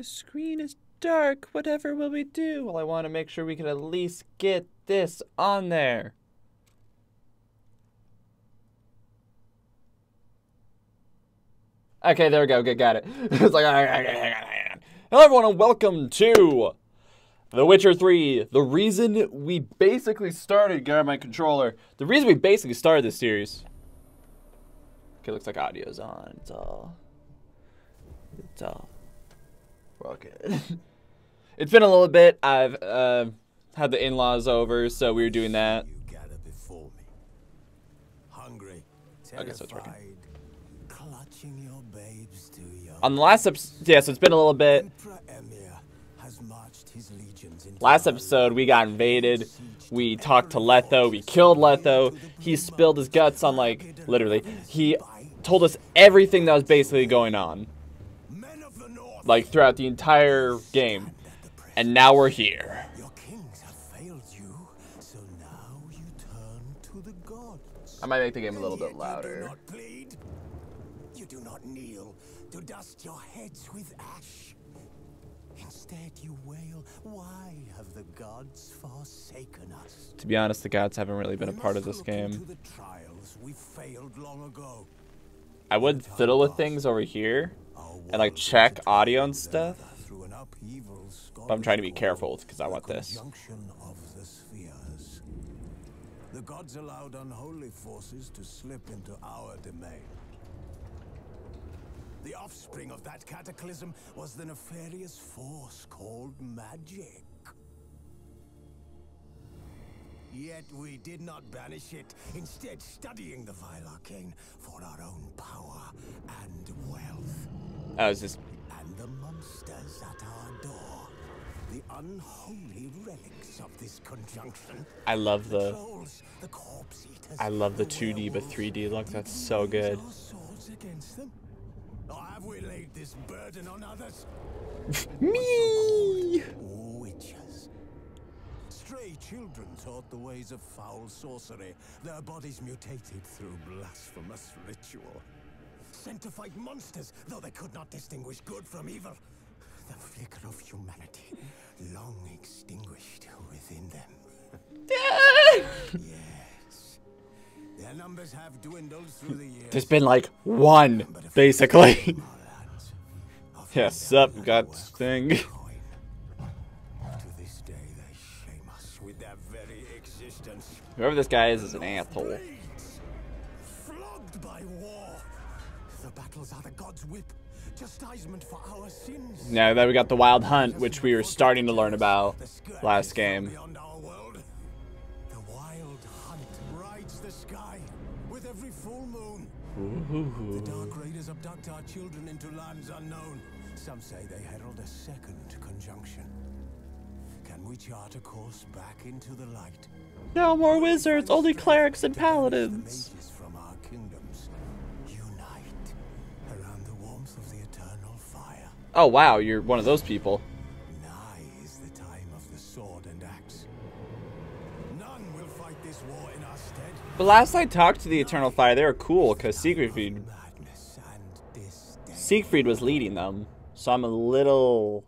The screen is dark. Whatever will we do? Well, I want to make sure we can at least get this on there. Okay, there we go. Good, got it. It's like, hello everyone and welcome to The Witcher 3. The reason we basically started, grab my controller. The reason we basically started this series. Okay, looks like audio's on. It's all. We're all good. It's been a little bit. I've had the in-laws over, so we were doing that. You gather before me, hungry, terrified, I guess that's working. Clutching your babes to your on the last episode, yeah, so it's been a little bit. Has marched his legions into last episode, we got invaded. We talked to Letho. We killed Letho. He spilled his guts on, like, literally. He told us everything that was basically going on, like, throughout the entire game. And now we're here. Your kings have failed you, so now you turn to the gods. I might make the game a little bit louder. You do not kneel to dust your heads with ash. Instead, you wail, why have the gods forsaken us? To be honest, the gods haven't really been a part of this game. The trials we failed long ago. I would fiddle with things over here and, like, check audio and stuff, but I'm trying to be careful because I want this. The gods allowed unholy forces to slip into our domain. The offspring of that cataclysm was the nefarious force called magic. Yet we did not banish it, instead studying the vile arcane for our own power and wealth. Oh, is this? And the monsters at our door, the unholy relics of this conjunction. I love the trolls, the corpse eaters, I love the 2D but 3D look. That's so good. Or have we laid this burden on others? Me! Witches. Stray children taught the ways of foul sorcery, their bodies mutated through blasphemous ritual. Sent to fight monsters, though they could not distinguish good from evil. The flicker of humanity, long extinguished within them. Yeah. Their numbers have dwindled through the years. There's been like one, basically. Yeah, sup, got sting. To this day, they shame us with their very existence. Whoever this guy is an asshole. Flogged by war. The battles are the God's whip, chastisement for our sins. Now that we got the Wild Hunt, which we were starting to learn about last game. Every full moon. Ooh. The dark raiders abduct our children into lands unknown. Some say they herald a second conjunction. Can we chart a course back into the light? No more wizards, only clerics and paladins. From our kingdoms unite around the warmth of the eternal fire. Oh wow, you're one of those people. Nigh is the time of the sword and axe. None will fight this war in our stead. But last I talked to the Eternal Fire, they were cool because Siegfried was leading them, so I'm a little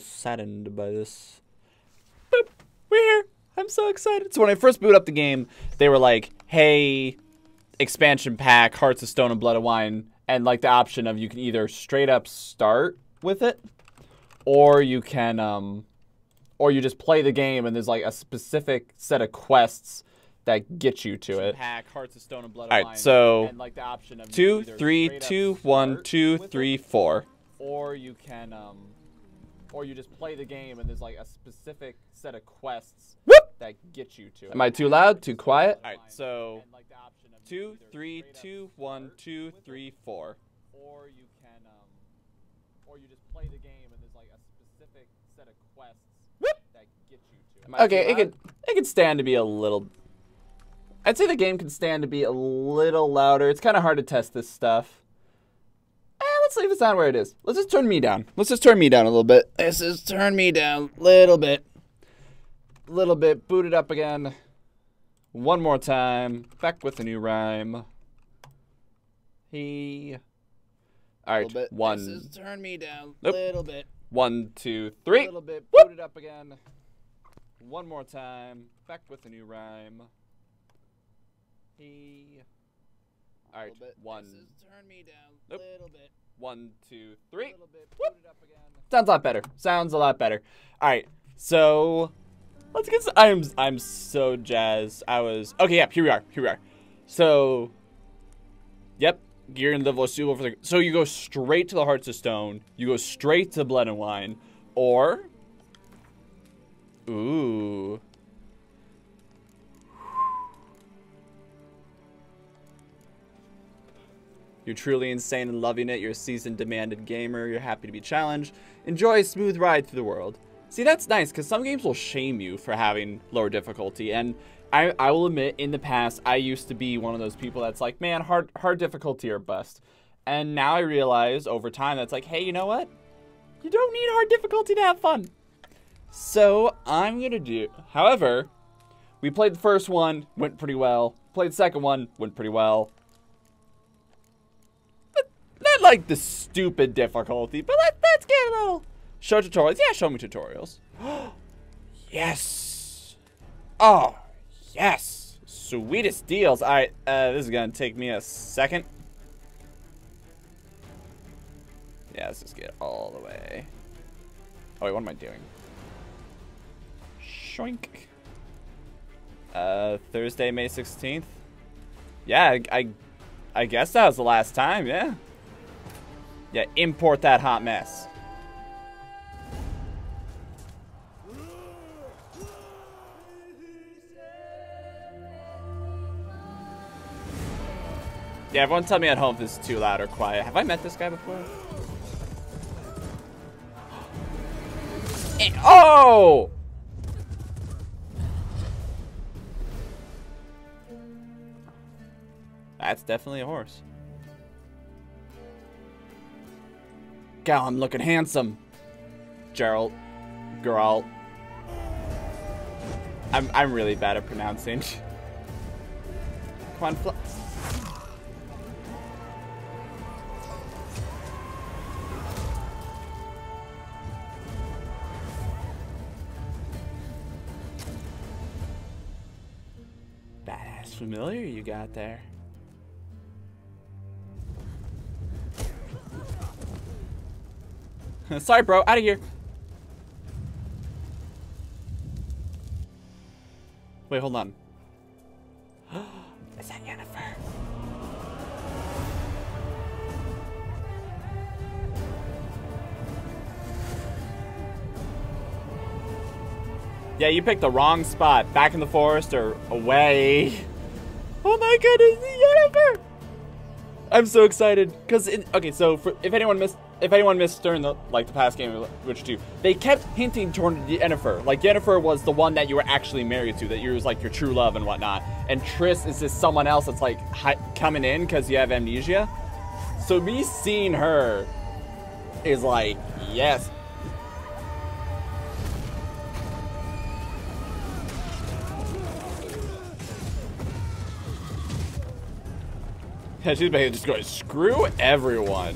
saddened by this. Boop, we're here! I'm so excited. So when I first booted up the game, they were like, "Hey, expansion pack, Hearts of Stone and Blood and Wine," and like the option of you can either straight up start with it, or you can, or you just play the game and there's like a specific set of quests that get you to it. Alright, so 2, 3, 2, 1, 2, 3, 4. Or you can, or you just play the game and there's like a specific set of quests that get you to it. Am I too loud? Too quiet? Alright, so 2, 3, 2, 1, 2, 3, 4. Or you can, or you just play the game and there's like a specific set of quests that get you to it. Okay, it could stand to be a little. I'd say the game can stand to be a little louder. It's kind of hard to test this stuff. Let's leave the sound where it is. Let's just turn me down. Let's just turn me down a little bit. Let's just turn me down a little bit. A little bit. Boot it up again. One more time. Back with a new rhyme. He. All right, one. This is, turn me down a little bit. 1, 2, 3. A little bit. Whoop. Boot it up again. One more time. Back with a new rhyme. Hey. All right, one. This is, turn me down a little bit. 1, 2, 3. A little bit. Boot it up again. Sounds a lot better. Sounds a lot better. All right, so let's get. I'm so jazzed. I was okay. Yeah, here we are. Here we are. So, yep. Gear and level suitable for the. So you go straight to the Hearts of Stone. You go straight to Blood and Wine, or. Ooh. You're truly insane and loving it. You're a seasoned, demanded gamer. You're happy to be challenged. Enjoy a smooth ride through the world. See, that's nice because some games will shame you for having lower difficulty, and. I will admit, in the past, I used to be one of those people that's like, man, hard difficulty or bust. And now I realize, over time, that's like, hey, you know what? You don't need hard difficulty to have fun. So, I'm gonna do... However, we played the first one, went pretty well. Played the second one, went pretty well. But not like the stupid difficulty, but let's get a little... Show tutorials. Yeah, show me tutorials. Yes! Oh! Yes! Sweetest deals. Alright, this is gonna take me a second. Yeah, let's just get all the way. Oh wait, what am I doing? Shoink. Thursday, May 16th. Yeah, I guess that was the last time, yeah. Yeah, import that hot mess. Yeah, everyone tell me at home if this is too loud or quiet. Have I met this guy before? Oh! That's definitely a horse. God, I'm looking handsome. Geralt. Geralt. I'm really bad at pronouncing. Come on, fly. Familiar you got there. Sorry, bro. Out of here. Wait, hold on. Is that Yennefer? Yeah, you picked the wrong spot. Back in the forest or away. Oh my goodness, Yennefer! I'm so excited because okay. So if anyone missed during the past game of Witcher 2, they kept hinting toward Yennefer. Like Yennefer was the one that you were actually married to, that you was like your true love and whatnot. And Triss is just someone else that's like coming in because you have amnesia. So me seeing her is like yes. Yeah, she's basically just going, screw everyone.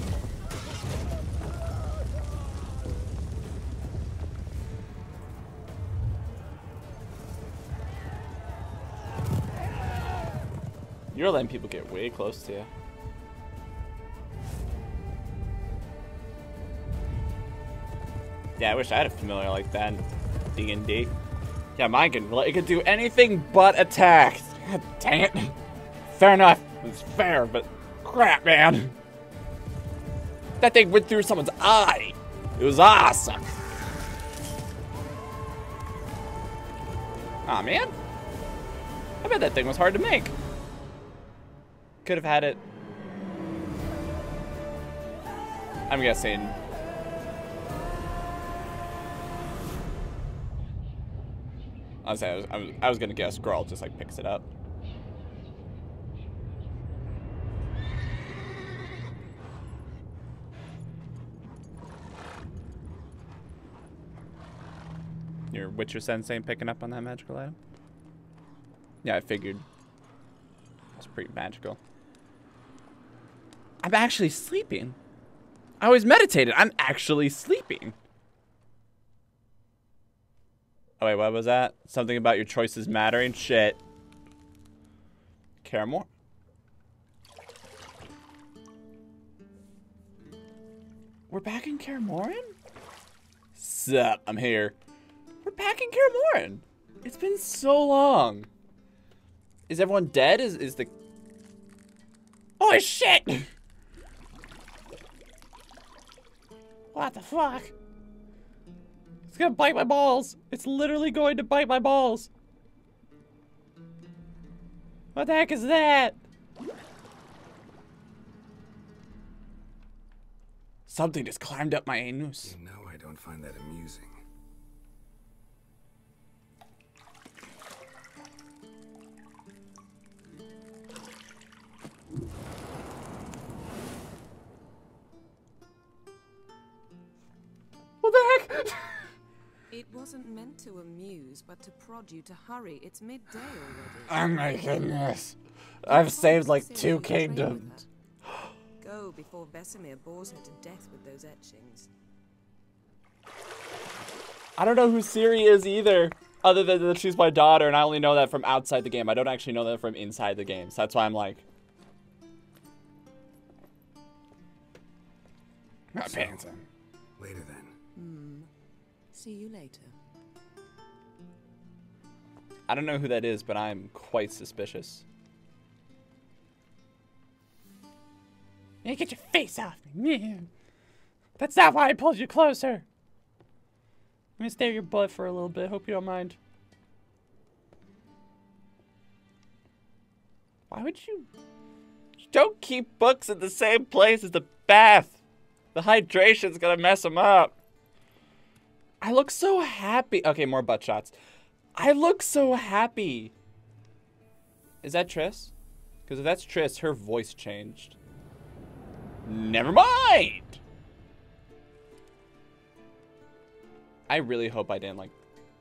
You're letting people get way close to you. Yeah, I wish I had a familiar like that in D&D. Yeah, mine can, it could do anything but attack. God dang it. Fair enough. It's fair, but crap, man. That thing went through someone's eye. It was awesome. Aw, man. I bet that thing was hard to make. Could have had it. I'm guessing. Honestly, I was gonna guess Grawl just like picks it up. Your Witcher Sensei picking up on that magical item? Yeah, I figured. It's pretty magical. I'm actually sleeping. I always meditated. I'm actually sleeping. Oh, wait, what was that? Something about your choices mattering? Shit. Kaer Morhen. We're back in Kaer Morhen? Sup, I'm here. We're back in Kaer Morhen. It's been so long. Is everyone dead? Is the... Oh, shit! What the fuck? It's gonna bite my balls. It's literally going to bite my balls. What the heck is that? Something just climbed up my anus. You know I don't find that amusing. What the heck? It wasn't meant to amuse, but to prod you to hurry. It's midday already. Oh my goodness. I've saved like 2 kingdoms. Go before Vesemir bores her to death with those etchings. I don't know who Ciri is either, other than that she's my daughter, and I only know that from outside the game. I don't actually know that from inside the game, so that's why I'm like... Not so, paying attention. Later then. See you later. I don't know who that is, but I'm quite suspicious. Yeah, get your face off me. Yeah. That's not why I pulled you closer. I'm gonna stare at your butt for a little bit. Hope you don't mind. Why would you... Don't keep books in the same place as the bath. The hydration's gonna mess them up. I look so happy. Okay, more butt shots. I look so happy. Is that Triss? Because if that's Triss, her voice changed. Never mind. I really hope I didn't like...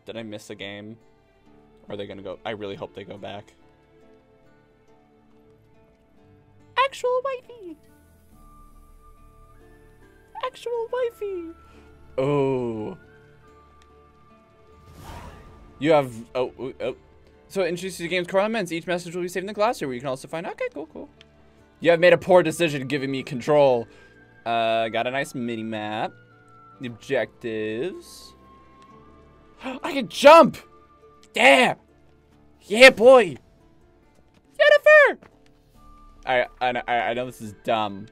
Did I miss a game? Are they gonna go? I really hope they go back. Actual wifey. Actual wifey. Oh. You have, so introduced to the game's comments. Each message will be saved in the glossary where you can also find, okay, cool, cool. You have made a poor decision giving me control. Got a nice mini-map. The objectives. I can jump! Damn! Yeah, boy! Yennefer! I know this is dumb.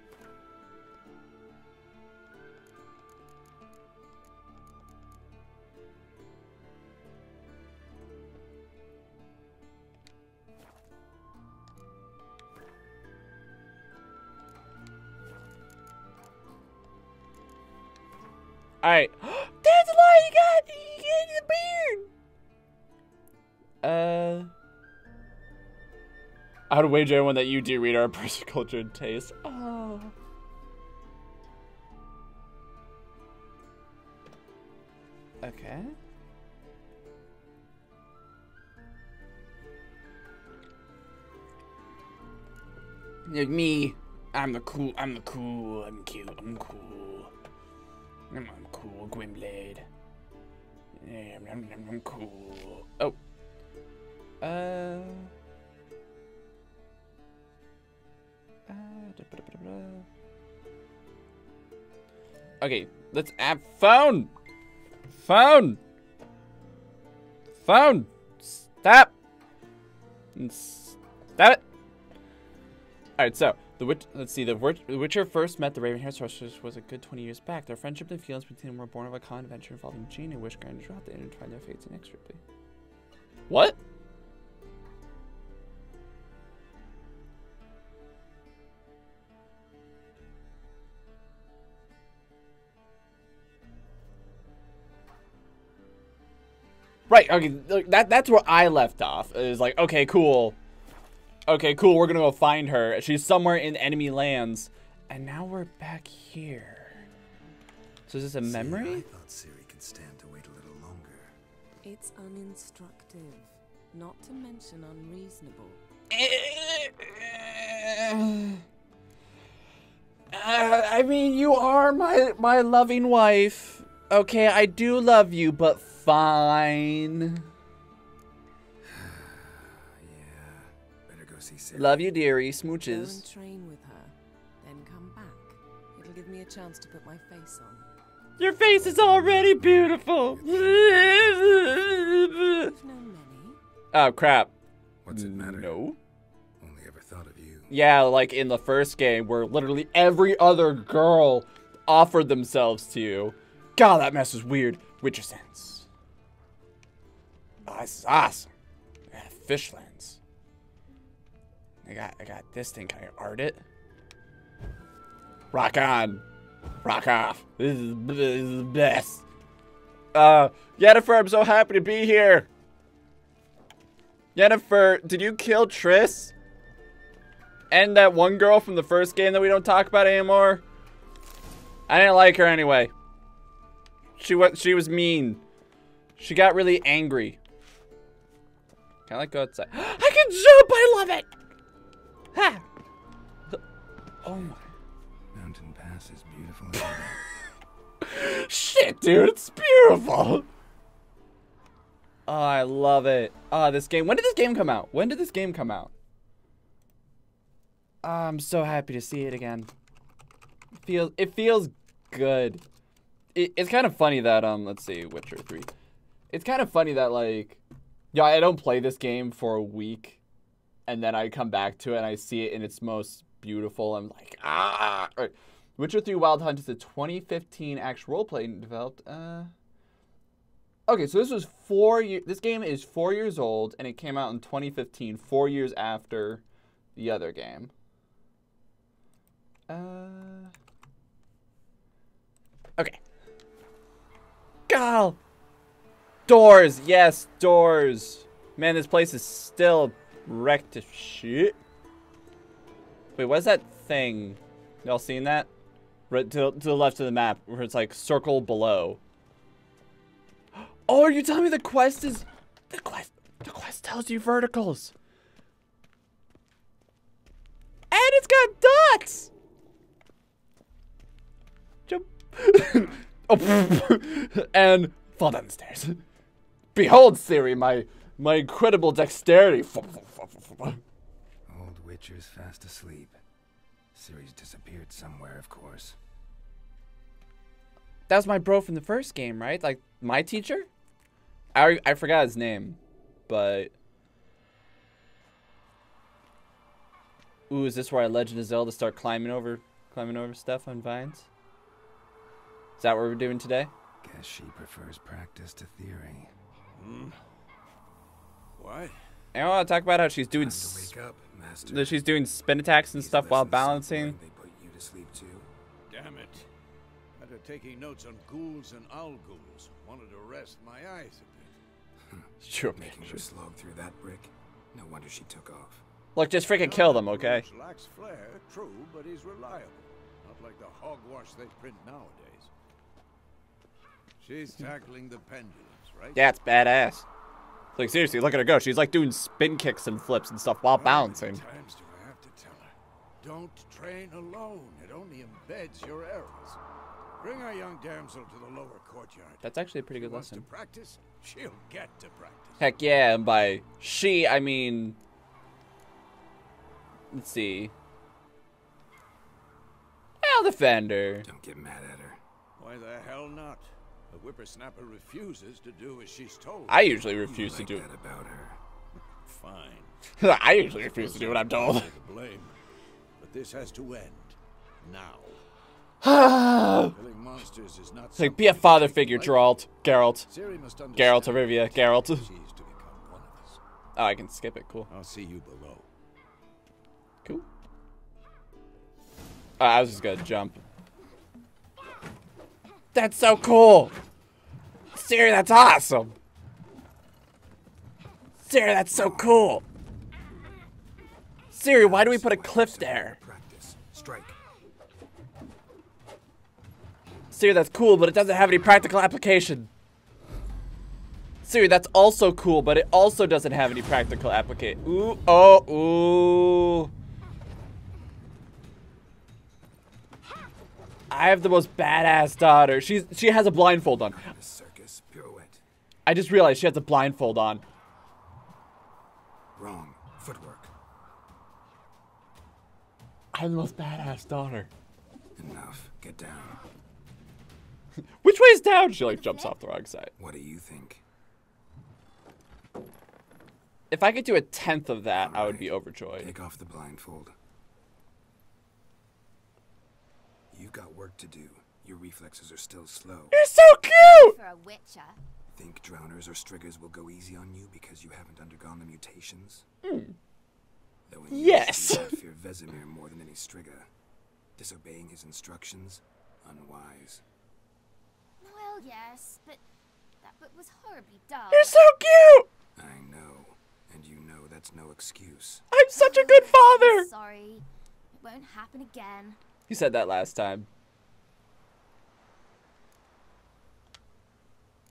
Alright. That's a lie, you got the beard! I would wager everyone that you do read our person culture and taste. Oh. Okay. Like me, I'm cool. I'm cool, Gwynblade. Yeah, I'm cool. Oh. Okay, let's add phone. Phone. Stop it. All right, so. Let's see, the Witcher first met the Raven-haired sorceress was a good 20 years back. Their friendship and feelings between them were born of a common adventure involving Gene and Wishguard and Geralt. They intertwined their fates inextricably. What? Right, okay, that's where I left off. It was like, okay, cool. Okay, cool, we're gonna go find her. She's somewhere in enemy lands. And now we're back here. So is this a memory? I thought Ciri could stand to wait a little longer. It's uninstructive, not to mention unreasonable. I mean, you are my loving wife. Okay, I do love you, but fine. Yeah, better go see Sarah. Love you, dearie. Smooches. Go and train with her, then come back. It'll give me a chance to put my face on. Your face is already beautiful. Oh crap! What's it matter? No. Only ever thought of you. Yeah, like in the first game, where literally every other girl offered themselves to you. God, that mess was weird. Witcher sense. Oh, this is awesome. I got fish lens. I got this thing. Can I art it? Rock on. Rock off. This is the best. Yennefer, I'm so happy to be here. Yennefer, did you kill Triss? And that one girl from the first game that we don't talk about anymore? I didn't like her anyway. She was mean. She got really angry. Can I like go outside? I can jump! I love it! Ha! Oh my. Mountain Pass is beautiful. Shit, dude, it's beautiful. Oh, I love it. Oh, this game. When did this game come out? When did this game come out? Oh, I'm so happy to see it again. It feels good. It's kind of funny that let's see, Witcher 3. It's kind of funny that like, yeah, I don't play this game for a week, and then I come back to it and I see it in its most beautiful. I'm like, ah. All right. Witcher 3 Wild Hunt is a 2015 actual roleplay developed. Okay, so this was 4 years. This game is 4 years old, and it came out in 2015, 4 years after the other game. Okay. Gal! Doors! Yes, doors! Man, this place is still wrecked to shit. Wait, what is that thing? Y'all seen that? Right to the left of the map, where it's like, circle below. Oh, are you telling me the quest is... The quest tells you verticals! And it's got dots! Jump! Oh, and fall down the stairs. Behold, Ciri, my incredible dexterity. Old Witcher's fast asleep. Ciri's disappeared somewhere, of course. That was my bro from the first game, right? Like my teacher. I forgot his name, but ooh, is this where I Legend of Zelda start climbing over stuff on vines? Is that what we're doing today? Guess she prefers practice to theory. Hmm. What? I want to talk about how she's doing spin attacks and stuff while balancing. They put you to sleep too. Damn it! After taking notes on ghouls and owl ghouls, wanted to rest my eyes a bit. Sure, making her slog through that brick. No wonder she took off. Look, just freaking kill them, okay? Lacks flair, true, but he's reliable. Not like the hogwash they print nowadays. She's tackling the pendulums, right? Yeah, it's badass. Like, seriously, look at her go. She's like doing spin kicks and flips and stuff while balancing. How many times do I have to tell her? Don't train alone. It only embeds your errors. Bring our young damsel to the lower courtyard. That's actually a pretty good lesson. She wants to practice, she'll get to practice. Heck yeah, and by she, I mean... Let's see. I'll defend her. Don't get mad at her. Why the hell not? The whippersnapper refuses to do as she's told. I usually refuse to do that about her. Fine. I usually refuse to do what I'm told. Blame, but this has to end now. Killing monsters is not like be a father figure, Geralt of Rivia, Geralt. Oh, I can skip it. Cool. I'll see you below. Cool. Oh, I was just gonna jump. That's so cool! Ciri, that's awesome! Ciri, that's so cool! Ciri, why do we put a cliff there? Ciri, that's cool, but it doesn't have any practical application. Ciri, that's also cool, but it also doesn't have any practical application. Ooh, oh, ooh. I have the most badass daughter. She has a blindfold on. Circus pirouette. I just realized she has a blindfold on. Wrong footwork. I have the most badass daughter. Enough. Get down. Which way is down? She like jumps off the wrong side. What do you think? If I could do a tenth of that, I would be overjoyed. Take off the blindfold. You've got work to do. Your reflexes are still slow. You're so cute! For a witcher. Think drowners or striggers will go easy on you because you haven't undergone the mutations? Mm. Though in yes! I fear Vesemir more than any strigger. Disobeying his instructions? Unwise. Well, yes, but that book was horribly dull. You're so cute! I know, and you know that's no excuse. I'm such a good father! Sorry, it won't happen again. You said that last time.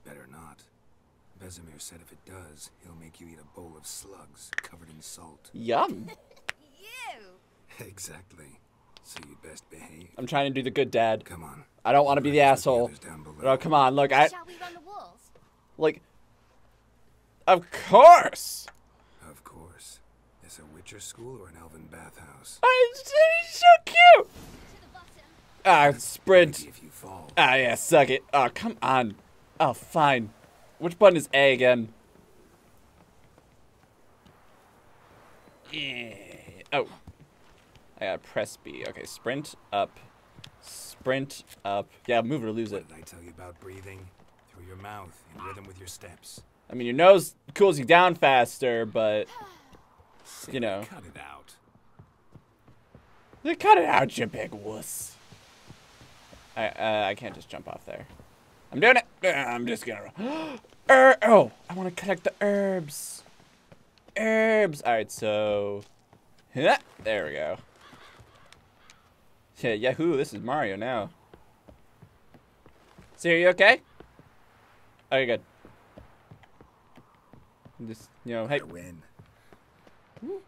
Better not. Vesemir said if it does, he'll make you eat a bowl of slugs covered in salt. Yum! You! Exactly. So you'd best behave. I'm trying to do the good dad. Come on. I don't want to be the asshole. Oh, come on, look, Shall we run the wolves? Like... Of course! Of course. Is a witcher school or an elven bathhouse? Oh, she's so cute! To the bottom. Ah, sprint. If you fall. Ah, yeah, suck it. Oh, come on. Oh, fine. Which button is A again? Yeah. Oh. I gotta press B. Okay, sprint up. Sprint up. Yeah, move it or lose it. What did I tell you about breathing? Through your mouth, in rhythm with your steps. I mean, your nose cools you down faster, but... You know. Cut it out. Cut it out, you big wuss. I can't just jump off there. I'm doing it! I'm just gonna... Oh! I wanna collect the herbs. Herbs! Alright, so... There we go. Yeah, yahoo, this is Mario now. Ciri, are you okay? Oh, you're good. I'm just, you know, hey. I win. Ooh.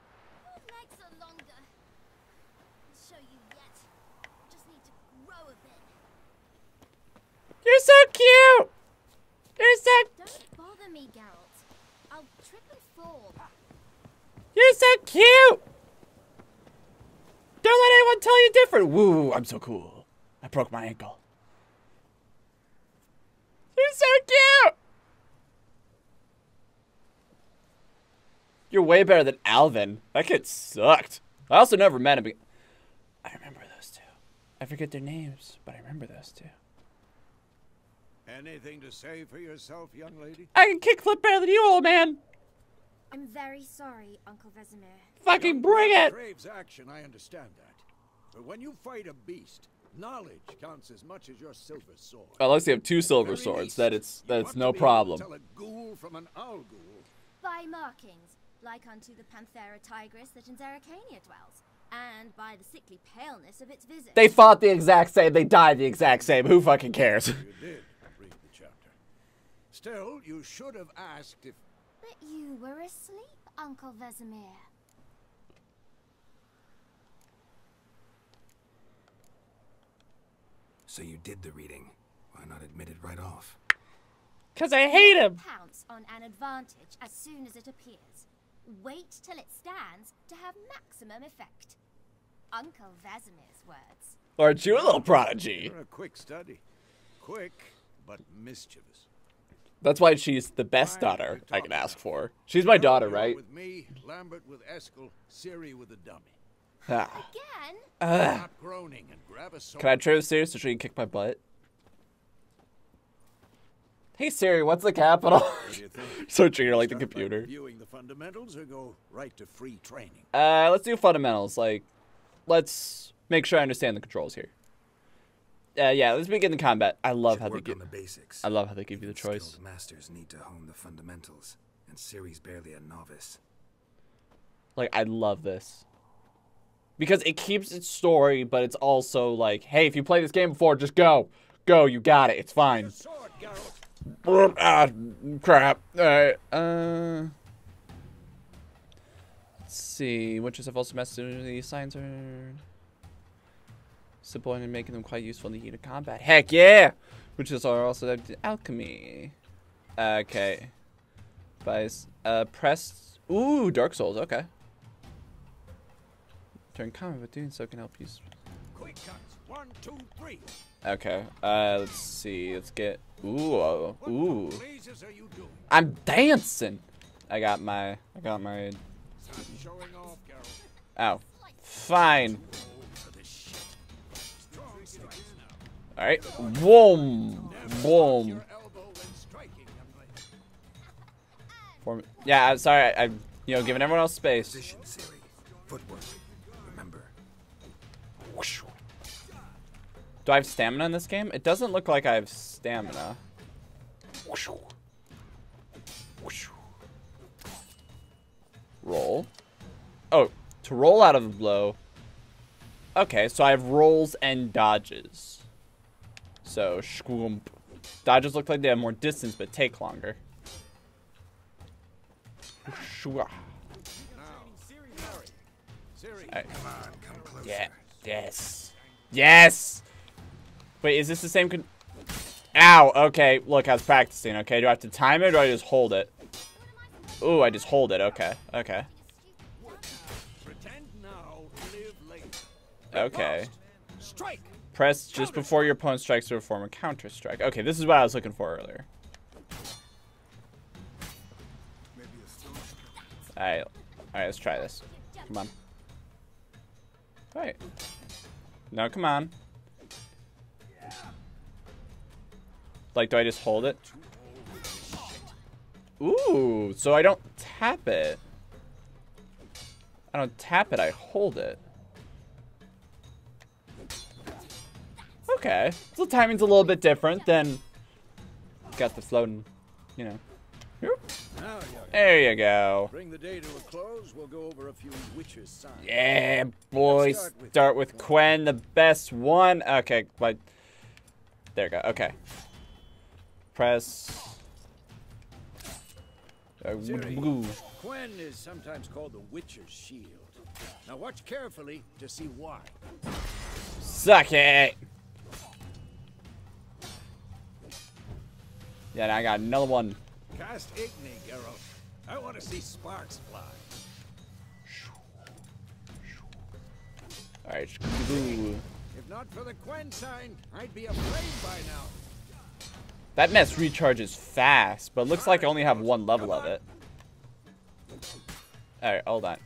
You're so cute! You're so cute! Don't bother me, Geralt. I'll trip and fall. You're so cute! Don't let anyone tell you different! Woo, I'm so cool. I broke my ankle. You're so cute! You're way better than Alvin. That kid sucked. I also never met him. I remember those two. I forget their names, but I remember those two. Anything to say for yourself, young lady? I can kickflip better than you, old man! I'm very sorry, Uncle Vesemir. Fucking bring it! Brave's action, I understand that. But when you fight a beast, knowledge counts as much as your silver sword. Unless you have two silver swords, that's no problem. Tell a ghoul from an owl ghoul. By markings, like unto the panthera tigris that in Zeracania dwells, and by the sickly paleness of its visage. They fought the exact same, they died the exact same, who fucking cares? You did read the chapter. Still, you should have asked if... But you were asleep, Uncle Vesemir. So you did the reading. Why not admit it right off? Because I hate him! Pounce on an advantage as soon as it appears. Wait till it stands to have maximum effect. Uncle Vesemir's words. Aren't you a little prodigy? You're a quick study. Quick, but mischievous. That's why she's the best daughter I can ask for. She's my daughter, right? With me, Lambert with Eskel, Ciri with a dummy. Again? Stop groaning and grab a sword. Can I trade with Ciri so she can kick my butt? Hey Ciri, what's the capital? Searching her like the computer. Reviewing the fundamentals or go right to free training? Let's do fundamentals. Like, let's make sure I understand the controls here. Yeah, let's begin the combat. I love how they give the basics. I love how they give you the choice. Skilled masters need to hone the fundamentals, and Ciri's barely a novice. Like, I love this. Because it keeps its story, but it's also like, hey, if you play this game before, just go. Go, you got it. It's fine. Sword, ah, crap. All right. Let's see. Witches have also messed with the signs are... supporting and making them quite useful in the heat of combat. Heck yeah! Which is also known as alchemy. Okay. Vice. Press. Ooh, Dark Souls. Okay. Turn combat, but doing so can help you. Quick cuts. 1, 2, 3. Okay. Let's see. Let's get. Ooh. Ooh. I'm dancing. I got my. Ow. Fine. Alright. Boom. Boom. Yeah, I'm sorry. I'm, you know, giving everyone else space. Footwork. Remember. Do I have stamina in this game? It doesn't look like I have stamina. Roll. Oh, to roll out of a blow. Okay, so I have rolls and dodges. So, shwoomp. Dodges look like they have more distance, but take longer. Shwa. Right. Yeah. Yes. Yes! Wait, is this the same con- Ow! Okay, look, I was practicing, okay? Do I have to time it, or do I just hold it? Ooh, I just hold it, okay. Okay. Okay. Press just before your opponent strikes to perform a counter strike. Okay, this is what I was looking for earlier. Alright, let's try this. Come on. Alright. No, come on. Like, do I just hold it? Ooh, so I don't tap it. I hold it. Okay, so timing's a little bit different than got the floating, you know. There you go. Bring the day to a close. We'll go over a few Witcher's signs. Yeah, boys. Start with Quen, the best one. Okay, like there you go. Okay. Press. Ciri, Quen is sometimes called the Witcher's shield. Now watch carefully to see why. Suck it. Yeah, now I got another one. Cast Igni, Geralt. I want to see sparks fly. Alright, if not for the Quen sign, I'd be afraid by now. That mess recharges fast, but looks like I only have one level of it. Alright, hold on.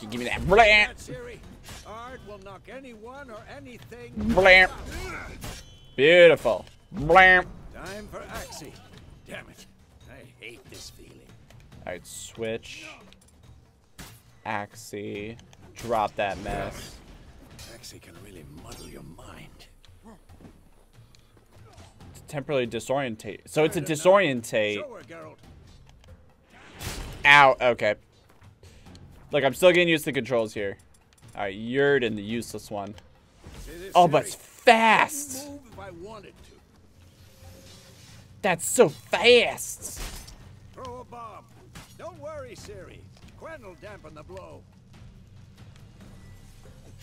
Give me that. Blant! Art will knock anyone or anything. Blam! Beautiful. Blam! Time for Axie. Damn it. I hate this feeling. Alright, switch. Axie. Drop that mess. Axie can really muddle your mind. It's temporarily disorientate. So it's a disorientate. Ow, okay. Look, I'm still getting used to the controls here. Alright, Yurden, the useless one. Oh, but it's fast! That's so fast. Throw a bomb. Don't worry, Ciri. Quen will dampen the blow.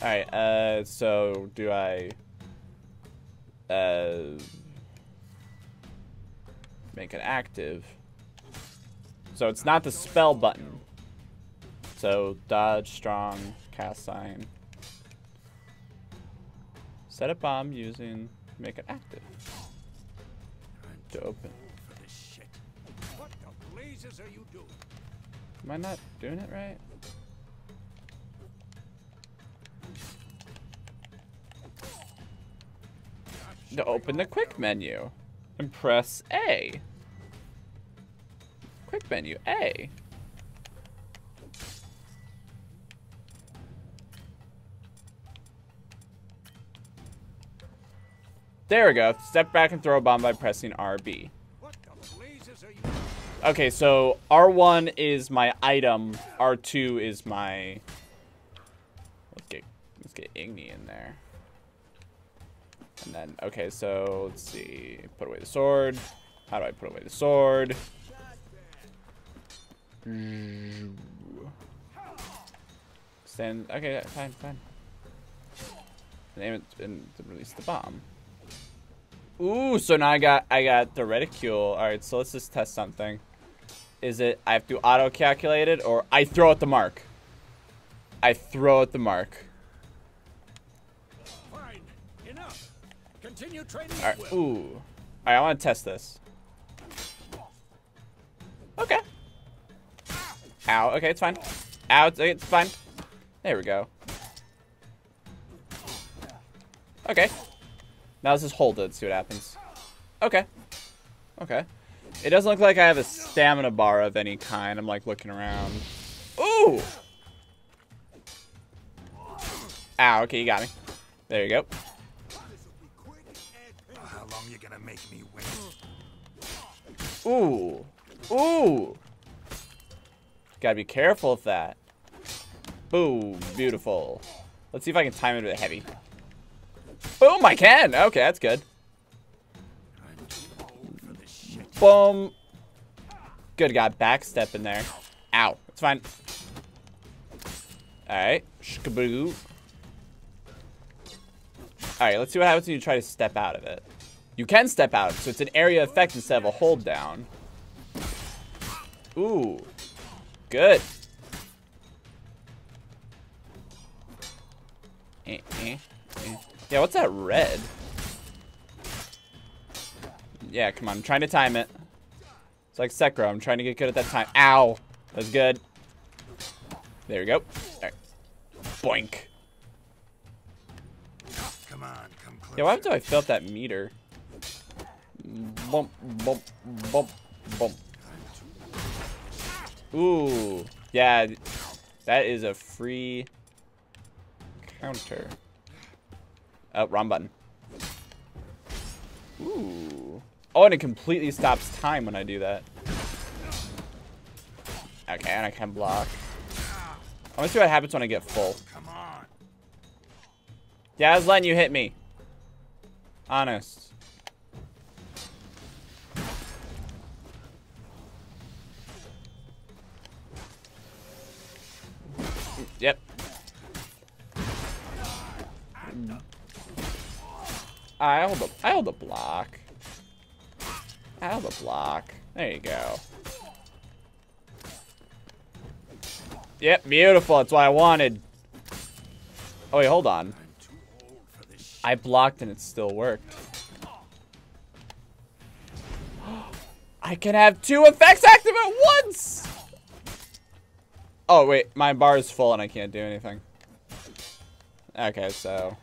All right. So do I? Make it active. So it's not the spell button. So dodge, strong, cast sign. Set a bomb using. Make it active. To open. What the blazes are you doing? Am I not doing it right? To open the quick menu and press A. Quick menu A. There we go. Step back and throw a bomb by pressing RB. Okay, so R1 is my item. R2 is my... Let's get Igni in there. And then, okay, so let's see. Put away the sword. How do I put away the sword? Stand. Okay, fine. and release the bomb. Ooh, so now I got the reticule. All right, so let's just test something. Is it I have to auto calculate it, or I throw at the mark? I throw at the mark. Fine. Enough. Continue training. All right. Ooh. All right, I want to test this. Okay. Ow. Okay, it's fine. Ow. It's fine. There we go. Okay. Now let's just hold it and see what happens. Okay. Okay. It doesn't look like I have a stamina bar of any kind. I'm like looking around. Ooh! Ow, okay, you got me. There you go. How long you gonna make me wait? Ooh. Ooh! Gotta be careful with that. Boom. Beautiful. Let's see if I can time it with a heavy. Boom, I can! Okay, that's good. Boom. Good, got backstep in there. Ow. It's fine. Alright. Shkaboo. Alright, let's see what happens when you try to step out of it. You can step out, so it's an area effect instead of a hold down. Ooh. Good. Yeah, what's that red? Yeah, come on. I'm trying to time it. It's like Sekiro. I'm trying to get good at that time. Ow. That's good. There we go. All right. Boink. Come on, come closer. Yeah, why do I fill up that meter? Bump, bump, bump, bump. Ooh. Yeah. That is a free counter. Oh, wrong button. Ooh. Oh, and it completely stops time when I do that. Okay, and I can block. I'm gonna see what happens when I get full. Come on. Yeah, I was letting you hit me. Honest. Yep. I hold the block. I hold the block. There you go. Yep, beautiful. That's what I wanted. Oh, wait, hold on. I blocked and it still worked. I can have two effects active at once! Oh, wait, my bar is full and I can't do anything. Okay, so...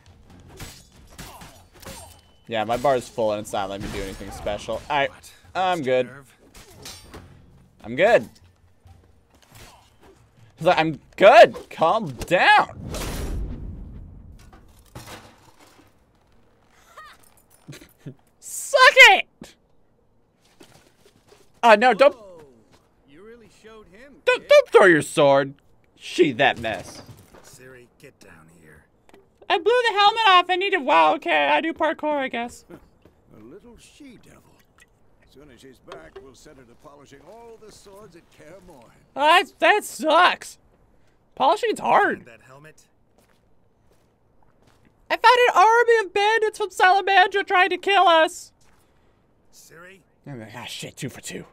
yeah, my bar is full and it's not letting me do anything special. Alright, I'm good. I'm good. I'm good! Calm down! Suck it! No, don't... you really showed him, don't throw your sword! She that mess. Ciri, get down here. I blew the helmet off. I needed. Wow. Okay, I do parkour, I guess. A little she devil. As soon as she's back, we'll send her to polishing all the swords at Kaer Morhen. That sucks. Polishing's hard. That helmet. I found an army of bandits from Salamandra trying to kill us. Ciri. Ah, shit. 2 for 2.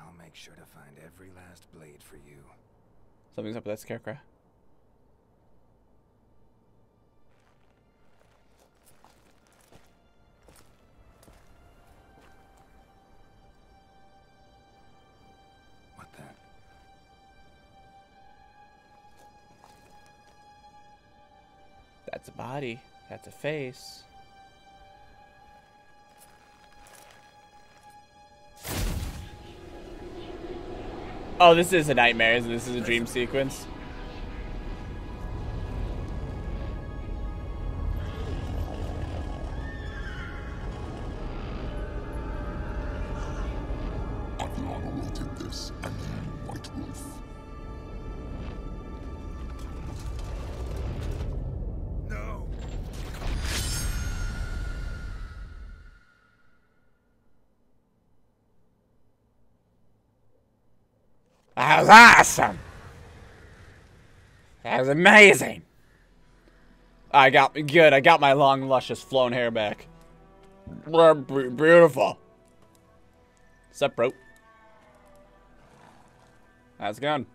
I'll make sure to find every last blade for you. Something's up with that scarecrow. That's a body. That's a face. Oh, this is a nightmare, and this is a dream sequence. I've not wanted this, I mean, White Wolf. No. That was awesome. That was amazing. I got my long, luscious, flown hair back. Beautiful. Sup, bro? How's it going?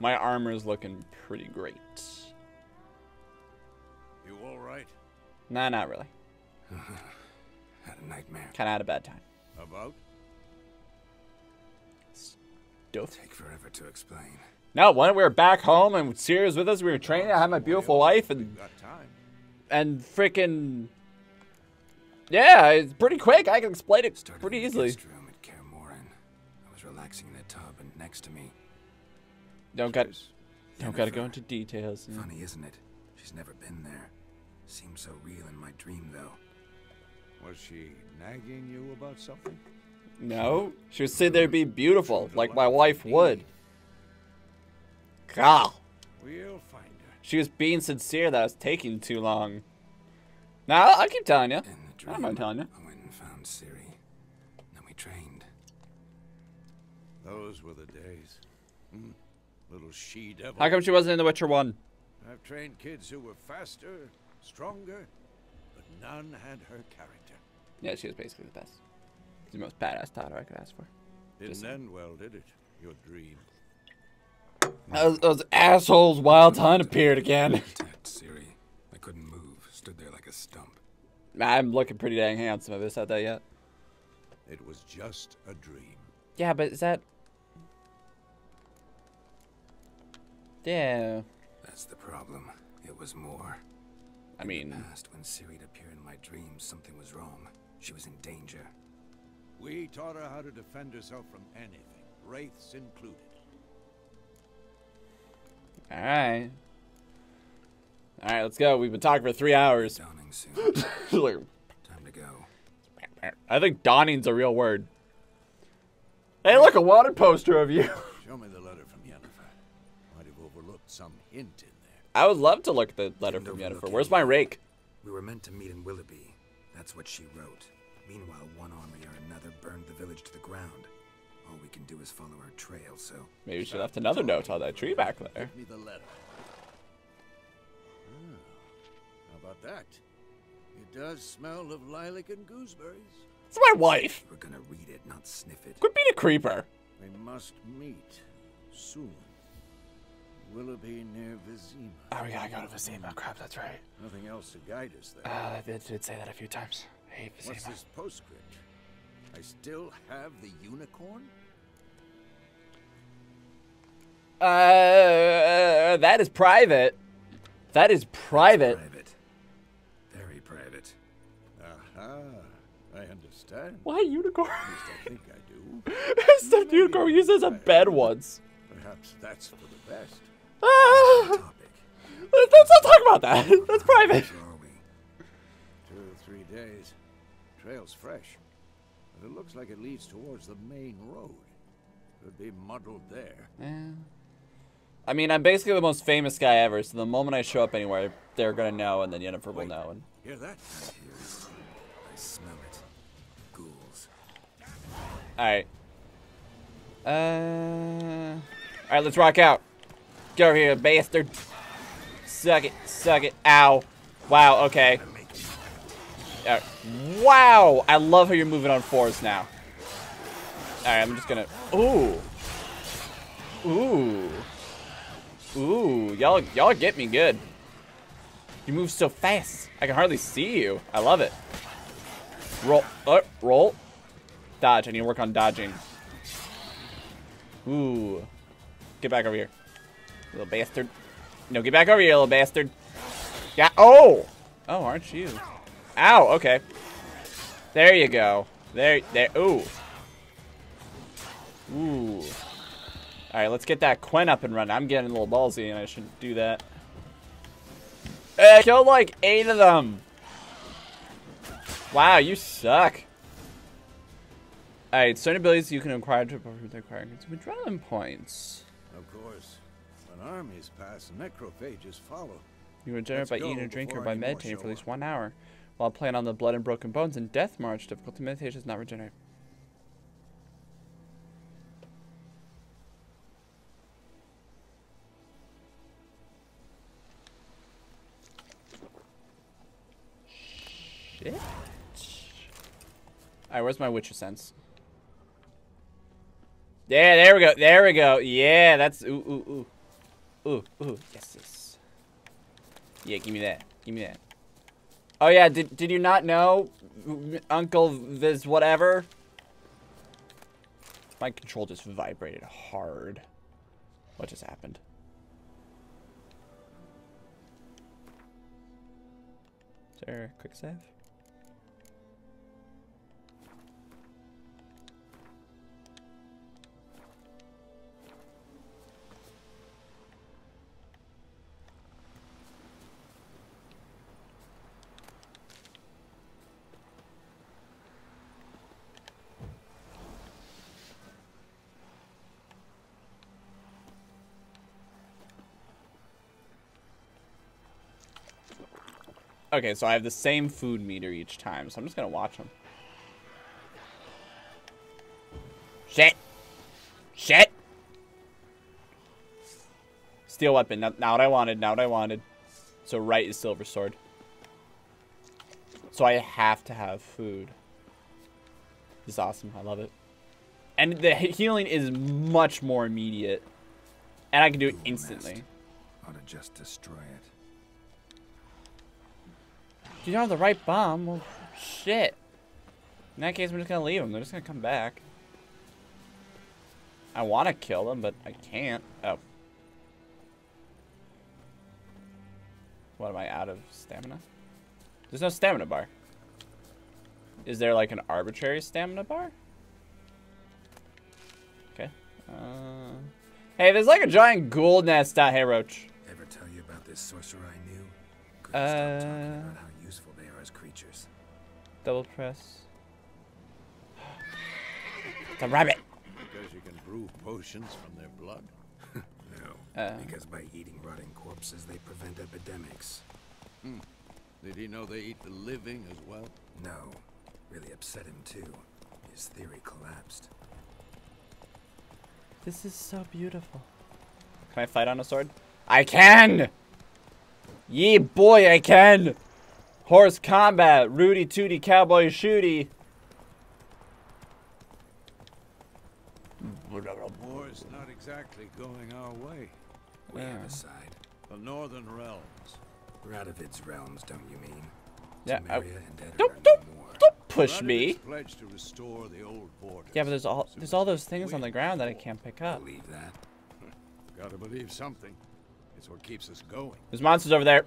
My armor's looking pretty great. You all right? Nah, not really. Had a nightmare. Kind of had a bad time. About? Stuff. Take forever to explain. No, when we were back home and Ciri was with us, we were training. I had my beautiful wife and freaking. Yeah, it's pretty quick. I can explain it pretty easily. Room at Kaer Morhen. I was relaxing in a tub, and next to me. Don't gotta go into details. Yeah. Funny, isn't it? She's never been there. Seems so real in my dream, though. Was she nagging you about something? No, she would say they'd be beautiful, like my wife would. God. We'll find her. She was being sincere that I was taking too long. Nah, I'll keep telling you. I don't mind telling you. I went and found Ciri. Then we trained. Those were the days. Mm. Little she-devil. How come she wasn't in The Witcher 1? I've trained kids who were faster, stronger, but none had her character. Yeah, she was basically the best. The most badass daughter I could ask for. Didn't end well, did it? Your dream. Those assholes, Wild Hunt appeared again. Ciri, I couldn't move. Stood there like a stump. I'm looking pretty dang handsome. Have you said that yet? It was just a dream. Yeah, but is that? Yeah. That's the problem. It was more. I mean, last when Ciri appeared in my dreams, something was wrong. She was in danger. We taught her how to defend herself from anything, wraiths included. Alright. Alright, let's go. We've been talking for 3 hours. Dawning soon. Time to go. I think dawning's a real word. Hey, look, a wanted poster of you. Show me the letter from Yennefer. Might have overlooked some hint in there. I would love to look at the letter from Yennefer. Where's my rake? We were meant to meet in Willoughby. That's what she wrote. Meanwhile, one army or another burned the village to the ground. All we can do is follow our trail, so... Maybe we should left another note on that tree back there. Give me the letter. Oh, how about that? It does smell of lilac and gooseberries. It's my wife! We're gonna read it, not sniff it. Quit being a creeper! We must meet soon. Willoughby near Vizima. Oh, we gotta go to Vizima. Crap, that's right. Nothing else to guide us there. They did say that a few times. I hate Vizima. What's this postscript? I still have the unicorn? That is private. That is private. Private. Very private. Aha. I understand. Why unicorn? At least I think I do. It's the unicorn we used as a bed once. Perhaps that's for the best. Let's not talk about that. That's private. 2 or 3 days. Trail's fresh. It looks like it leads towards the main road. Could be muddled there. Yeah. I mean, I'm basically the most famous guy ever, so the moment I show up anywhere, they're gonna know, and then Yennefer will know. And... Hear that? I smell it. Ghouls. Alright. Alright, let's rock out. Get over here, bastard. Suck it. Suck it. Ow. Wow, okay. Wow! I love how you're moving on fours now. Alright, I'm just gonna... Ooh! Ooh! Ooh! Y'all get me good. You move so fast. I can hardly see you. I love it. Roll. Roll. Dodge. I need to work on dodging. Ooh. Get back over here. Little bastard. No, get back over here, little bastard. Yeah. Oh! Oh, aren't you? Ow, okay. There you go. There, ooh. Ooh. Alright, let's get that Quen up and running. I'm getting a little ballsy and I shouldn't do that. Hey, I killed like 8 of them. Wow, you suck. Alright, certain abilities you can acquire to improve their requirements. Adrenaline points. Of course. When armies pass, necrophages follow. You regenerate by eating or drinking or by meditating for at least 1 hour. While playing on the Blood and Broken Bones and Death March, difficulty meditation is not regenerated. Shit. Alright, where's my Witcher sense? Yeah, there we go. There we go. Yeah, that's... Ooh, ooh, ooh. Ooh, ooh. Yes, yes. Yeah, give me that. Give me that. Oh, yeah. Did you not know? Uncle Viz whatever? My control just vibrated hard. What just happened? Is there a quick save? Okay, so I have the same food meter each time, so I'm just gonna watch them. Shit! Shit! Steel weapon, not what I wanted, not what I wanted. So right is silver sword. So I have to have food. This is awesome, I love it. And the healing is much more immediate. And I can do it instantly. Ought to just destroy it. You don't have the right bomb. Well, shit. In that case, we're just gonna leave them. They're just gonna come back. I want to kill them, but I can't. Oh. What, am I out of stamina? There's no stamina bar. Is there like an arbitrary stamina bar? Okay. Hey, there's like a giant ghoul nest out here, Roach. Ever tell you about this sorcerer I knew? Couldn't stop talking about how useful they are as creatures. Double press. The rabbit. Because you can brew potions from their blood. No, because by eating rotting corpses they prevent epidemics. Mm. Did he know they eat the living as well? No, really upset him too. His theory collapsed. This is so beautiful. Can I fight on a sword? I can. Yeah, boy, I can! Horse combat, Rudy Tooty, Cowboy Shooty. War's not exactly going our way. We have a side. The Northern Realms. Radovid's Realms, don't you mean? Yeah. Don't push me. Pledged to restore the old borders. Yeah, but there's all those things on the ground that I can't pick up. Believe that? Gotta believe something. It's what keeps us going. There's monsters over there.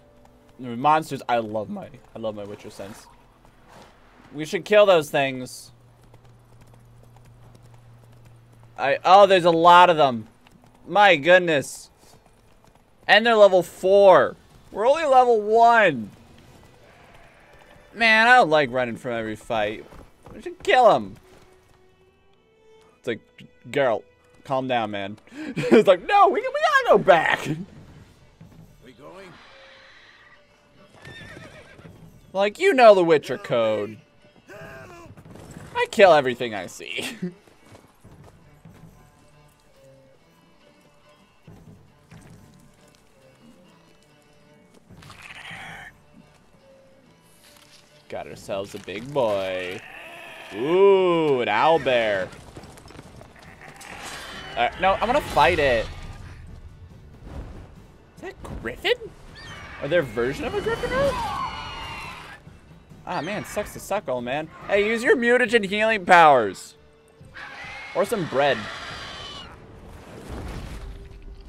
There's monsters. I love my Witcher sense. We should kill those things. Oh, there's a lot of them. My goodness. And they're level 4. We're only level 1. Man, I don't like running from every fight. We should kill them. It's like, Geralt, calm down, man. It's like, no, we gotta go back. Like, you know the Witcher code. I kill everything I see. Got ourselves a big boy. Ooh, an owlbear. No, I'm gonna fight it. Is that Griffin? Or their version of a Griffin? Ah, man, sucks to suck, old man. Hey, use your mutagen healing powers. Or some bread.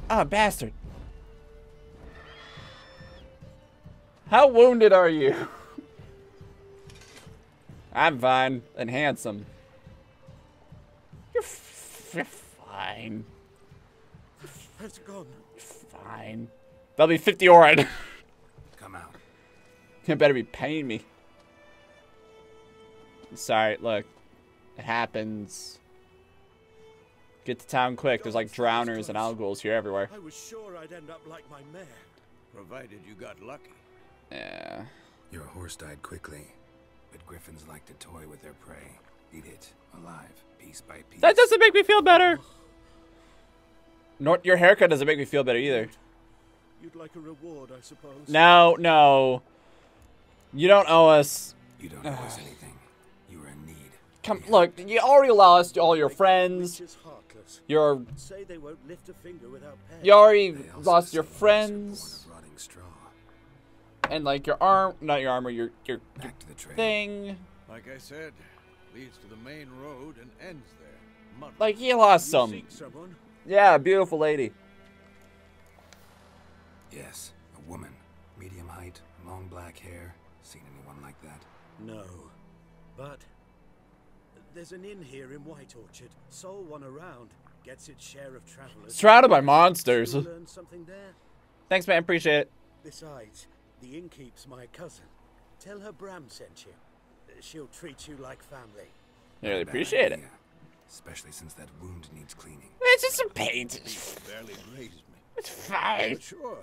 Ah, bastard. How wounded are you? I'm fine and handsome. You're fine. It's gone. You're fine. That'll be 50 orin. Come out. You better be paying me. Sorry, look. It happens. Get to town quick. There's like drowners and owlghouls here everywhere. I was sure I'd end up like my mare. Provided you got lucky. Yeah. Your horse died quickly, but griffins like to toy with their prey. Eat it alive, piece by piece. That doesn't make me feel better. Nor your haircut doesn't make me feel better either. You'd like a reward, I suppose. No, no. You don't owe us. You don't owe us anything. You are in need. Come, look, you already lost all your friends. Your... You already lost your friends. And like your arm, not your armor, your thing. Like I said, leads to the main road and ends there. Like he lost some. Yeah, beautiful lady. Yes, a woman, medium height, long black hair. Seen anyone like that? No, but there's an inn here in White Orchard. Sole one around, gets its share of travelers. Surrounded by monsters. Learn something there? Thanks, man. Appreciate it. Besides, the innkeep's my cousin. Tell her Bram sent you. She'll treat you like family. I really appreciate it. Especially since that wound needs cleaning. It's just some paint. Barely grazed me. It's fine. Sure.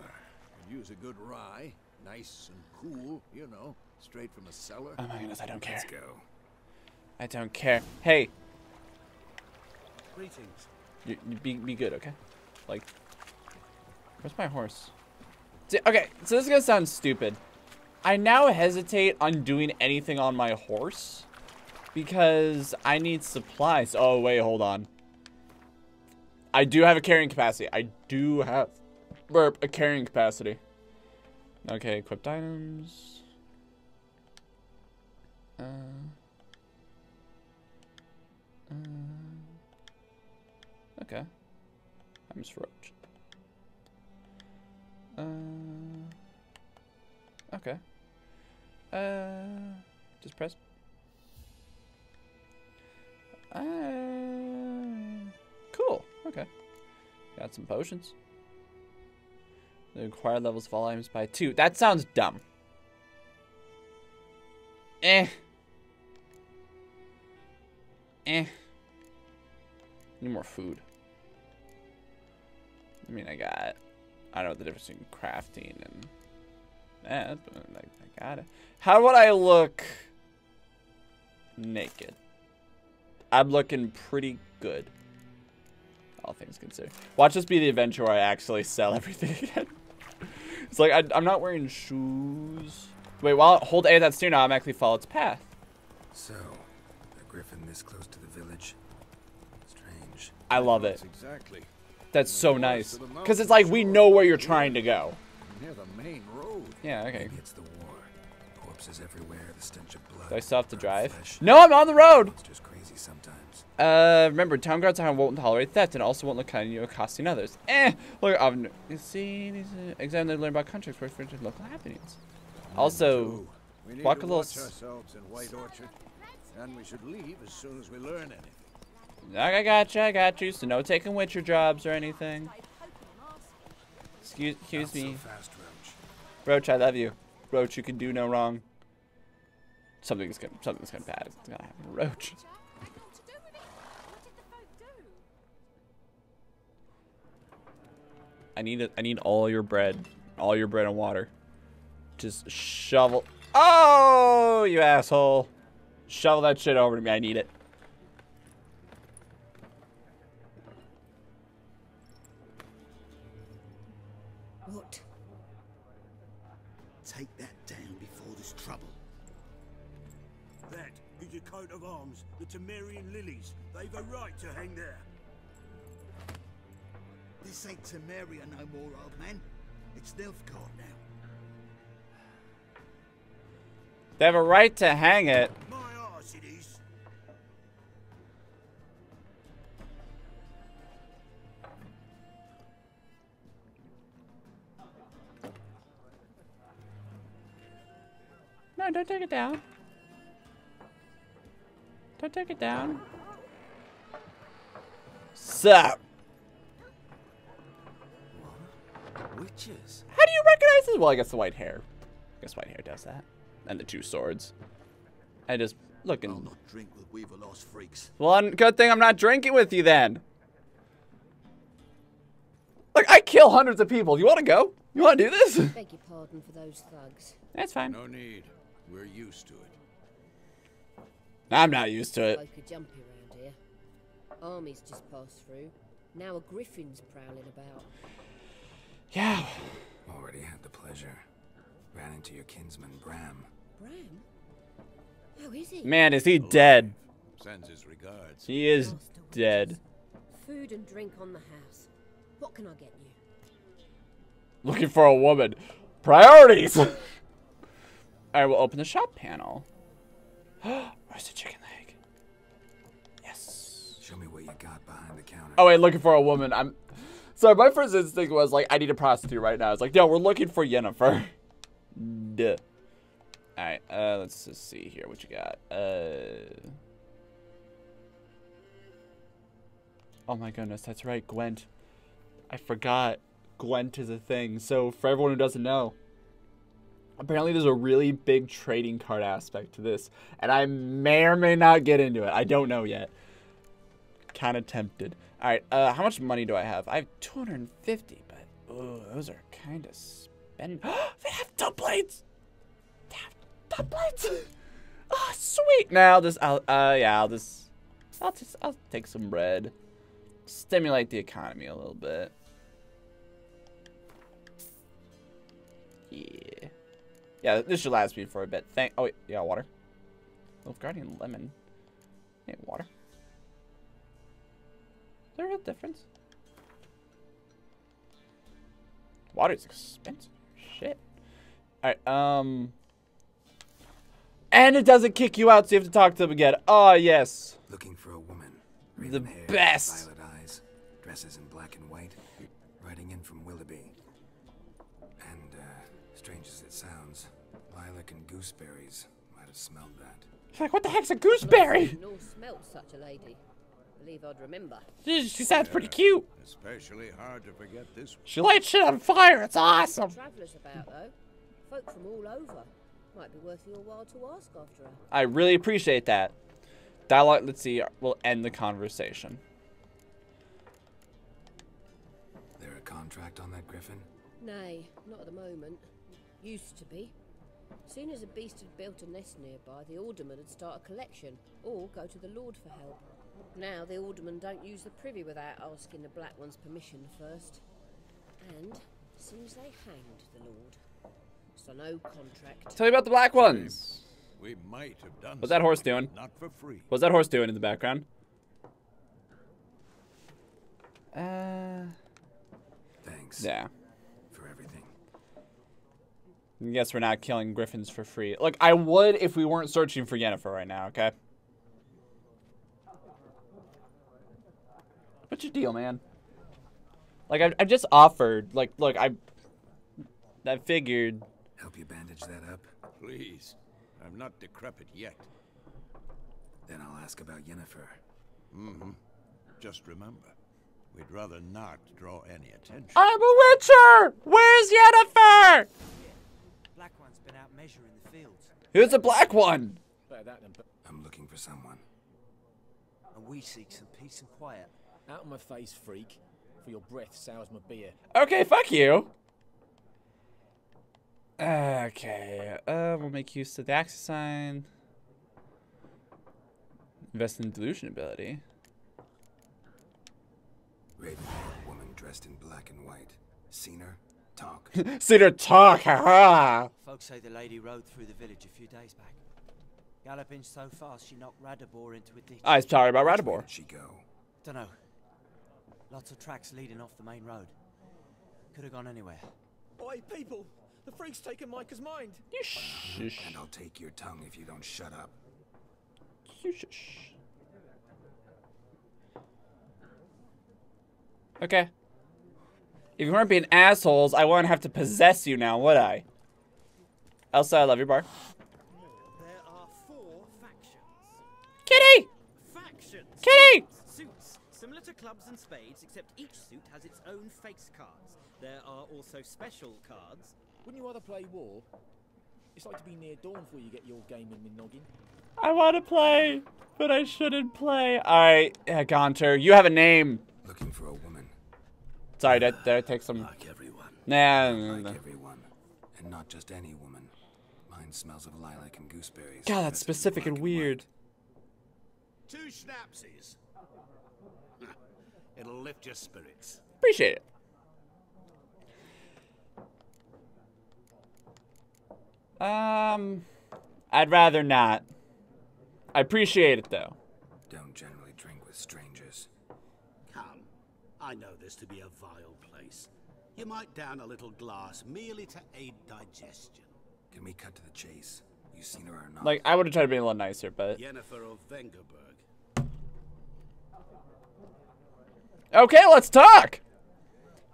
Could use a good rye. Nice and cool, you know, straight from a cellar. Oh my goodness, I don't care. Let's go. I don't care. Hey. Greetings. Be good, okay? Like, where's my horse? Okay, so this is gonna sound stupid. I now hesitate on doing anything on my horse because I need supplies. Oh, wait, hold on. I do have a carrying capacity. I do have a carrying capacity. Okay, equipped items. Okay. I'm just roach. Okay. Just press. Cool. Okay. Got some potions. The required levels of all items by 2. That sounds dumb. Need more food. I mean, I don't know the difference between crafting and that, but I got it. How would I look naked? I'm looking pretty good, all things considered. Watch this be the adventure where I actually sell everything again. It's like, I'm not wearing shoes. Wait, while hold A, that steer now automatically follow its path. So, a griffin this close to the village. Strange. I love it. Exactly. That's so nice. Because it's like, we know where you're trying to go. Near the main road. Yeah, okay. Maybe it's the war. Corpses everywhere, the stench of blood. Do I still have to drive? Flesh. No, I'm on the road! Just crazy sometimes. Remember, town guards won't tolerate theft and also won't look kind you accosting others. Look, you see, these examine and learn about contracts for local happenings. Also, walk a little. Ourselves in White Orchard, and we should leave as soon as we learn anything. I got you. So no taking Witcher jobs or anything. Excuse me. So fast, Roach, I love you. Roach, you can do no wrong. Something's gonna bad. It's gonna happen to Roach. I need all your bread and water. Just shovel. Oh, you asshole! Shovel that shit over to me. I need it. What? Take that down before there's trouble. That is your coat of arms, the Temerian lilies. They've a right to hang there. This ain't Temeria no more, old man. It's Nilfgaard now. They have a right to hang it. My arse it is. No, don't take it down. Don't take it down. Sup? Witches. How do you recognize this? Well, I guess the white hair. I guess white hair does that. And the 2 swords. I just look and. I'll not drink with weaver lost freaks. Well, good thing I'm not drinking with you then. Look, I kill hundreds of people. You want to go? You want to do this? Beg your pardon for those thugs. That's fine. No need. We're used to it. I'm not used to it. Like a jumpy around here. Armies just passed through. Now a griffin's prowling about. Yeah. Already had the pleasure. Ran into your kinsman Bram. Bram? How is he? Man, is he dead? Sends his regards. He is dead. Food and drink on the house. What can I get you? Looking for a woman. Priorities. I will open the shop panel. Where's the chicken leg? Yes. Show me what you got behind the counter. Oh wait, looking for a woman. I'm sorry. My first instinct was like, I need a prostitute right now. It's like, no, we're looking for Yennefer. Duh. All right. Let's just see here what you got. Oh my goodness, that's right, Gwent. I forgot. Gwent is a thing. So for everyone who doesn't know, apparently there's a really big trading card aspect to this, and I may or may not get into it. I don't know yet. Kind of tempted. All right, how much money do I have? I have 250, but ooh, those are kind of spend. They have templates. They have templates. Oh, sweet. Now I'll take some bread. Stimulate the economy a little bit. Yeah. Yeah, this should last me for a bit. Oh, wait. Yeah, water. Nilfgaardian lemon. Hey, water. Is there a difference? Water's expensive. Shit. Alright, and it doesn't kick you out, so you have to talk to them again. Oh, yes. Looking for a woman. The best. Violet eyes. Dresses in black and white. Riding in from Willoughby. And, strange as it sounds, lilac and gooseberries might have smelled that. It's like, what the heck's a gooseberry? No smell such a lady. Believe I'd remember. She sounds pretty cute. Especially hard to forget this one. She lights shit on fire. It's awesome. Travelers about though, folk from all over. Might be worth your while to ask after her. I really appreciate that. Dialogue. Let's see. We'll end the conversation. There a contract on that griffin? Nay, not at the moment. Used to be. Soon as a beast had built a nest nearby, the alderman would start a collection, or go to the Lord for help. Now the alderman don't use the privy without asking the black one's permission first. And as soon as they hanged the Lord, so no contract. Tell me about the black ones. We might have done. What's that horse doing? Not for free. What's that horse doing in the background? Thanks. Yeah. Yes, we're not killing griffins for free. Look, I would if we weren't searching for Yennefer right now, okay? What's your deal, man? Like, I just offered. Like, look, I figured. Help you bandage that up? Please. I'm not decrepit yet. Then I'll ask about Yennefer. Mm-hmm. Just remember, we'd rather not draw any attention. I'm a witcher! Where's Yennefer? Black one's been out measuring the fields. Who's the black one? I'm looking for someone. And we seek some peace and quiet. Out of my face, freak. For your breath sours my beer. Okay, fuck you. Okay. We'll make use of the access sign. Invest in delusion ability. Raven-haired woman dressed in black and white. Seen her? Talk. See the talk, haha. Folks say the lady rode through the village a few days back. Galloping so fast she knocked Radabor into a ditch. I'm sorry about Radabor. Where did she go? Dunno. Lots of tracks leading off the main road. Could have gone anywhere. Oi, people! The freak's taken Micah's mind. You shush. And I'll take your tongue if you don't shut up. You shush. Okay. If you weren't being assholes, I wouldn't have to possess you now, would I? Elsa, I love your bar. There are four factions. Kitty! Factions. Kitty! Suits. Similar to clubs and spades, except each suit has its own face cards. There are also special cards. Wouldn't you rather play war? It's like to be near dawn before you get your game in the noggin. I want to play, but I shouldn't play. Alright, Gaunter, you have a name. Looking for a woman. Sorry, that takes some. Like everyone. Nah, like everyone, and not just any woman. Mine smells of lilac and gooseberries. God, that's specific and weird. Two schnapsies. It'll lift your spirits. Appreciate it. I'd rather not. I appreciate it, though. Don't generally drink with strangers. Come, I know this to be a vile place. You might down a little glass merely to aid digestion. Can we cut to the chase? You seen her or not? Like, I would have tried to be a little nicer, but... Yennefer of Vengerberg. Okay, let's talk!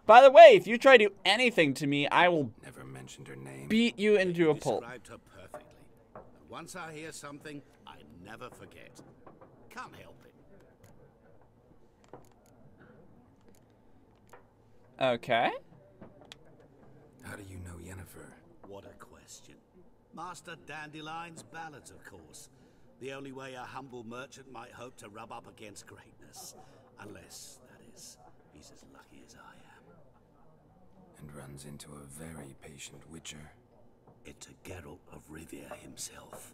By the way, if you try to do anything to me, I will... Never mentioned her name. Beat you into a pulp. Described her perfectly. Once I hear something, I never forget. Can't help it. Okay. How do you know Yennefer? What a question. Master Dandelion's ballads, of course. The only way a humble merchant might hope to rub up against greatness. Unless, that is, he's as lucky as I am. And runs into a very patient witcher. It's a Geralt of Rivia himself,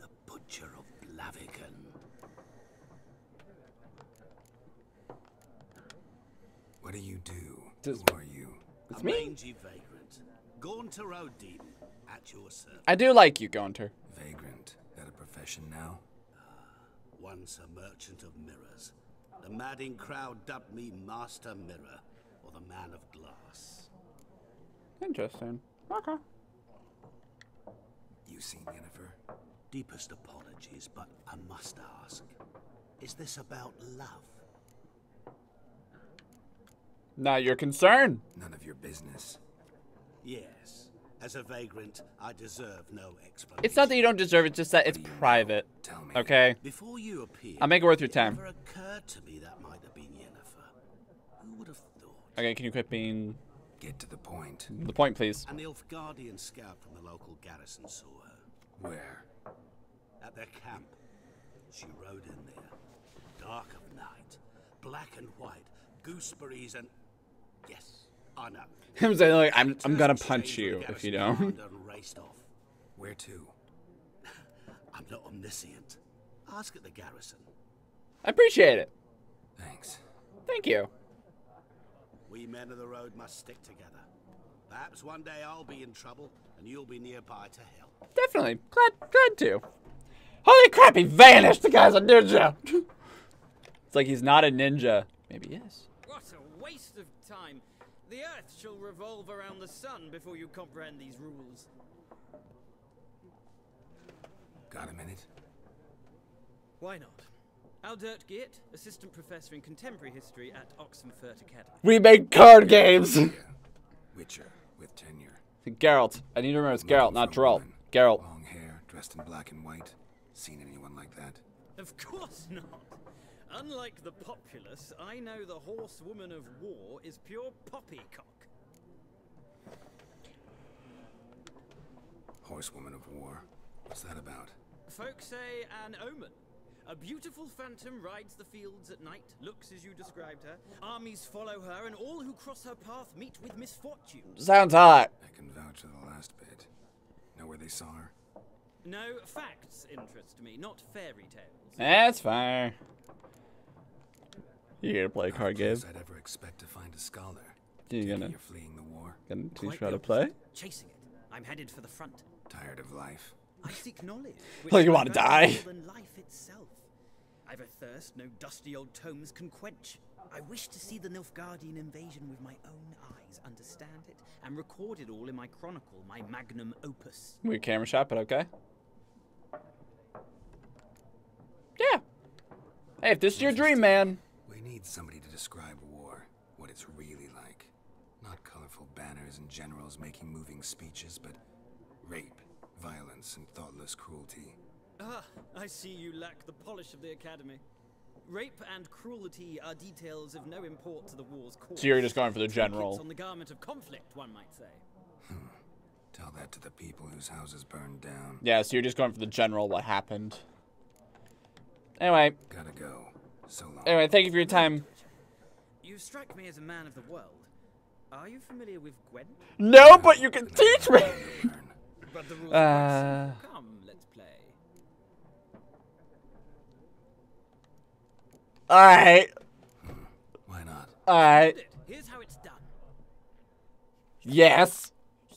the Butcher of Blaviken. What do you do? Who are you? It's me. A mangy vagrant, Gaunter O'Dean, at your service. I do like you, Gaunter. Vagrant, that a profession now? Once a merchant of mirrors. The madding crowd dubbed me Master Mirror, or the Man of Glass. Interesting. Okay. You seen Yennefer? Deepest apologies, but I must ask. Is this about love? Not your concern. None of your business. Yes. As a vagrant, I deserve no explanation. It's not that you don't deserve it, just that it's private. Tell me. Okay? Before you appear, I'll make it worth your time. It never occurred to me that might have been Yennefer. Who would have thought? Okay, can you quit being... Get to the point. The point, please. An Nilfgaardian scout from the local garrison saw her. Where? At their camp. She rode in there. Dark of night. Black and white. Gooseberries and... Yes, I know. I'm saying, like, I'm gonna punch you if you don't. Raced off. Where to? I'm not omniscient. Ask at the garrison. I appreciate it. Thanks. Thank you. We men of the road must stick together. Perhaps one day I'll be in trouble, and you'll be nearby to help. Definitely. Glad to. Holy crap, he vanished! The guy's a ninja! It's like he's not a ninja. Maybe he is. What a waste of time. The earth shall revolve around the sun before you comprehend these rules. Got a minute? Why not? Aldert Geert, assistant professor in contemporary history at Oxenfurt Academy. We make card games! Witcher with tenure. Geralt. I need to remember it's Geralt, not Geralt. Geralt. Long hair, dressed in black and white. Seen anyone like that? Of course not. Unlike the populace, I know the horsewoman of war is pure poppycock. Horsewoman of war? What's that about? Folks say an omen. A beautiful phantom rides the fields at night, looks as you described her. Armies follow her, and all who cross her path meet with misfortune. Sounds hot. I can vouch for the last bit. Know where they saw her? No, facts interest me, not fairy tales. That's fine. You're gonna play card games. I'd ever expect to find a scholar. You're fleeing the war. Gonna teach you how to play? Chasing it. I'm headed for the front. Tired of life. I seek knowledge. Like you want to die? Life itself. I've a thirst no dusty old tomes can quench. I wish to see the Nilfgaardian invasion with my own eyes, understand it, and record it all in my chronicle, my magnum opus. Weird camera shot, but okay. Yeah. Hey, if this is your dream, man. We need somebody to describe war, what it's really like. Not colorful banners and generals making moving speeches, but rape, violence, and thoughtless cruelty. Ah, I see you lack the polish of the academy. Rape and cruelty are details of no import to the war's cause. So you're just going for the general. On the garment of conflict, one might say. Tell that to the people whose houses burned down. Yeah, so you're just going for the general, what happened. Anyway. Gotta go. So long. Anyway, thank you for your time. You strike me as a man of the world. Are you familiar with Gwent? No, but you can teach me! But the rules are so. Come, let's play. Alright. Why not? Alright. Here's how it's done. Yes.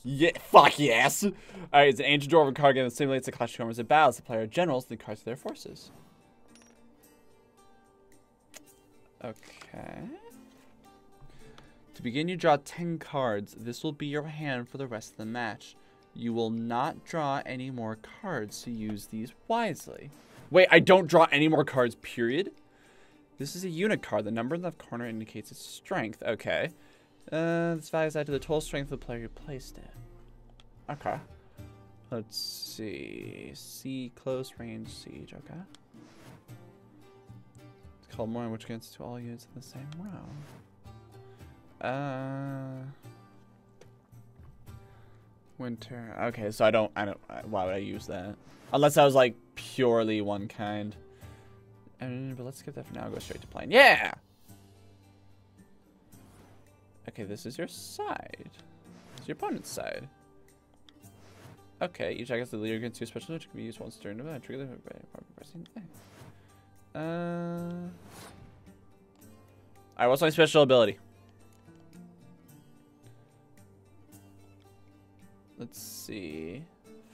Yeah, fuck yes! Alright, it's an ancient dwarven card game that simulates the clash of armies and battles. The player generals the cards of their forces. Okay. To begin, you draw 10 cards. This will be your hand for the rest of the match. You will not draw any more cards, so use these wisely. Wait, I don't draw any more cards, period? This is a unit card. The number in the left corner indicates its strength. Okay. This value is added to the total strength of the player you placed it. Okay. Let's see. C, close range, siege. Okay. It's called Morhen, which gets to all units in the same row. Winter. Okay, so I don't, why would I use that? Unless I was like purely one kind. But let's skip that for now and go straight to plan. Yeah! Okay, this is your side. It's your opponent's side. Okay, each attack as the leader gets two special, which can be used once during the event. Trigger the pressing thing. Alright, what's my special ability? Let's see.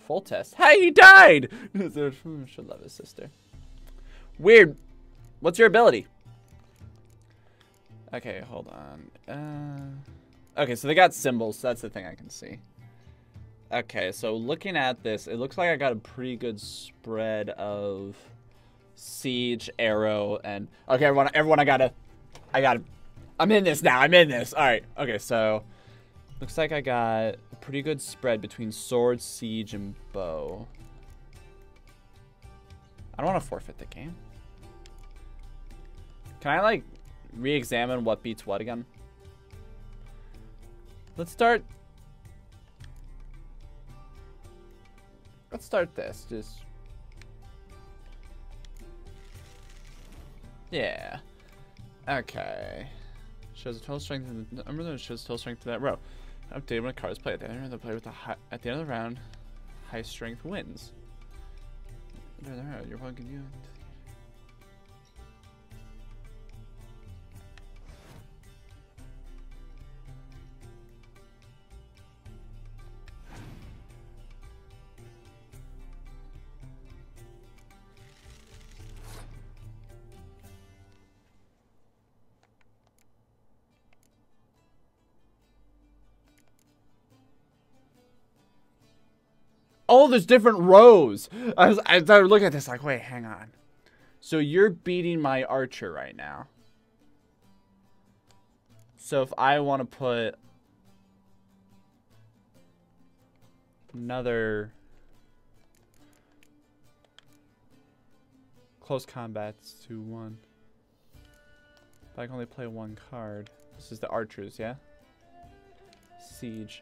Full test. Hey, he died! Should love his sister. Weird. What's your ability? Okay, hold on. Okay, so they got symbols. So that's the thing I can see. Okay, so looking at this, it looks like I got a pretty good spread of siege, arrow, and okay, everyone, I gotta. I'm in this now. I'm in this. All right. Okay, so looks like I got a pretty good spread between sword, siege, and bow. I don't want to forfeit the game. Can I like re-examine what beats what again? Let's start this. Just yeah. Okay. Shows the total strength. Remember that it shows the total strength to that row. Updated when a card is played. The end of the player with the high, at the end of the round, high strength wins. You're fucking you. Oh, there's different rows. I started looking at this like, wait, hang on. So you're beating my archer right now. So if I want to put another close combats to one, if I can only play one card. This is the archers, yeah? Siege.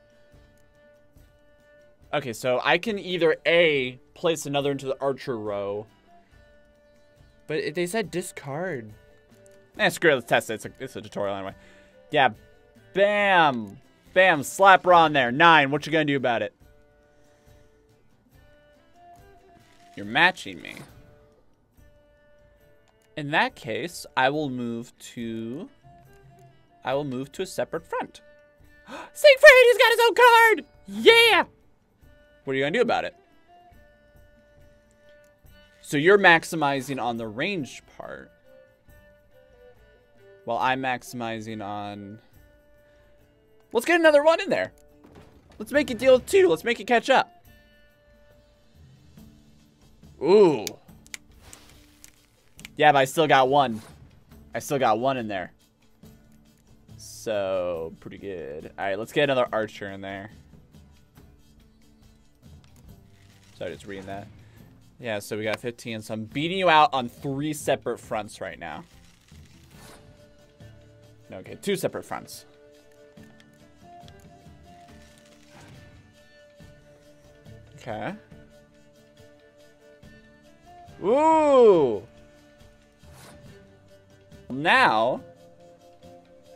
Okay, so I can either A, place another into the archer row. But they said discard. Eh, screw it, let's test it. It's a tutorial anyway. Yeah, bam. Bam, slap her on there. 9, what you gonna do about it? You're matching me. In that case, I will move to a separate front. Siegfried, he's got his own card! Yeah! What are you going to do about it? So you're maximizing on the range part. While I'm maximizing on... Let's get another one in there. Let's make it deal with 2. Let's make it catch up. Ooh. Yeah, but I still got 1. I still got 1 in there. So, pretty good. All right, let's get another archer in there. Sorry, just reading that. Yeah, so we got 15, so I'm beating you out on 3 separate fronts right now. Okay, 2 separate fronts. Okay. Ooh! Now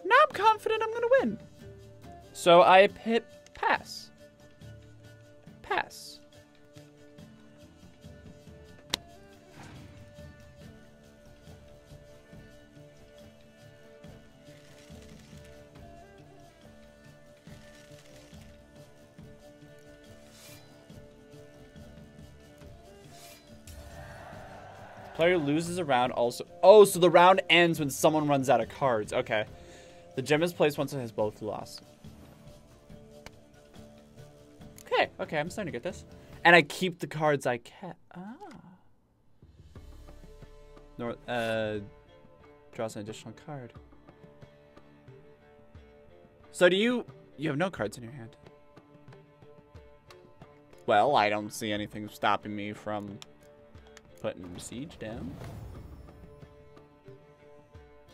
I'm confident I'm gonna win. So I hit pass. Pass. Player loses a round also. Oh, so the round ends when someone runs out of cards. Okay. The gem is placed once it has both lost. Okay. Okay, I'm starting to get this. And I keep the cards I kept. Ah. North, draws an additional card. So do you... You have no cards in your hand. Well, I don't see anything stopping me from putting siege down.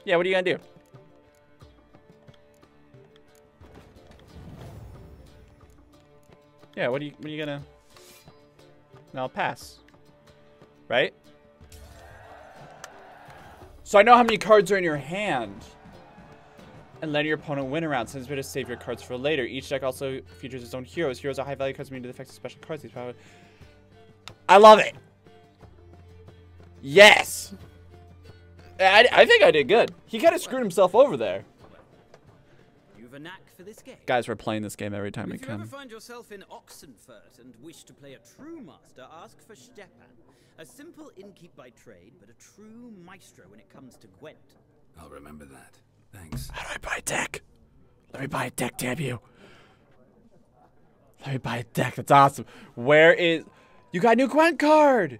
Yeah, what are you gonna do? Yeah, what are you gonna... No, I'll pass. Right? So I know how many cards are in your hand. And let your opponent win around, since it's better to save your cards for later. Each deck also features its own heroes. Heroes are high-value cards meaning the effects of special cards. These power. I love it. Yes. I think I did good. He kind of screwed himself over there. You have a knack for this game. Guys, we're playing this game every time we come. If you ever find yourself in Oxenfurt and wish to play a true master, ask for Stepan, a simple innkeep by trade, but a true maestro when it comes to Gwent. I'll remember that. Thanks. How do I buy a deck? Let me buy a deck, damn you. Let me buy a deck. That's awesome. Where is... You got a new Gwent card!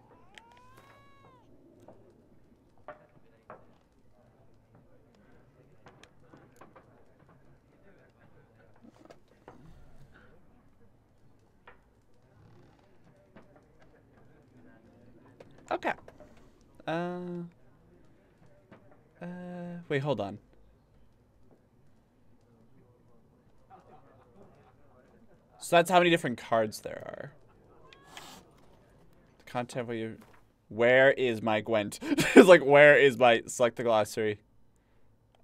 Okay. Wait, hold on. So that's how many different cards there are. The content where you... Where is my Gwent? It's like, where is my... Select the glossary.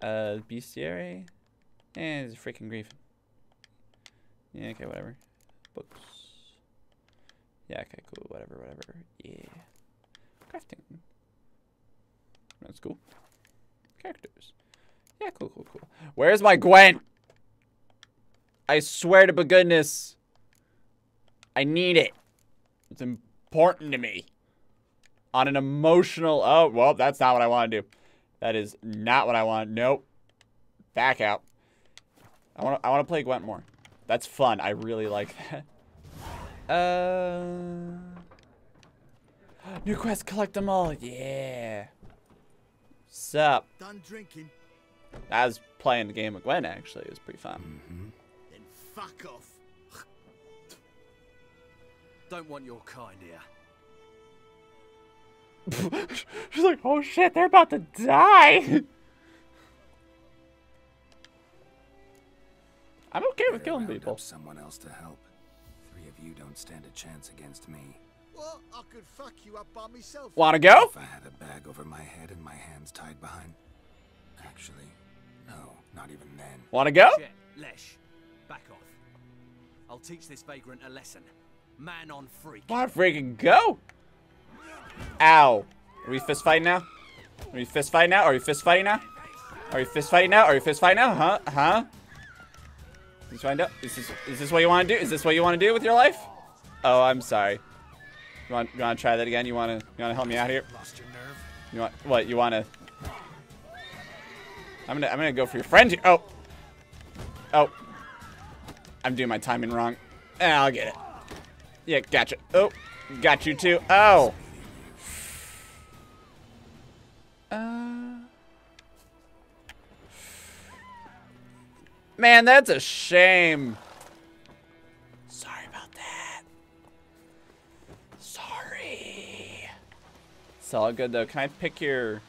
Bestiary? It's a freaking grief. Yeah, okay, whatever. Books. Yeah, okay, cool. Whatever, whatever. Yeah. Crafting. That's cool. Characters. Yeah, cool, cool, cool. Where's my Gwent? I swear to goodness. I need it. It's important to me. On an emotional... Oh, well, that's not what I want to do. That is not what I want. Nope. Back out. I want to play Gwent more. That's fun. I really like that. New quest, collect them all. Yeah. Sup? Done drinking. I was playing the game of Gwent, actually. It was pretty fun. Mm-hmm. Then fuck off. Don't want your kind here. She's like, oh shit, they're about to die. I'm okay with killing people. Someone else to help. Three of you don't stand a chance against me. Well, I could fuck you up by myself. Wanna go? If I had a bag over my head and my hands tied behind. Actually, no, not even then. Wanna go? Shit, Lesh, back off. I'll teach this vagrant a lesson. Man on freak. Wanna freaking go? Ow. Are we fist fighting now? Are we fist fighting now? Are we fist fighting now? Are we fist fighting now? Are we fist fighting now? Huh? Huh? You find out? Is this what you wanna do? Is this what you wanna do with your life? Oh, I'm sorry. You want to try that again? You want to help me out here? Lost your nerve. You want what? You want to? I'm gonna go for your friend here. Oh, oh, I'm doing my timing wrong. I'll get it. Yeah, gotcha. Oh, got you too. Oh. Man, that's a shame. It's all good though. Can I pick your...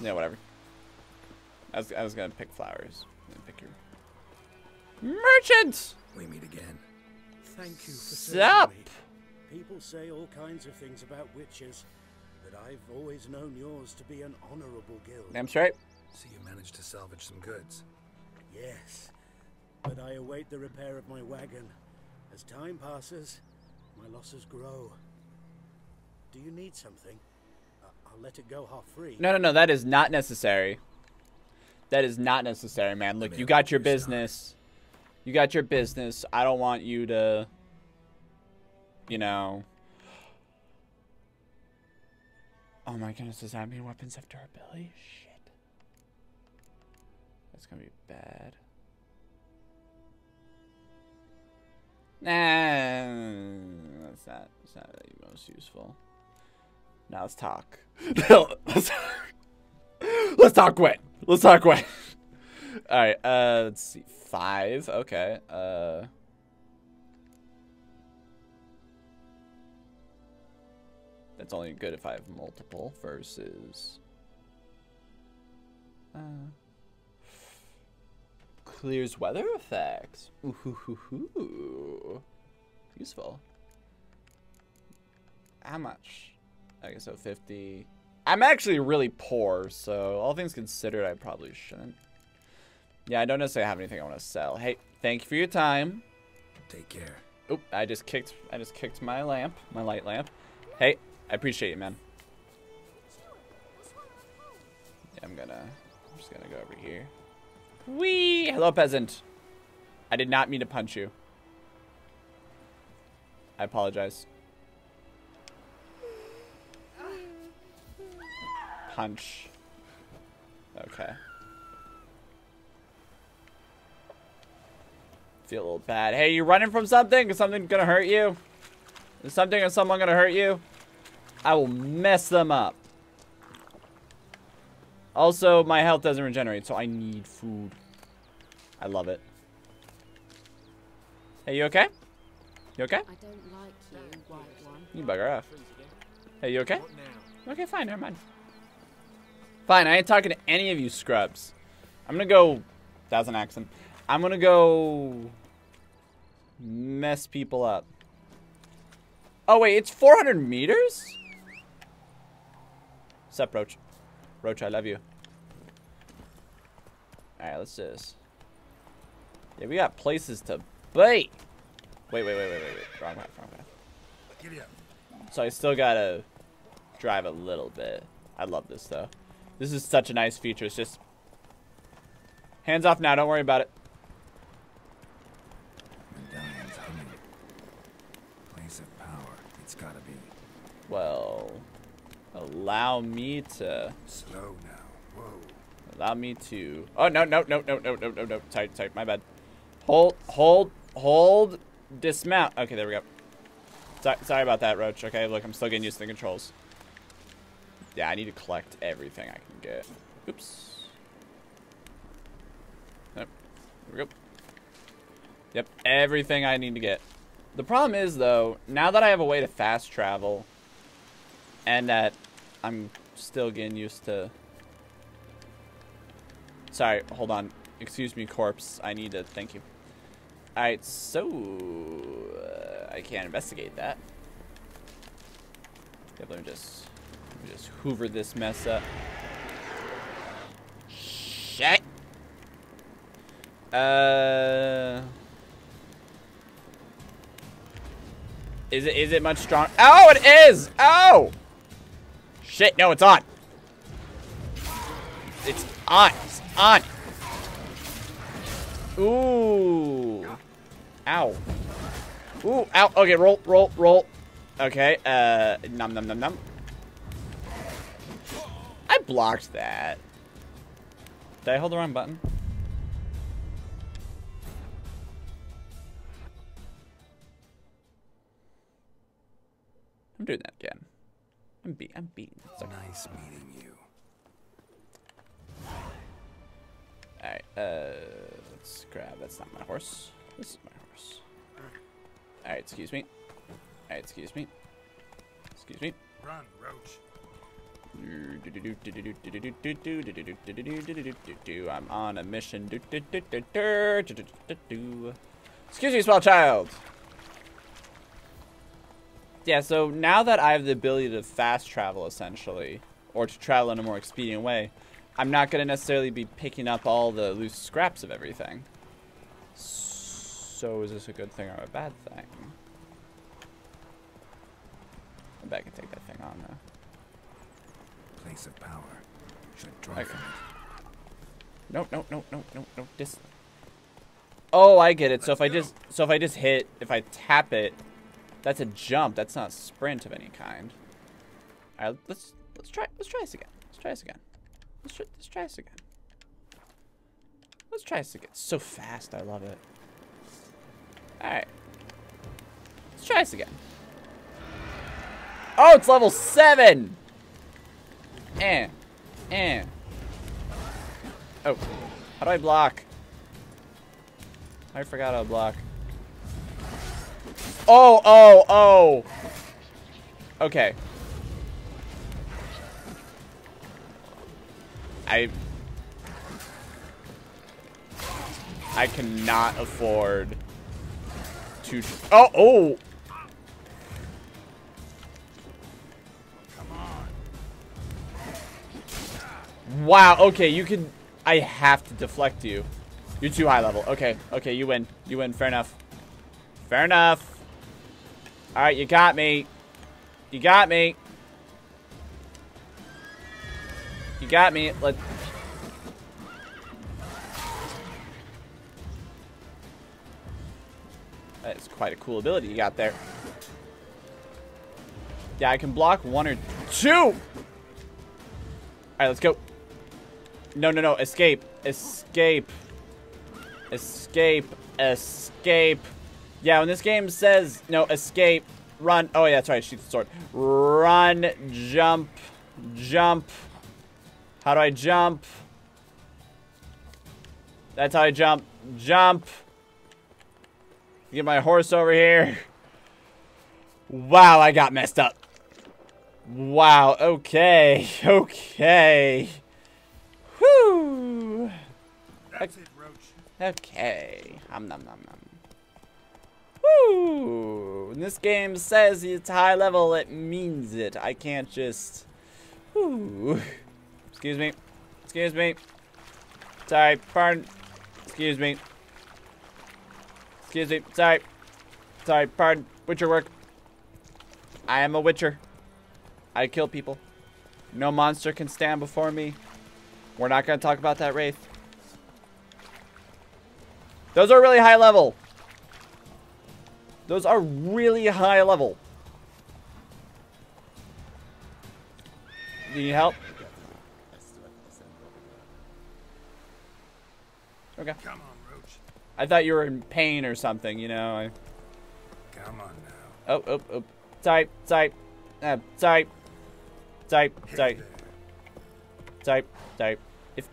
Yeah, whatever. I was gonna pick flowers. I'm gonna pick your... Merchant! We meet again. Thank you for sup? Me. People say all kinds of things about witches, but I've always known yours to be an honorable guild. That's right. So you managed to salvage some goods. Yes, but I await the repair of my wagon. As time passes, my losses grow. Do you need something? I'll let it go half free. No, no, no. That is not necessary. That is not necessary, man. Look, you got your business. You got your business. I don't want you to, you know. Oh my goodness, does that mean weapons have durability? Shit. That's gonna be bad. Nah, that's not really most useful. Now let's talk. Let's talk Gwent. Let's talk Gwent. Alright, let's see. 5, okay. That's only good if I have multiple versus... clears weather effects. Ooh, hoo, hoo, hoo. Useful. How much? I guess so, 50. I'm actually really poor, so all things considered, I probably shouldn't. Yeah, I don't necessarily have anything I want to sell. Hey, thank you for your time. Take care. Oop, I just kicked my lamp, my light lamp. Hey, I appreciate you, man. Yeah, I'm just gonna go over here. Whee! Hello, peasant. I did not mean to punch you. I apologize. Punch. Okay. Feel a little bad. Hey, you running from something? Is something gonna hurt you? Is something or someone gonna hurt you? I will mess them up. Also, my health doesn't regenerate, so I need food. I love it. Hey, you okay? You okay? I don't like you, white one. You bugger off. Hey, you okay? Okay, fine, never mind. Fine, I ain't talking to any of you scrubs. I'm gonna go... That was an accent. I'm gonna go... mess people up. Oh, wait, it's 400 meters? Sup, Roach. Roach, I love you. Alright, let's do this. Yeah, we got places to be. Wait. Wrong path. So I still gotta drive a little bit. I love this, though. This is such a nice feature. It's just... Hands off now, don't worry about it. Well, allow me to. Slow now. Whoa. Allow me to. Oh no. Tight. My bad. Hold. Dismount. Okay, there we go. Sorry about that, Roach. Okay, look, I'm still getting used to the controls. Yeah, I need to collect everything I can get. Oops. Nope. There we go. Yep, everything I need to get. The problem is, though, now that I have a way to fast travel, and that I'm still getting used to... Sorry, hold on. Excuse me, corpse. I need to... Thank you. Alright, so... I can't investigate that. Yep, let me just hoover this mess up. Shit! Is it much stronger? Oh, it is! Oh! Shit, no, it's on. It's on. It's on. Ooh. Ow. Ooh, ow. Okay, roll. Okay, num. I blocked that. Did I hold the wrong button? I'm doing that again. I'm beaten. Sorry. Nice meeting you. Alright, let's grab. That's not my horse. This is my horse. Alright, excuse me. Alright, excuse me. Excuse me. Run, Roach. I'm on a mission. Excuse me, small child. Yeah, so now that I have the ability to fast travel, essentially, or to travel in a more expedient way, I'm not going to necessarily be picking up all the loose scraps of everything. So is this a good thing or a bad thing? I bet I can take that thing on, though. Place of power should draw okay. No. Just... Oh, I get it. So if I just, hit, if I tap it, that's a jump. That's not a sprint of any kind. All right, let's Let's try this again. It's so fast, I love it. Alright. Let's try this again. Oh, it's level 7! Oh. How do I block? I forgot how to block. Oh! Okay. I cannot afford to... Oh! Wow, okay, you can... I have to deflect you. You're too high level. Okay, you win. Fair enough. Alright, you got me. Let's... That is quite a cool ability you got there. Yeah, I can block one or two. All right, let's go. No. Escape. Yeah, when this game says no, escape, run. Oh, yeah, that's right. Shoot the sword. Run, jump. How do I jump? That's how I jump. Get my horse over here. Wow, I got messed up. Wow, okay. Whoo! That's it, Roach. Okay. Nom. Whoo! When this game says it's high level, it means it. I can't just... Whoo! Excuse me. Sorry, pardon. Excuse me. Sorry, pardon. Witcher work. I am a witcher. I kill people. No monster can stand before me. We're not going to talk about that wraith. Those are really high level. Do you need help? Okay. Come on. I thought you were in pain or something, you know. Come on now. Oh. Sorry. If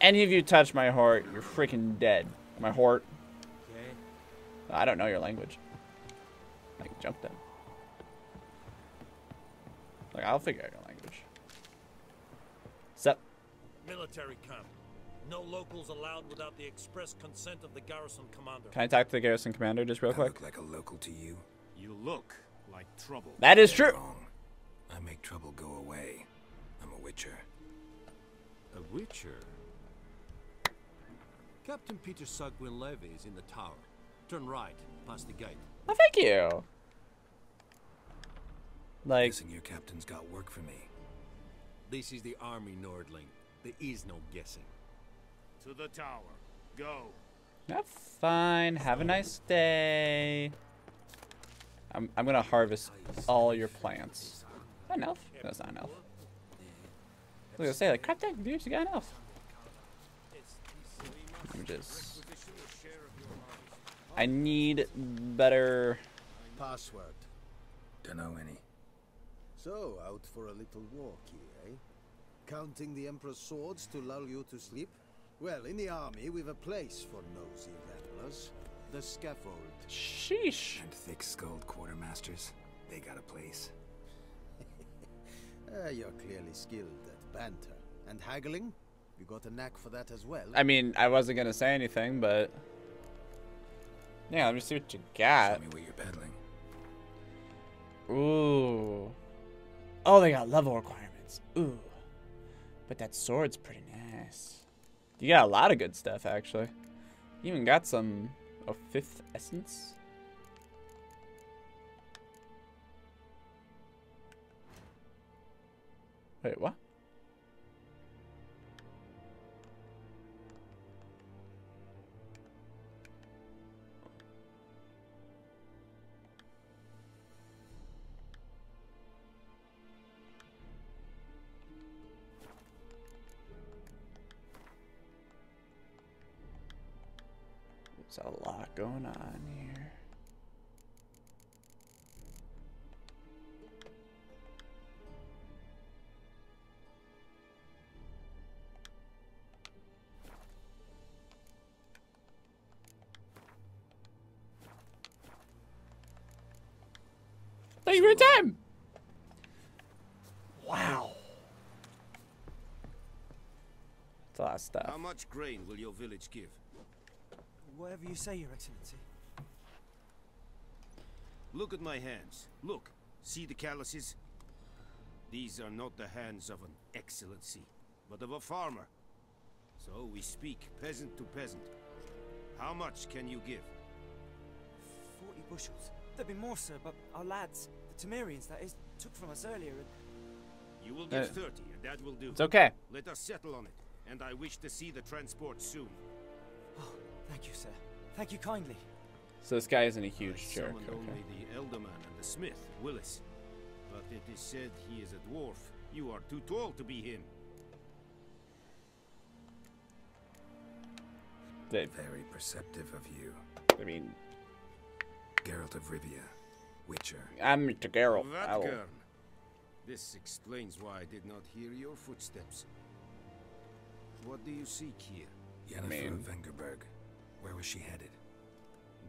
any of you touch my heart, you're freaking dead. My heart. Okay. I don't know your language. I can jump them. Like, I'll figure out your language. Sup? Military camp. No locals allowed without the express consent of the garrison commander. Can I talk to the garrison commander just real quick? I look like a local to you. You look like trouble. That is true. I make trouble go away. I'm a witcher. A witcher? Captain Peter Sars is in the tower. Turn right, past the gate. Oh, thank you. Like, I'm guessing your captain's got work for me. This is the army, Nordling. There is no guessing. To the tower. Go. That's fine. Have a nice day. I'm gonna harvest all your plants. Is that an elf? No, it's not an elf. I was gonna say, like, crap, that dude, you got an elf. I'm just... I need better... Password. Don't know any. So, out for a little walk here, eh? Counting the Emperor's swords to lull you to sleep? Well, in the army, we've a place for nosy rattlers. The scaffold. Sheesh. And thick-skulled quartermasters. They got a place. You're clearly skilled at banter. And haggling? You got a knack for that as well. I mean, I wasn't going to say anything, but... Yeah, let me see what you got. Tell me what you're battling. Ooh. Oh, they got level requirements. Ooh. But that sword's pretty nice. You got a lot of good stuff, actually. You even got some... Oh, 5th essence? Wait, what? There's a lot going on here. Thank you for your time. Wow. That's a lot of stuff. How much grain will your village give? Whatever you say, Your Excellency. Look at my hands. Look. See the calluses? These are not the hands of an excellency, but of a farmer. So we speak peasant to peasant. How much can you give? 40 bushels. There'd be more, sir, but our lads, the Temerians, that is, took from us earlier. You will give 30, and that will do. It's okay. Let us settle on it, and I wish to see the transport soon. Oh. Thank you, sir. Thank you kindly. So this guy isn't a huge jerk. Okay. Only the Elderman and the Smith, Willis. But it is said he is a dwarf. You are too tall to be him. They're very perceptive of you. I mean, Geralt of Rivia, Witcher. I'm Mr. Geralt. Vatgern. This explains why I did not hear your footsteps. What do you seek here? Yennefer of Vengerberg. Where was she headed?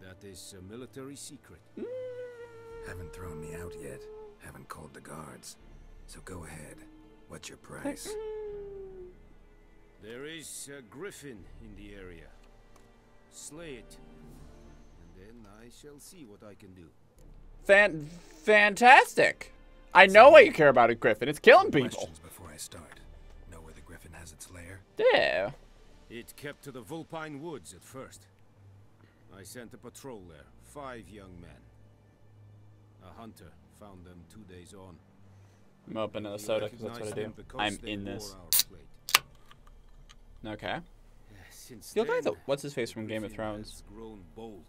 That is a military secret. Haven't thrown me out yet. Haven't called the guards. So go ahead. What's your price? There is a griffin in the area. Slay it. And then I shall see what I can do. Fantastic! I know why you care about a griffin. It's killing people. Questions before I start. Know where the griffin has its lair? Yeah. It kept to the Vulpine Woods at first. I sent a patrol there, 5 young men. A hunter found them 2 days on. I'm open to the soda because that's what I do. I'm in this. Okay. You'll guys, what's his face from Game of Thrones? Grown bold.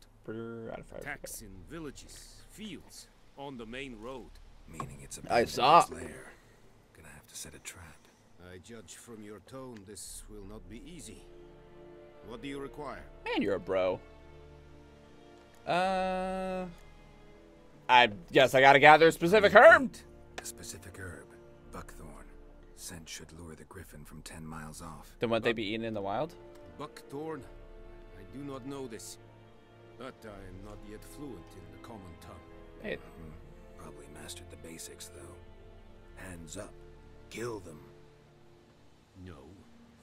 Attacks in villages, fields, on the main road. Meaning it's a lair. Gonna have to set a trap. I judge from your tone, this will not be easy. What do you require? Man, you're a bro. I guess I gotta gather a specific herb. A specific herb, buckthorn. Scent should lure the griffin from 10 miles off. Then won't they be eaten in the wild? Buckthorn? I do not know this, but I am not yet fluent in the common tongue. Hey. Probably mastered the basics, though. Hands up. Kill them. No,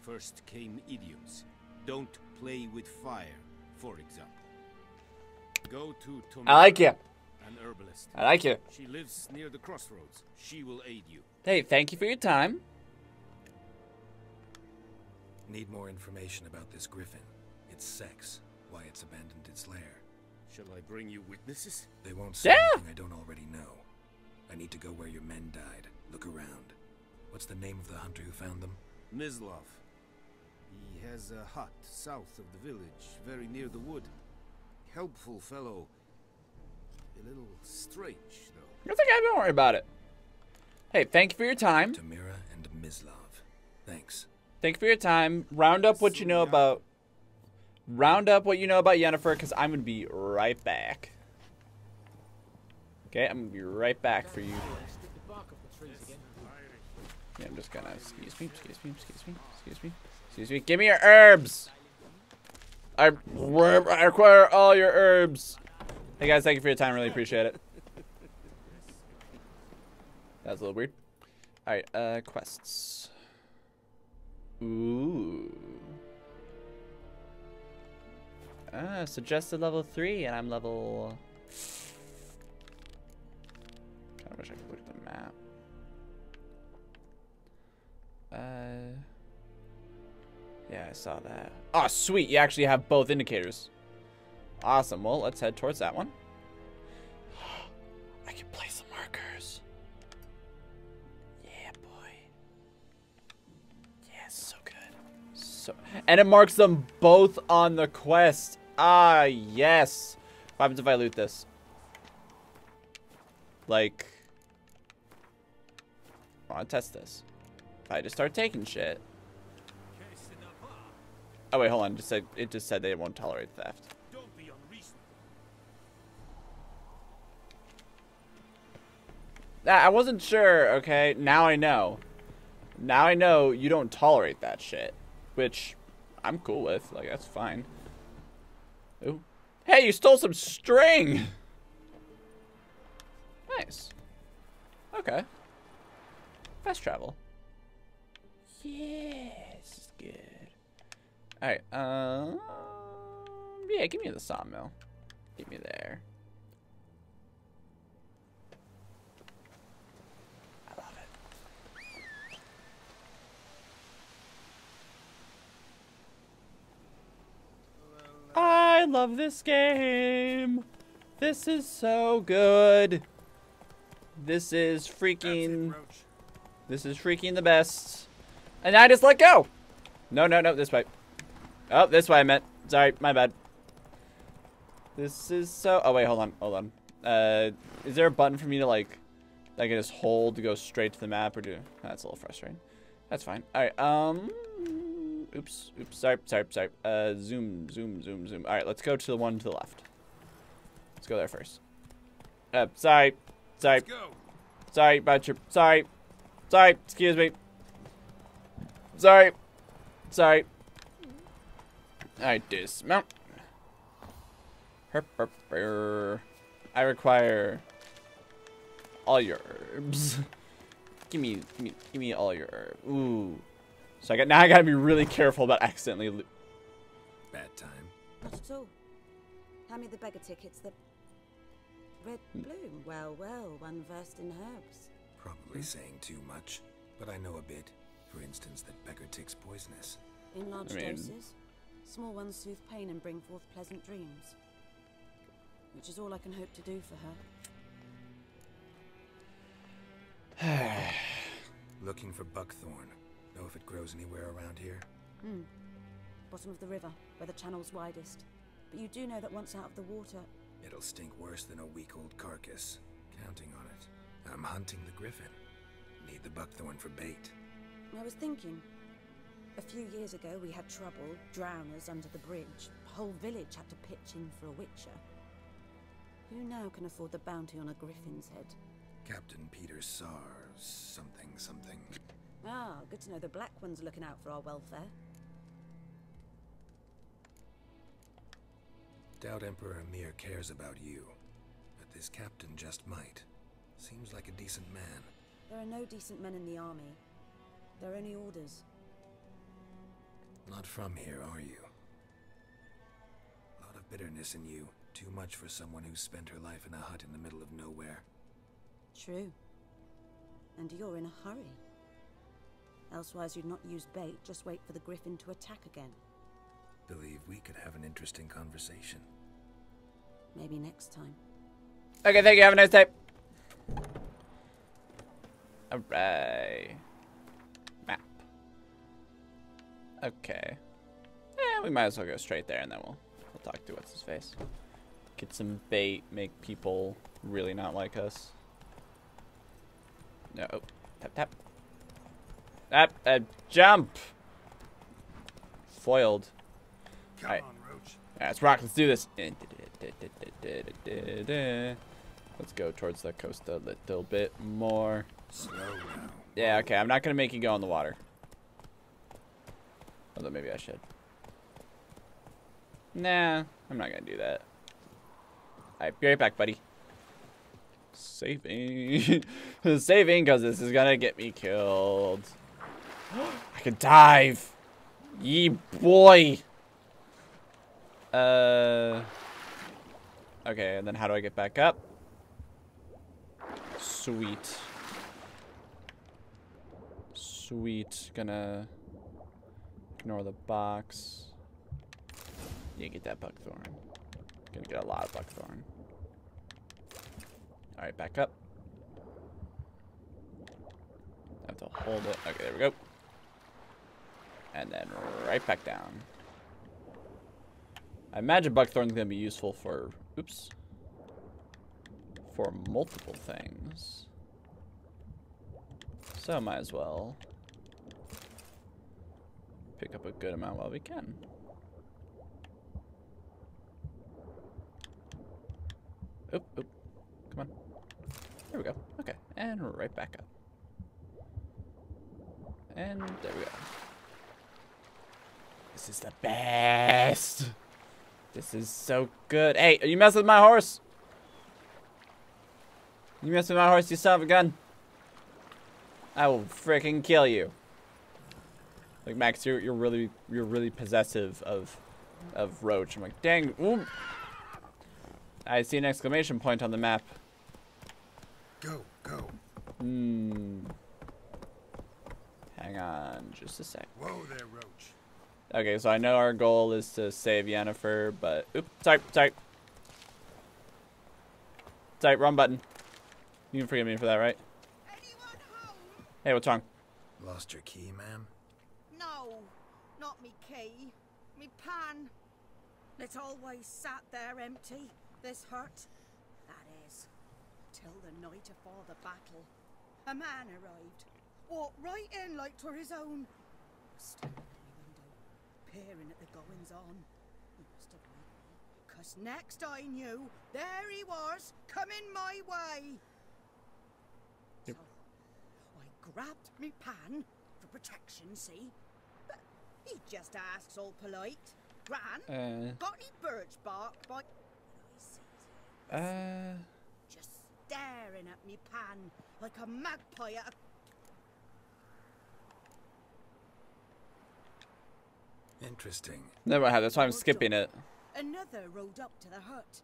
first came idioms. Don't play with fire, for example. Go to Tomira, I like you. An herbalist. I like you. She lives near the crossroads. She will aid you. Hey, thank you for your time. Need more information about this griffin. Its sex, why it's abandoned its lair. Shall I bring you witnesses? They won't say anything I don't already know. I need to go where your men died. Look around. What's the name of the hunter who found them? Mislav. He has a hut south of the village, very near the wood. Helpful fellow. A little strange, though. I think I don't worry about it. Hey, thank you for your time. Tomira and Mislav. Thanks. Thank you for your time. Round up what you know about... Round up what you know about Yennefer, because I'm going to be right back. Okay, I'm going to be right back for you. I'm just gonna, excuse me. Give me your herbs. I require all your herbs. Hey guys, thank you for your time. Really appreciate it. That was a little weird. All right, quests. Ooh. Ah, suggested level 3, and I'm level. I wish I could look at the map. Yeah, I saw that. Oh, sweet. You actually have both indicators. Awesome. Well, let's head towards that one. I can place some markers. Yeah, boy. Yeah, so good. So, and it marks them both on the quest. Ah, yes. What happens if I loot this? Like, I want to test this. I just start taking shit. Oh wait, hold on. It just said they won't tolerate theft. Don't I wasn't sure, okay? Now I know. Now I know you don't tolerate that shit. Which I'm cool with. Like, that's fine. Ooh. Hey, you stole some string! Nice. Okay. Fast travel. Yeah, this is good. Alright, yeah, give me the sawmill. Give me there. I love it. I love this game. This is so good. This is freaking... This is freaking the best. And I just let go. No, no, no, this way. Oh, this way I meant. Sorry, my bad. This is so... Oh, wait, hold on, hold on. Is there a button for me to, like... I can just hold to go straight to the map or do... That's a little frustrating. That's fine. Alright, Oops, oops, sorry, sorry, sorry. Zoom, zoom, zoom, zoom. Alright, let's go to the one to the left. Let's go there first. Sorry. Sorry. Sorry about your... Sorry. Sorry, excuse me. Sorry. Sorry. I dismount. I require all your herbs. Give me all your herb. Ooh. So now I gotta be really careful about accidentally lo- Bad time. Not at all. Hand me the beggar tickets, the red bloom. Well, well, one versed in herbs. Probably saying too much, but I know a bit. For instance, that beggar tick's poisonous. In large doses, small ones soothe pain and bring forth pleasant dreams. Which is all I can hope to do for her. Looking for buckthorn. Know if it grows anywhere around here? Hmm. Bottom of the river, where the channel's widest. But you do know that once out of the water... It'll stink worse than a week-old carcass. Counting on it. I'm hunting the griffin. Need the buckthorn for bait. I was thinking. A few years ago we had trouble. Drowners under the bridge. The whole village had to pitch in for a witcher. Who now can afford the bounty on a griffin's head? Captain Peter Sars, something, something. Ah, good to know the black one's looking out for our welfare. Doubt Emperor Amir cares about you, but this captain just might. Seems like a decent man. There are no decent men in the army. There are only orders. Not from here, are you? A lot of bitterness in you. Too much for someone who spent her life in a hut in the middle of nowhere. True. And you're in a hurry. Elsewise you'd not use bait, just wait for the griffin to attack again. Believe we could have an interesting conversation. Maybe next time. Okay, thank you. Have a nice day. Alright. Map. Okay. Yeah, we might as well go straight there and then we'll talk to what's his face. Get some bait, make people really not like us. No, oh, tap, tap. Tap, jump! Foiled. Come on, Roach. Alright, let's rock, let's do this. Let's go towards the coast a little bit more. Yeah, okay, I'm not gonna make you go in the water. Although maybe I should. Nah, I'm not gonna do that. Alright, be right back, buddy. Saving. Saving, because this is gonna get me killed. I can dive. Ye boy. Okay, and then how do I get back up? Sweet. Sweet. Gonna ignore the box. Yeah, get that buckthorn. Gonna get a lot of buckthorn. All right, back up. I have to hold it. Okay, there we go. And then right back down. I imagine buckthorn's gonna be useful for, oops, for multiple things. So might as well pick up a good amount while we can. Oop, oop. Come on. There we go. Okay. and right back up. And there we go. This is the best. This is so good. Hey, are you messing with my horse? You messing with my horse, you son of a gun. I will freaking kill you. Like, Max, you're really possessive of Roach. I'm like, dang. Ooh. I see an exclamation point on the map. Go, go. Hmm. Hang on just a sec. Whoa there, Roach. Okay, so I know our goal is to save Yennefer, but... Oops, sorry, wrong button. You can forgive me for that, right? Anyone home? Hey, what's wrong? Lost your key, ma'am? No, not me key. Me pan. It's always sat there empty. This hurt, that is. Till the night afore the battle. A man arrived. Walked right in like 'twere his own. Peering at the goings-on. He must have made me. 'Cause next I knew, there he was, coming my way. Yep. So, I grabbed me pan for protection, see? But he just asks all polite. Gran, got any birch bark by... Just staring at me pan like a magpie at a... Interesting. Never had. That's why I'm skipping it. Another rode up to the hut,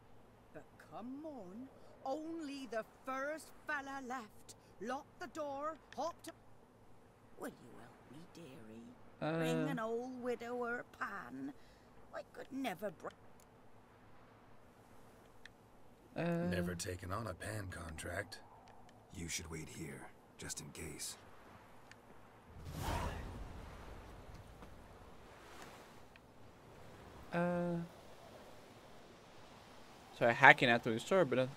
but come on, only the first fella left. Locked the door, hopped. Will you help me, dearie? Bring an old widower pan. I could never bring. Never taken on a pan contract. You should wait here, just in case. So hacking after the sword, but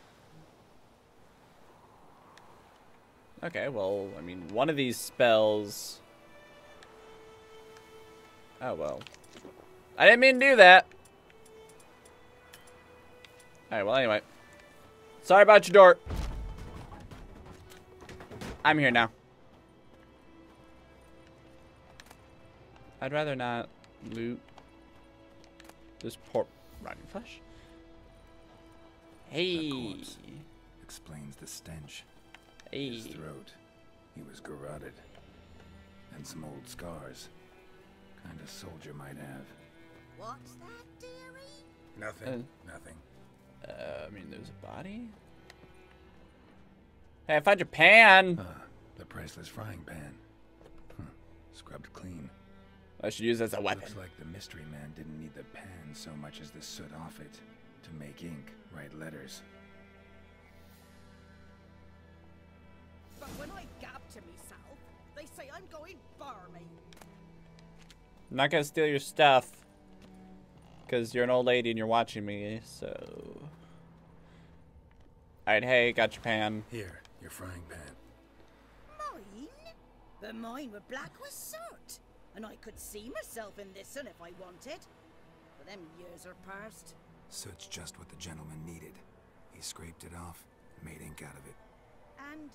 okay. Well, I mean, one of these spells. Oh well, I didn't mean to do that. All right. Well, anyway, sorry about your door. I'm here now. I'd rather not loot. This poor rotting flesh. Hey. Explains the stench. Hey. His throat. He was garroted. And some old scars. Kind of soldier might have. What's that, dearie? Nothing. Nothing. I mean, there's a body. Hey, I found your pan. The priceless frying pan. Scrubbed clean. I should use it as a weapon. Looks like the mystery man didn't need the pan so much as the soot off it to make ink, write letters. But when I gab to myself, they say I'm going barmy. I'm not gonna steal your stuff, cause you're an old lady and you're watching me. So, all right, hey, got your pan. Here, your frying pan. Mine, but mine were black with soot. And I could see myself in this one if I wanted. But them years are past. So it's just what the gentleman needed. He scraped it off, made ink out of it. And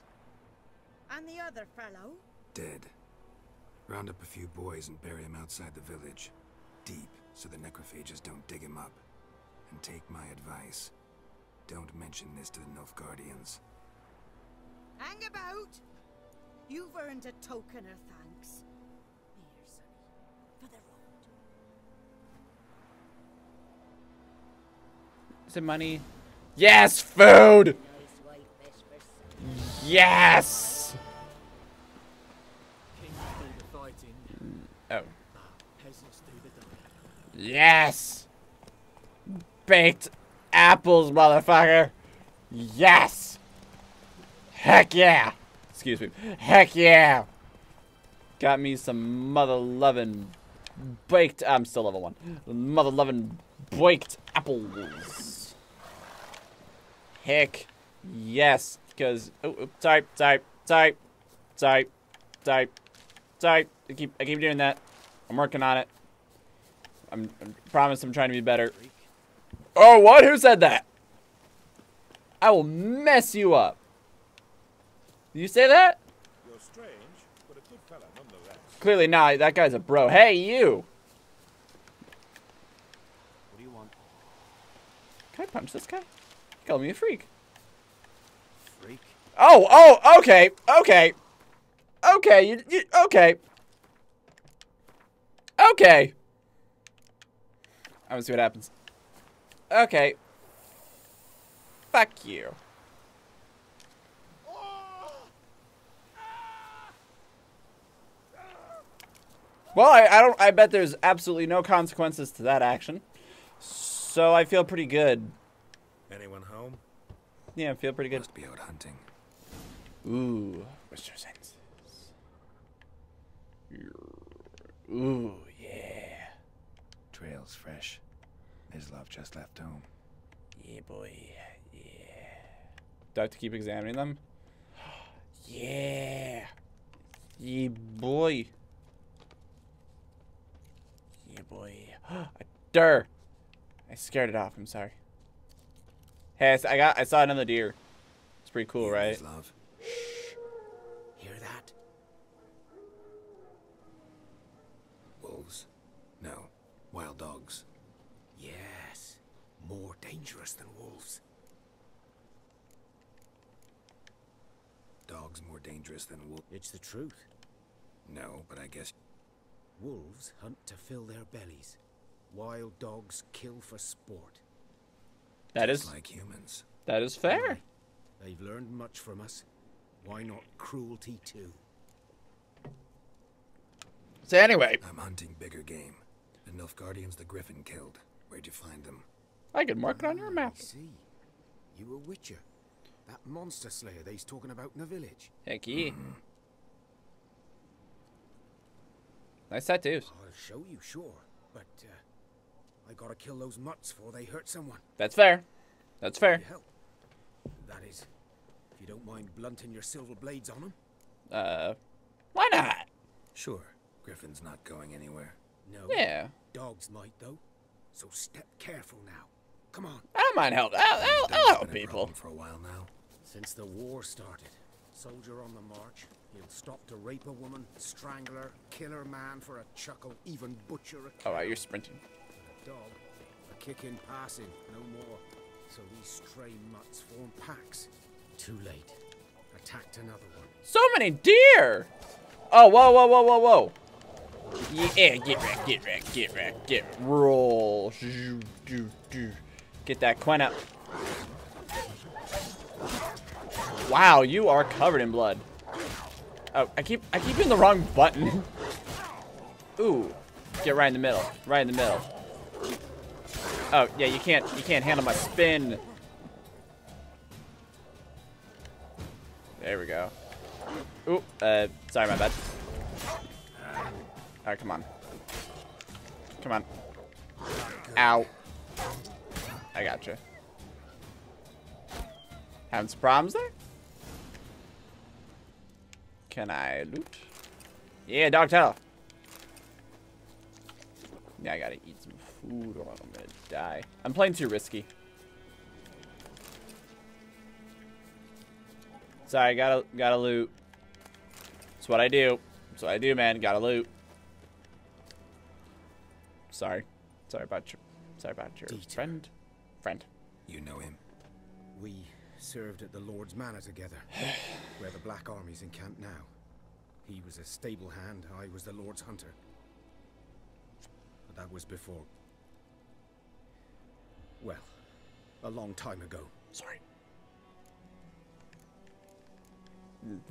the other fellow? Dead. Round up a few boys and bury him outside the village. Deep, so the necrophages don't dig him up. And take my advice. Don't mention this to the Nilfgaardians. Hang about! You've earned a token of thanks. Is it money? Yes, food! Yes! Oh. Yes! Baked apples, motherfucker! Yes! Heck yeah! Excuse me. Heck yeah! Got me some mother-lovin' baked... I'm still level 1. Mother-lovin' baked apples. Heck yes, because... Oh, sorry. I keep doing that. I'm working on it. I promise I'm trying to be better. Oh, what? Who said that? I will mess you up. Did you say that? You're strange, but a good fella nonetheless. Clearly not. That guy's a bro. Hey, you! What do you want? Can I punch this guy? He called me a freak. Freak? Oh, oh, okay, okay. Okay, you okay. Okay. I'm gonna see what happens. Okay. Fuck you. Well, I bet there's absolutely no consequences to that action. So I feel pretty good. Anyone home? Yeah, I feel pretty good. Must be out hunting. Ooh. Mr. Senses. Ooh, yeah. Trail's fresh. Mislav just left home. Yeah, boy. Yeah. Do I have to keep examining them? Yeah. Yeah, boy. Yeah, boy. A deer. I scared it off. I'm sorry. Hey, I saw another deer. It's pretty cool, right? Mislav. Shh. Hear that? Wolves? No. Wild dogs. Yes. More dangerous than wolves. Dogs more dangerous than wolves. It's the truth. No, but I guess... Wolves hunt to fill their bellies. Wild dogs kill for sport. That is... like humans. That is fair. They've learned much from us. Why not cruelty too? So anyway... I'm hunting bigger game. The Nilfgaardians the Griffin killed. Where'd you find them? I could mark it on your map. I see. You a Witcher. That monster slayer they's talking about in the village. Heck yeah. Mm-hmm. Nice tattoos. I'll show you, sure. But, I gotta kill those mutts before they hurt someone. That's fair. That's fair. That is, if you don't mind blunting your silver blades on them. Why not? Sure. Griffin's not going anywhere. No. Yeah. Dogs might, though. So step careful now. Come on. I don't mind help. I'll help people. For a while now. Since the war started, soldier on the march. He'll stop to rape a woman, strangle her, kill her man for a chuckle, even butcher a cow. Alright, you're sprinting. A dog, a kick in passing, no more. So these stray mutts form packs. Too late. Attacked another one. So many deer! Oh, whoa, whoa, whoa, whoa, whoa. Yeah, get wrecked, get wrecked, get wrecked, get wrecked. Roll. Get that quen up. Wow, you are covered in blood. Oh, I keep hitting the wrong button. Ooh, get right in the middle, right in the middle. Oh yeah, you can't handle my spin. There we go. Ooh, sorry, my bad. All right, come on, come on. Ow! I gotcha. Having some problems there? Can I loot? Yeah, dog tail. Yeah, I gotta eat some food or I'm gonna die. I'm playing too risky. Sorry, gotta loot. That's what I do. That's what I do, man. Gotta loot. Sorry. Sorry about your Dieter. Friend. You know him. We served at the Lord's Manor together, where the Black Army's encamped now. He was a stable hand, I was the Lord's hunter. But that was before... well, a long time ago. Sorry.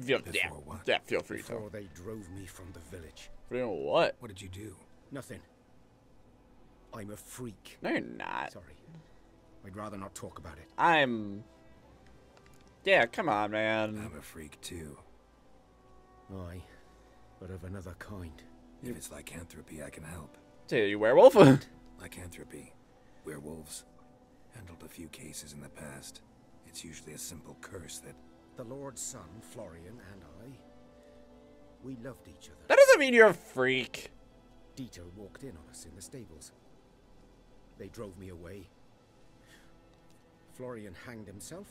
Feel, yeah, what? Yeah, feel free to. Before they drove me from the village. For what? What did you do? Nothing. I'm a freak. No, you're not. Sorry. I'd rather not talk about it. Yeah, come on, man. I'm a freak, too. Aye, but of another kind. If it's lycanthropy, I can help. Dude, you werewolf? Lycanthropy. Werewolves. Handled a few cases in the past. It's usually a simple curse that... The Lord's son, Florian, and I, we loved each other. That doesn't mean you're a freak. Dieter walked in on us in the stables. They drove me away. Florian hanged himself.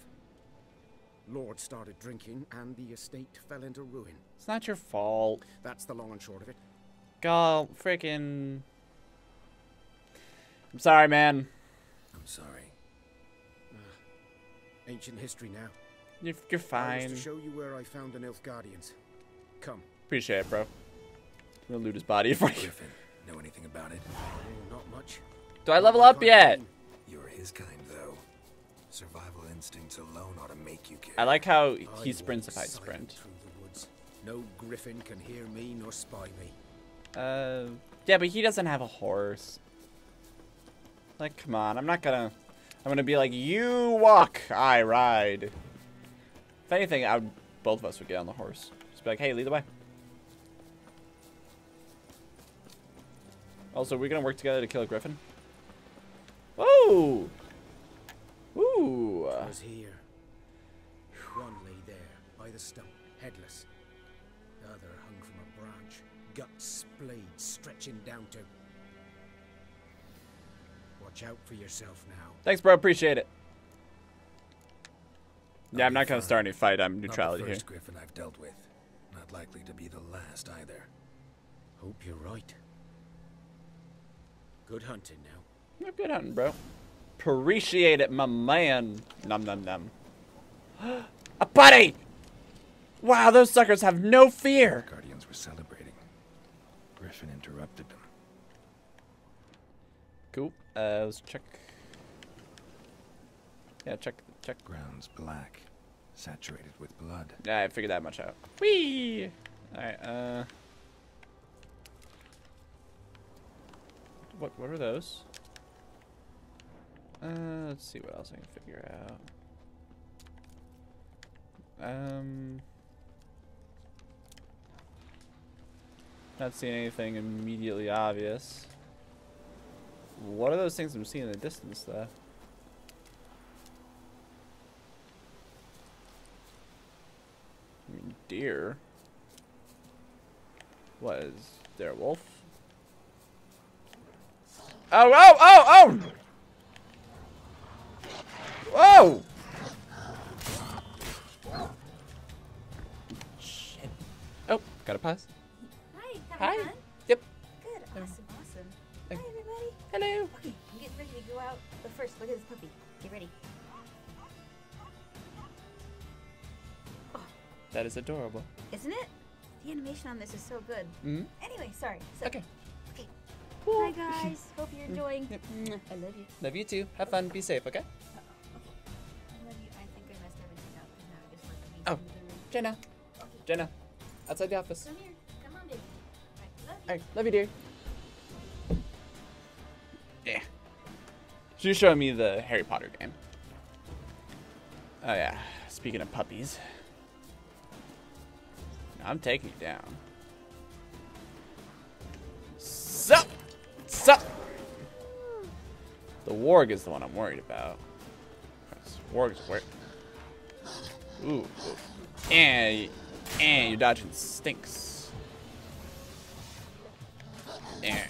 Lord started drinking, and the estate fell into ruin. It's not your fault. That's the long and short of it. God, freaking... I'm sorry, man. I'm sorry. Ancient history now. You're fine. I was to show you where I found the Nilfgaardians. Come. Appreciate it, bro. I'm gonna loot his body in front of you. Griffin, know anything about it? Not much. Do I level up yet? You're his kind, though. Survival instincts alone ought to make you care. I like how he sprints if I sprint. No griffin can hear me nor spy me. Yeah, but he doesn't have a horse. Like, come on, I'm gonna be like, you walk, I ride. If anything, both of us would get on the horse. Just be like, hey, lead the way. Also, we're gonna work together to kill a griffin. Oh! Ooh! It was here. One lay there, by the stump, headless. The other hung from a branch, gut splayed, stretching down to... Watch out for yourself now. Thanks, bro. Appreciate it. Yeah, I'm not gonna start any fight. I'm neutrality here. Not the first griffin I've dealt with. Not likely to be the last either. Hope you're right. Good hunting now. Yeah, good hunting, bro. Appreciate it, my man. Nom nom nom. A buddy! Wow, those suckers have no fear. The guardians were celebrating. Griffin interrupted them. Cool. Let's check. Yeah, check. Ground's black, saturated with blood. Yeah, I figured that much out. Whee! Alright, What are those? Let's see what else I can figure out. Not seeing anything immediately obvious. What are those things I'm seeing in the distance, though? I mean, deer. What is there, a wolf? Oh, oh, oh, oh! Whoa! Shit. Oh, gotta pause. Hi, hi. Fun? Yep. Good, awesome. Hi, everybody. Hello. Okay, I'm getting ready to go out, but first, look at this puppy. Get ready. Oh. That is adorable. Isn't it? The animation on this is so good. Mm-hmm. Anyway, sorry. So, okay. Okay. Cool. Hi, guys. Hope you're enjoying. I love you. Love you, too. Have fun. Be safe, okay? I love you. I think I messed everything up. And now I just want to meet you. Oh, Jenna. Okay. Jenna. Outside the office. Come here. Come on, baby. All right. Love you, dear. Yeah. She's showing me the Harry Potter game. Oh, yeah. Speaking of puppies. I'm taking you down. Sup! Sup! The warg is the one I'm worried about. Warg's worried. Ooh. And you're dodging stinks. Yeah.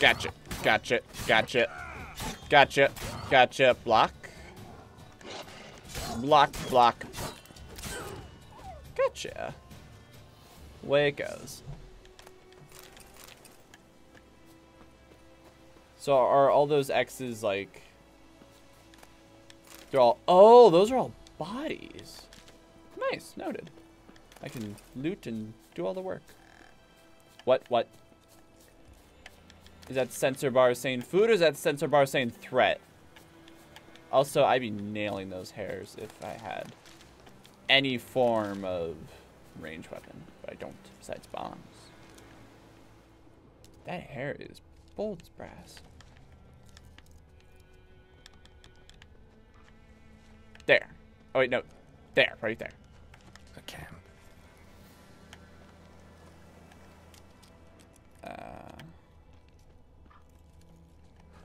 Gotcha. Gotcha, gotcha, gotcha, gotcha, block, block, block, gotcha, way it goes. So are all those X's like, they're all, oh, those are all bodies. Nice, noted. I can loot and do all the work. What? Is that sensor bar saying food, or is that sensor bar saying threat? Also, I'd be nailing those hairs if I had any form of range weapon, but I don't, besides bombs. That hair is bold as brass. There. Oh, wait, no. There, right there. A camp.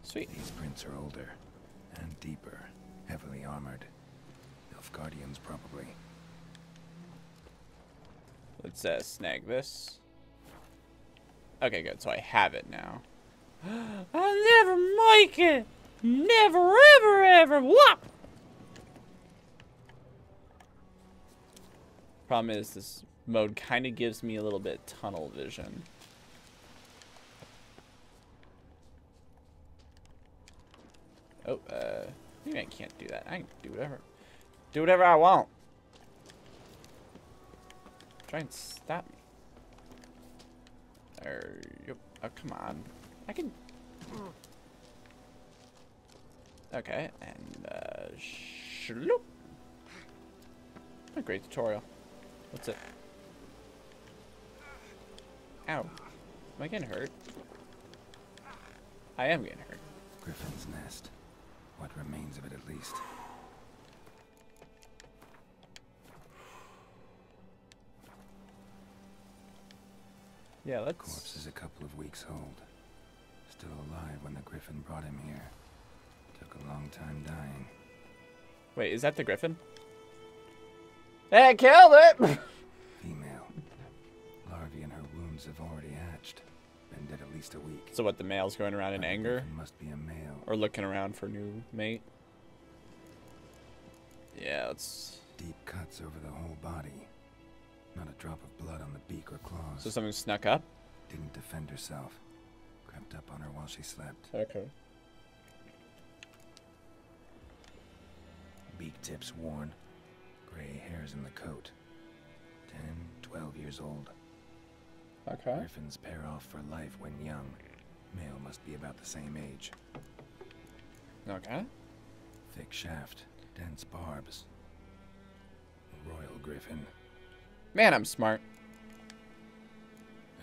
Sweet. These prints are older and deeper, heavily armored. Nilfgaardians, probably. Let's snag this. Okay, good. So I have it now. I'll never make it. Never, ever, ever. Whop. Problem is, this mode kind of gives me a little bit tunnel vision. Oh, maybe I can't do that. I can do whatever I want. Try and stop me. Or, oh, come on. I can. Okay, and shloop. A great tutorial. What's it? Ow. Am I getting hurt? I am getting hurt. Griffin's nest. What remains of it, at least. Yeah, let's... Corpse is a couple of weeks old. Still alive when the griffin brought him here. Took a long time dying. Wait, is that the griffin? That killed it! Female. Larvae in her wounds have already hatched. Been dead at least a week. So what, the male's going around in anger? Must be a male. Or looking around for new mate? Yeah, it's... Deep cuts over the whole body. Not a drop of blood on the beak or claws. So something snuck up? Didn't defend herself. Crept up on her while she slept. Okay. Beak tips worn. Gray hairs in the coat. 10, 12 years old. Okay. Griffins pair off for life when young. Male must be about the same age. Okay. Thick shaft. Dense barbs. Royal griffin. Man, I'm smart.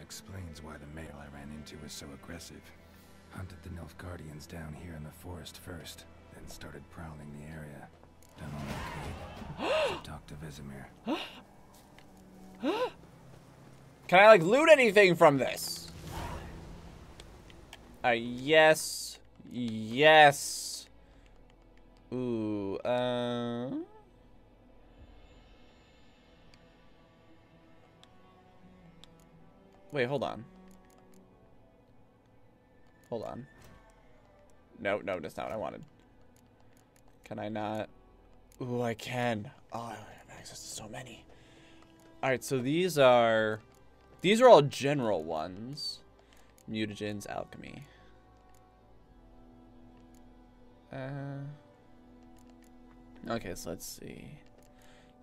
Explains why the male I ran into was so aggressive. Hunted the Nilfgaardians down here in the forest first, then started prowling the area. Done all I could to talk to Vesemir. Can I, like, loot anything from this? Yes. Yes. Ooh, Wait, hold on. Hold on. No, no, that's not what I wanted. Can I not? Ooh, I can. Oh, I have access to so many. Alright, so these are... These are all general ones. Mutagens, alchemy. Okay, so let's see.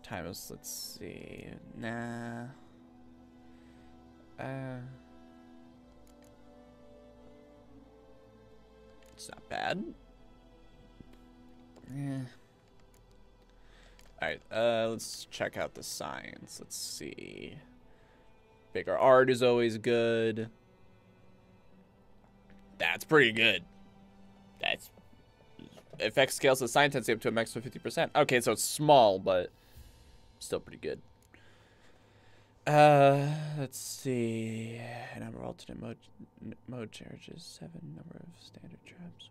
Timeless, let's see. Nah... it's not bad. Yeah. All right. Let's check out the science. Let's see. Bigger art is always good. That's pretty good. That's effect scales the science intensity up to a maximum 50%. Okay, so it's small, but still pretty good. Let's see. Number of alternate mode charges 7. Number of standard traps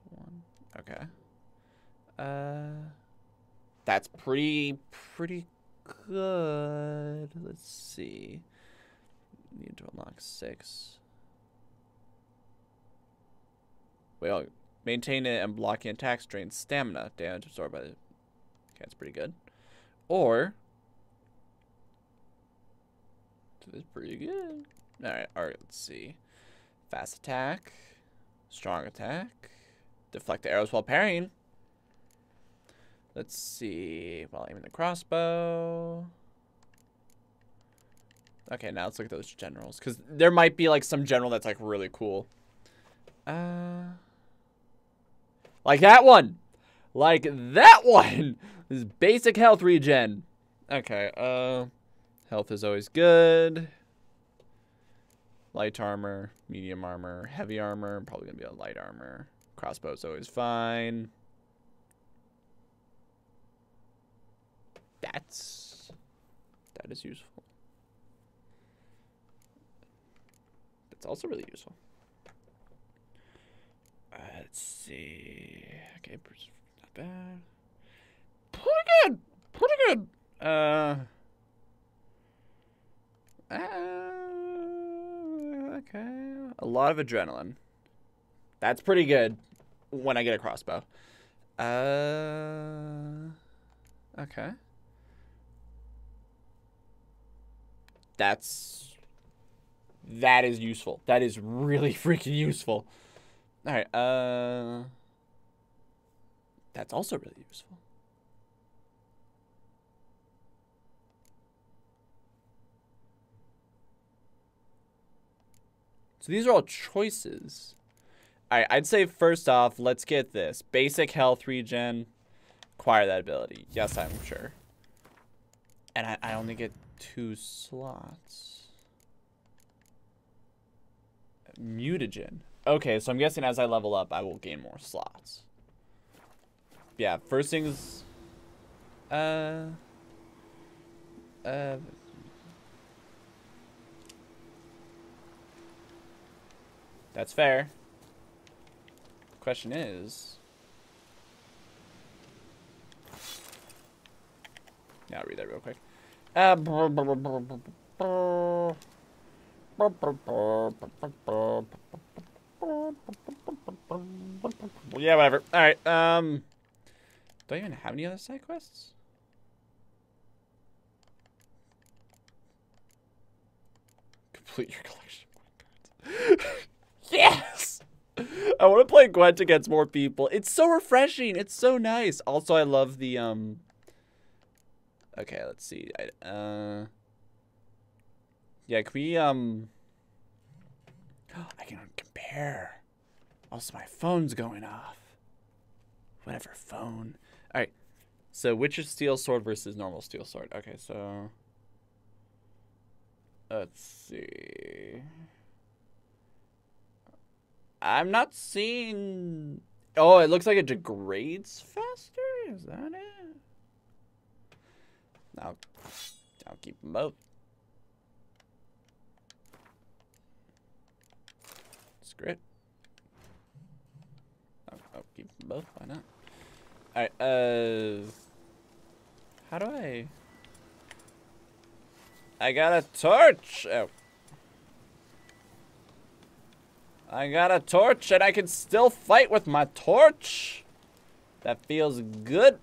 1. Okay. That's pretty good. Let's see. Need to unlock 6. Well, maintain it and blocking attacks drains stamina. Damage absorbed by the. Okay, that's pretty good. Or. That's pretty good. All right, let's see. Fast attack. Strong attack. Deflect the arrows while parrying. Let's see. While aiming the crossbow. Okay, now let's look at those generals. Because there might be, like, some general that's, like, really cool. Like that one! Like that one! This is basic health regen. Okay, health is always good. Light armor, medium armor, heavy armor. Probably going to be on light armor. Crossbow is always fine. That is useful. That's also really useful. Let's see. Okay, not bad. Pretty good. Okay. A lot of adrenaline. That's pretty good when I get a crossbow. Okay. That is useful. That is really freaking useful. All right. That's also really useful. So these are all choices. All right, I'd say first off, let's get this. Basic health regen. Acquire that ability. Yes, I'm sure. And I only get 2 slots. Mutagen. Okay, so I'm guessing as I level up, I will gain more slots. Yeah, first things... That's fair. Question is... Yeah, I'll read that real quick. Yeah, whatever. All right. Do I even have any other side quests? Complete your collection of cards. Yes! I want to play Gwent against more people. It's so refreshing. It's so nice. Also, I love the, Okay, let's see. Yeah, can we, I can compare. Also, my phone's going off. Whatever phone. All right. So, Witcher Steel Sword versus normal Steel Sword. Okay, so... Let's see... I'm not seeing... Oh, it looks like it degrades faster? Is that it? I'll keep them both. Screw it. I'll keep them both. Why not? Alright, How do I... I got a torch! Oh. I got a torch, and I can still fight with my torch. That feels good.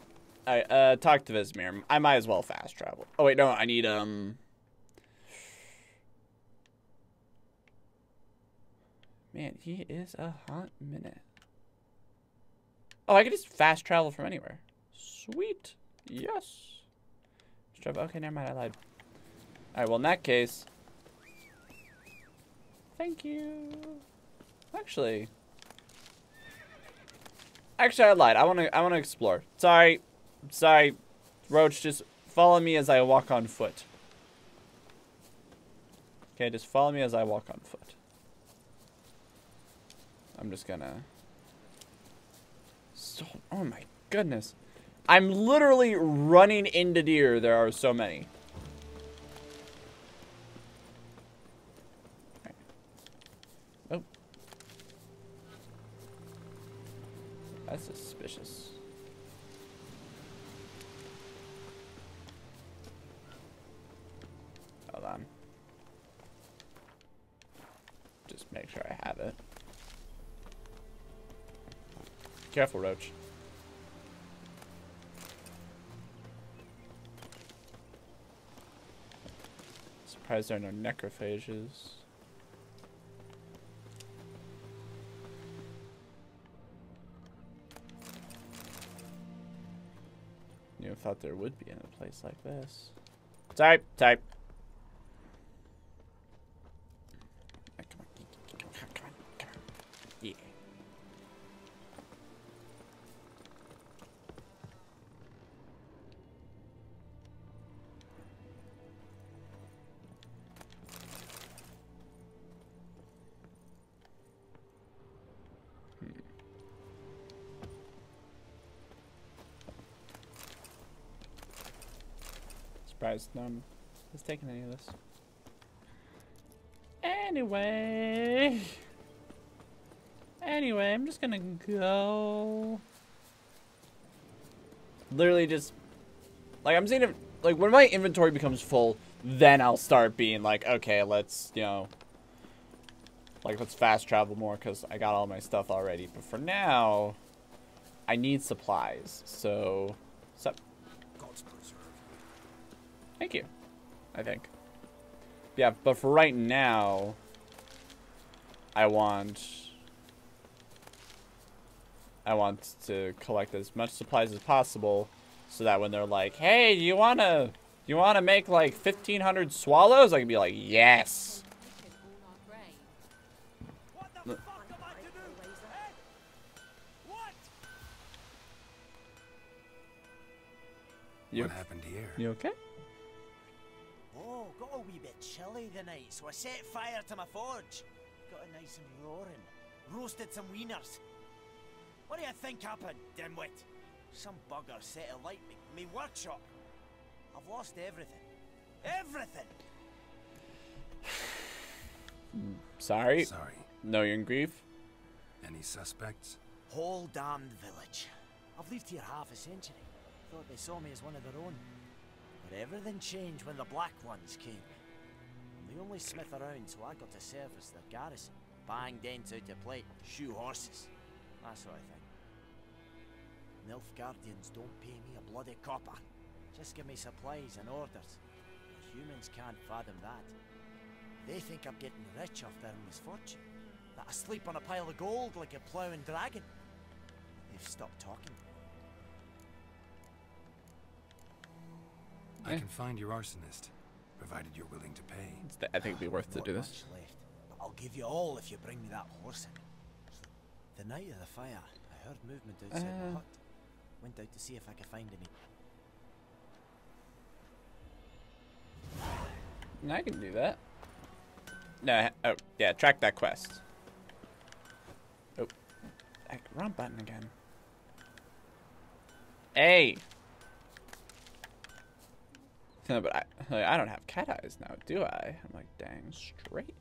All right, talk to Vesemir. I might as well fast travel. Oh, wait, no, I need, Man, he is a hot minute. Oh, I can just fast travel from anywhere. Sweet. Yes. Okay, never mind, I lied. All right, well, in that case... Thank you. Actually, I lied. I wanna explore. Sorry, Roach. Just follow me as I walk on foot. Okay, just follow me as I walk on foot. I'm just gonna. So, oh my goodness, I'm literally running into deer. There are so many. That's suspicious. Hold on. Just make sure I have it. Careful, Roach. Surprised there are no necrophages. I thought there would be in a place like this. Type. Come on. Yeah. No one has taken any of this. Anyway, I'm just gonna go. Literally just, like, I'm seeing if, like, when my inventory becomes full, then I'll start being like, okay, let's, you know, like, let's fast travel more because I got all my stuff already. But for now, I need supplies. So, what's up? Thank you, I think. Yeah, but for right now, I want to collect as much supplies as possible, so that when they're like, "Hey, do you wanna make like 1,500 swallows?" I can be like, "Yes." What the fuck am I to do? What? What happened here? You okay? Oh, got a wee bit chilly tonight, so I set fire to my forge. Got it nice and roaring. Roasted some wieners. What do you think happened, dimwit? Some bugger set alight me workshop. I've lost everything. Everything! Sorry. Sorry. No, you're in grief. Any suspects? Whole damned village. I've lived here half a century. Thought they saw me as one of their own. But everything changed when the Black Ones came. I'm the only smith around, so I got to service their garrison. Bang dents out of plate, shoe horses. That sort of thing. Nilfgaardians don't pay me a bloody copper. Just give me supplies and orders. The humans can't fathom that. They think I'm getting rich off their misfortune. That I sleep on a pile of gold like a ploughing dragon. They've stopped talking. I can find your arsonist, provided you're willing to pay. I think it'd be worth to do this. Left. I'll give you all if you bring me that horse in. The night of the fire, I heard movement outside the hut. Went out to see if I could find any. I can do that. No, oh, yeah, track that quest. Oh, wrong button again. Hey! No, but I don't have cat eyes now, do I? I'm like, dang, straight.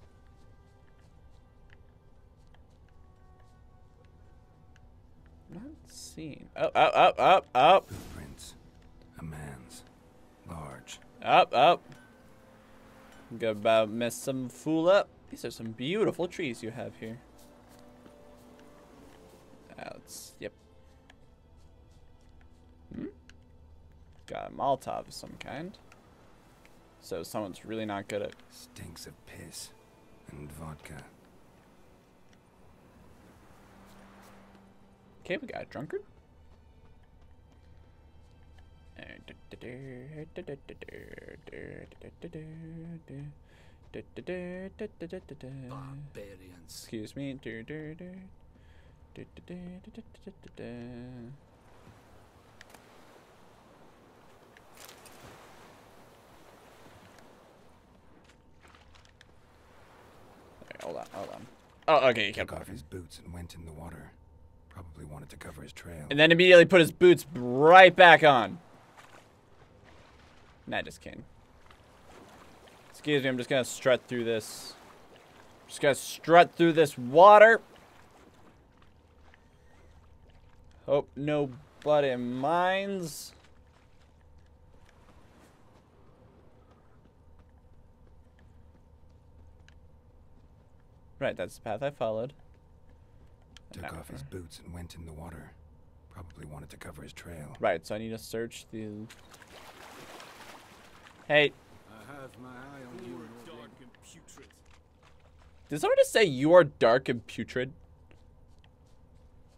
Not seen. Up. Blueprints. A man's. Large. Up. I'm gonna about mess some fool up. These are some beautiful trees you have here. Yep. Got a Molotov of some kind. So someone's really not good at... Stinks of piss and vodka. Okay, we got a drunkard. Barbarians. Excuse me. Hold on. Oh, okay. He took off his boots and went in the water. Probably wanted to cover his trail. And then immediately put his boots right back on. Nah, just kidding. Excuse me, I'm just gonna strut through this. Just gonna strut through this water. Hope nobody minds. Right, that's the path I followed. Took off his boots and went in the water. Probably wanted to cover his trail. Right, so I need to search the... Hey. I have my eye on you. You're dark and putrid. Does someone just say you are dark and putrid?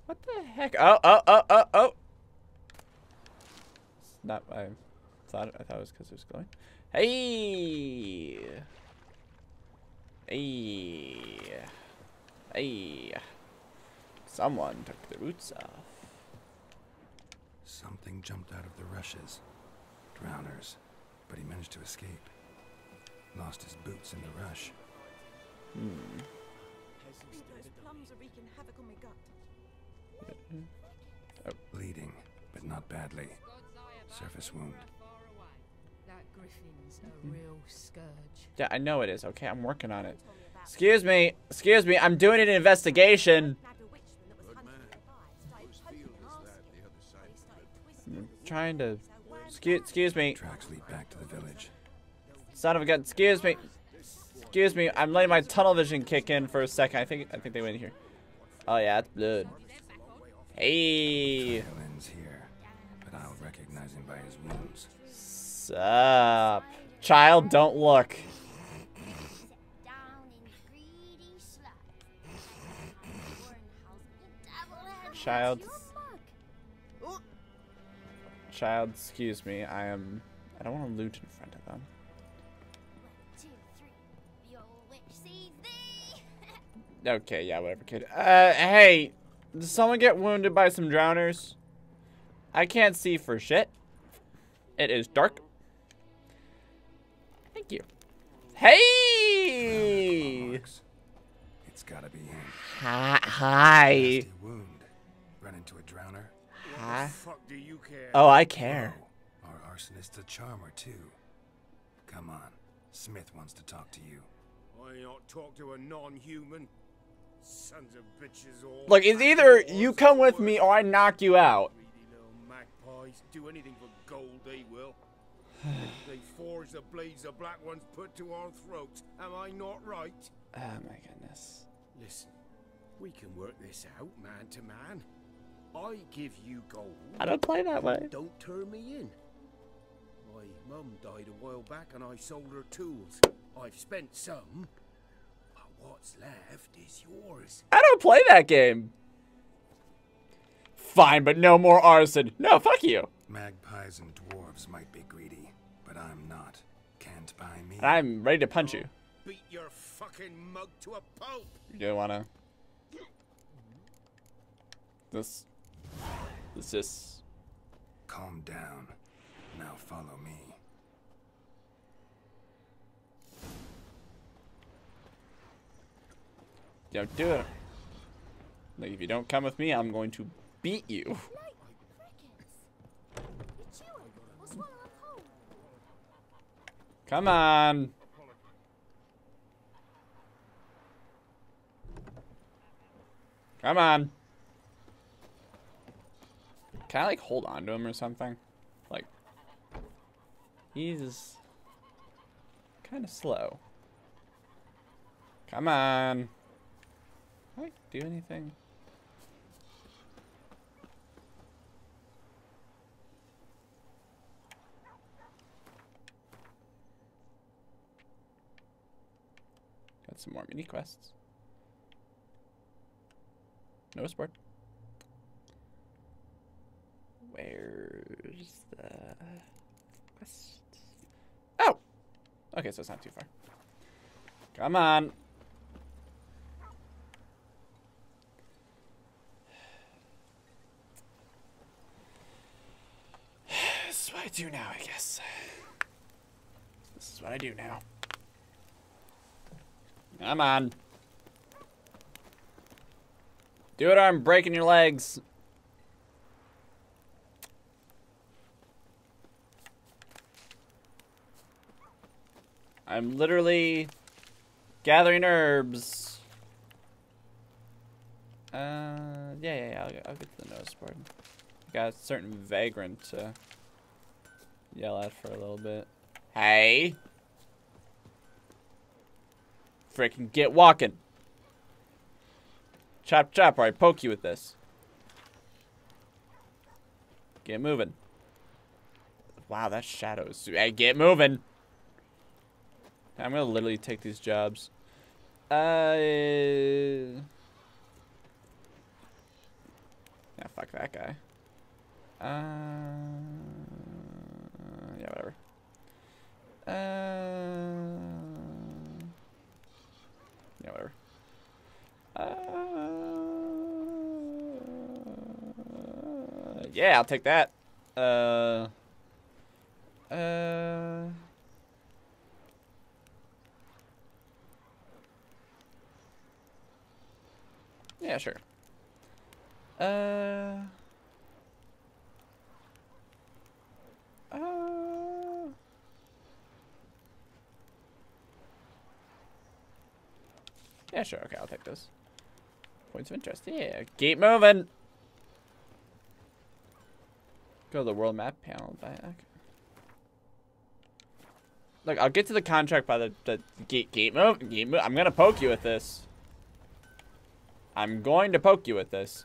What the heck? Oh. It's not what I thought it was because it was glowing. Hey. Someone took the roots off. Something jumped out of the rushes. Drowners. But he managed to escape. Lost his boots in the rush. Bleeding, but not badly. Surface wound. That griffin's a real scourge. Yeah, I know it is. Okay, I'm working on it. Excuse me, I'm doing an investigation. I'm trying to... Excuse me. Tracks lead back to the village. Son of a gun. Excuse me, I'm letting my tunnel vision kick in for a second. I think they went in here. Oh yeah, that's blood. Hey. Ends here, but I'll recognize him by his wounds. Sup. Child, don't look. Child, excuse me. I don't want to loot in front of them. 1, 2, 3. Your witch sees thee. Okay, yeah, whatever, kid. Hey, did someone get wounded by some drowners? I can't see for shit. It is dark. Thank you. Hey! It's gotta be him. Hi. Run into a drowner. What the fuck do you care? Oh, I care. Oh, our arsonist, a charmer too. Come on, Smith wants to talk to you. I ought to talk to a non-human. Sons of bitches. All look, it's either you come with me or I knock you out. Magpies do anything for gold, they will. They forge the blades the black ones put to our throats. Am I not right? Oh my goodness. Listen, we can work this out man to man. I give you gold. I don't play that way. Don't turn me in. My mum died a while back and I sold her tools. I've spent some. But what's left is yours. I don't play that game. Fine, but no more arson. No, fuck you. Magpies and dwarves might be greedy, but I'm not. Can't buy me. I'm ready to punch you. Beat your fucking mug to a pulp. You don't wanna. This just. Calm down. Now follow me. Don't do it. Like if you don't come with me, I'm going to beat you. Come on. Come on. Can I like hold on to him or something? Like he's kind of slow. Come on. Can I do anything? Some more mini quests. Notice board. Where's the quest? Oh! Okay, so it's not too far. Come on! This is what I do now, I guess. This is what I do now. Come on. Do it or I'm breaking your legs. I'm literally gathering herbs. Yeah, I'll get to the notice board. Got a certain vagrant to yell at for a little bit. Hey! Freaking get walking. Chop chop or I poke you with this. Get moving. Wow, that shadow is too. Hey, get moving. I'm gonna literally take these jobs. Yeah, fuck that guy. Yeah, whatever. Yeah, whatever. Yeah, I'll take that. Yeah, sure. Yeah, sure. Okay, I'll take those. Points of interest. Yeah, keep moving. Go to the world map panel. Back. Look, I'll get to the contract by the keep moving. I'm gonna poke you with this. I'm going to poke you with this.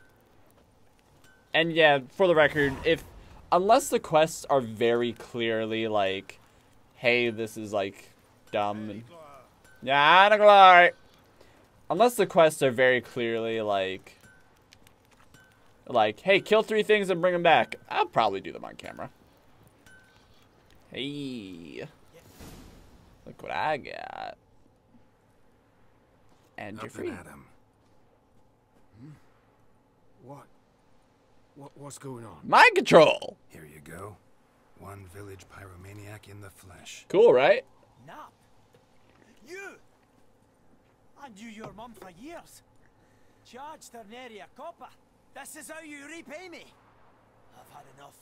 And yeah, for the record, unless the quests are very clearly like, hey, this is like dumb. And, yeah, I'm glory. Unless the quests are very clearly like, Like, hey, kill 3 things and bring them back. I'll probably do them on camera. Hey. Look what I got. And you're free. Hmm? What's going on? Mind control. Here you go. One village pyromaniac in the flesh. Cool, right? Nap. You. I knew your mom for years. Charged her nary a copper. This is how you repay me. I've had enough.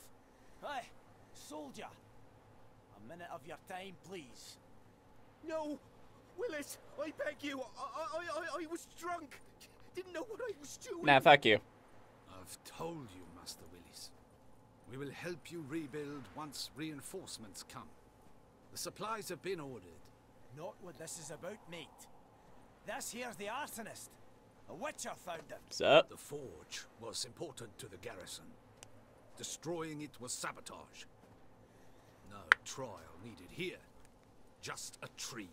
Hey, soldier. A minute of your time, please. No, Willis, I beg you. I was drunk. Didn't know what I was doing. Nah, fuck you. I've told you, Master Willis. We will help you rebuild once reinforcements come. The supplies have been ordered. Not what this is about, mate. This here's the arsonist. A witcher found him. Sir? The forge was important to the garrison. Destroying it was sabotage. No trial needed here. Just a tree.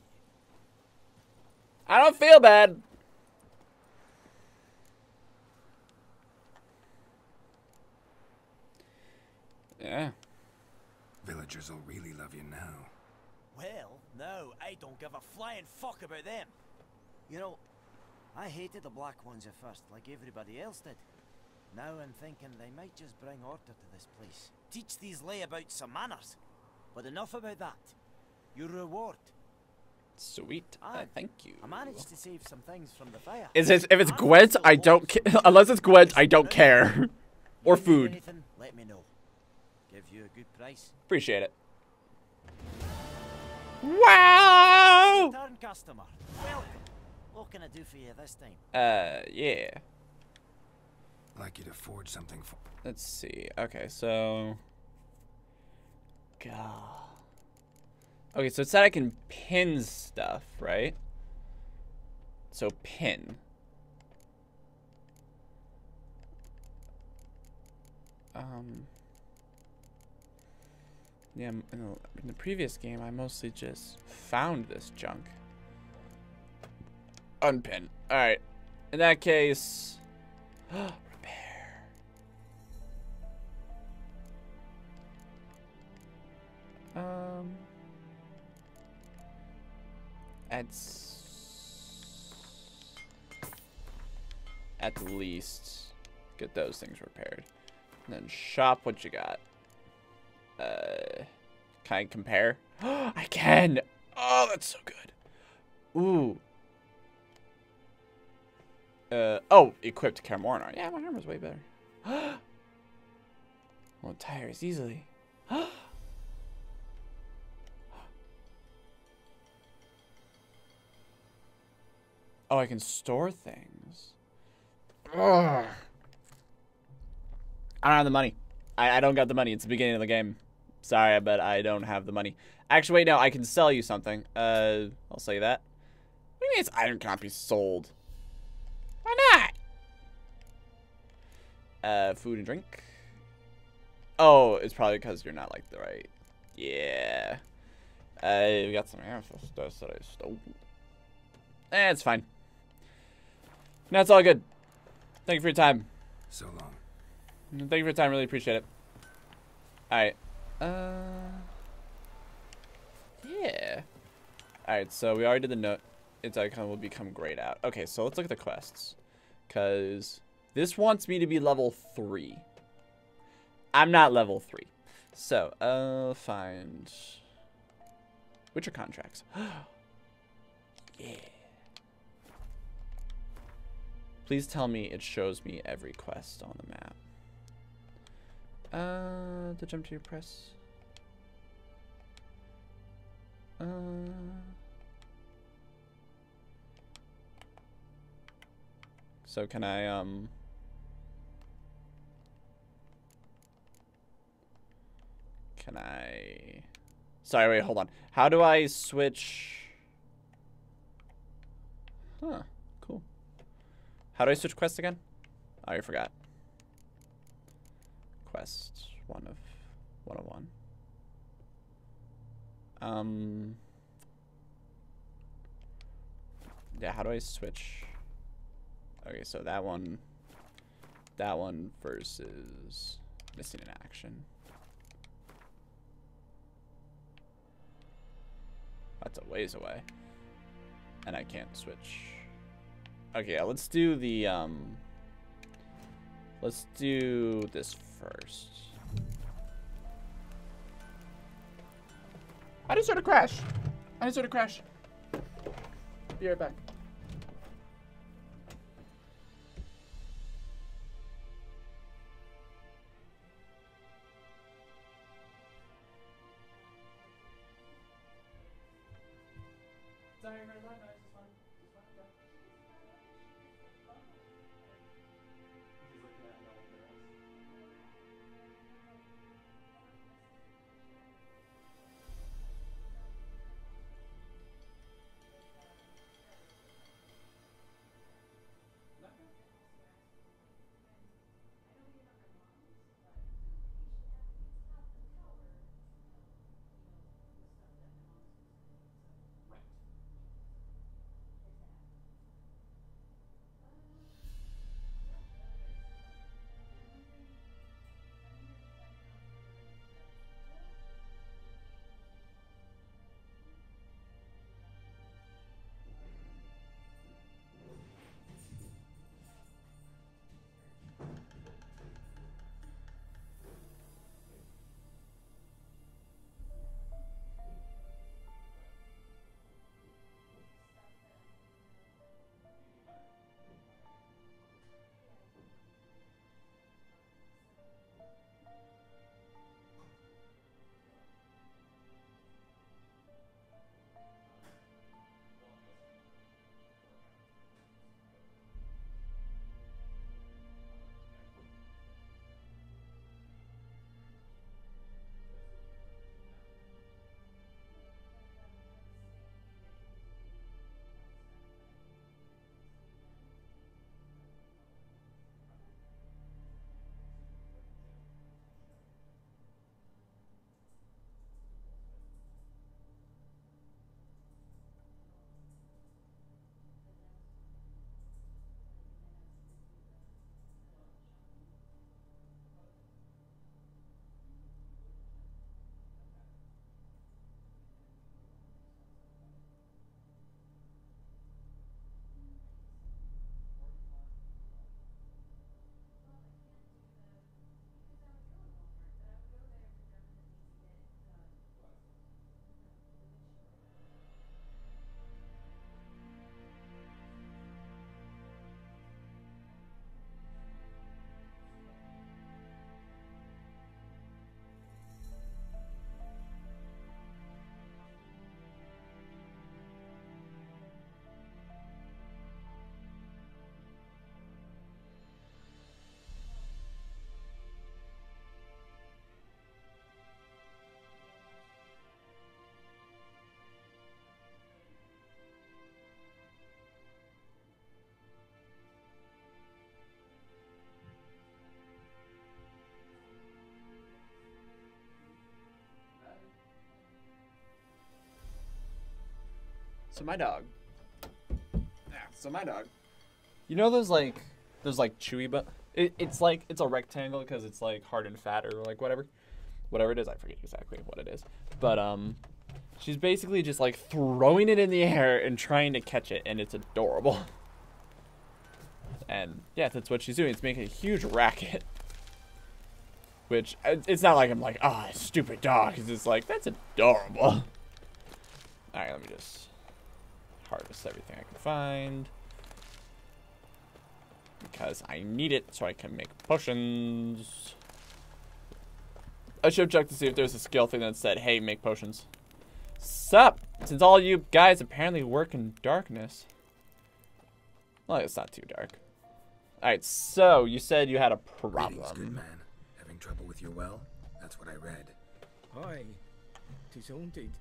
I don't feel bad. Yeah. Villagers will really love you now. Well, no, I don't give a flying fuck about them. You know, I hated the black ones at first, like everybody else did. Now I'm thinking they might just bring order to this place. Teach these layabouts some manners. But enough about that. Your reward. Sweet. Thank you. I managed to save some things from the fire. Is it, if it's Gwent, I don't care. Unless it's Gwent, I don't care. Or food. Anything, let me know. Give you a good price. Appreciate it. Wow! Return customer. Welcome. What can I do for you this time? Yeah. I'd like you to forge something for. Let's see. Okay, so. God. Okay, so it said I can pin stuff, right? So pin. Yeah, in the previous game, I mostly just found this junk. Unpin. All right. In that case, repair. At least get those things repaired. And then shop what you got. Can I compare? I can. Oh, that's so good. Ooh. Oh, equipped Kaer Morhen armor. Yeah, my armor's way better. Won't tire as easily. Oh, I can store things. I don't have the money. I don't got the money. It's the beginning of the game. Sorry, but I don't have the money. Actually, wait, no. I can sell you something. I'll sell you that. What do you mean its iron can't be sold? Why not? Food and drink. Oh, it's probably because you're not like the right. Yeah. We got some arrows that I stole. Eh, it's fine. No, it's all good. Thank you for your time. So long. Thank you for your time. Really appreciate it. All right. Yeah. All right. So we already did the note. Its icon will become grayed out. Okay, so let's look at the quests. Because this wants me to be level 3. I'm not level 3. So, find Witcher contracts. Yeah. Please tell me it shows me every quest on the map. The jump to your press. So can I, sorry, wait, hold on. How do I switch? Huh, cool. How do I switch quests again? Oh, I forgot. Quest 1 of 1. Yeah, how do I switch? Okay, so that one That one versus missing an action. That's a ways away. And I can't switch. Okay, let's do the, let's do this first. I just heard a crash. I just heard a crash. Be right back. So my dog. Yeah, so my dog. You know those like, chewy, but it's like, it's a rectangle because it's like hard and fat or like whatever it is. I forget exactly what it is, but she's basically just like throwing it in the air and trying to catch it, and it's adorable. And yeah, that's what she's doing. It's making a huge racket. Which it's not like I'm like, ah, stupid dog. It's just like, that's adorable. All right, let me just harvest everything I can find because I need it so I can make potions. I should have checked to see if there's a skill thing that said, hey, make potions. Sup? Since all you guys apparently work in darkness. Well, it's not too dark. Alright, so you said you had a problem. Greetings, good man. Having trouble with your well? That's what I read. Hi. 'Tis haunted.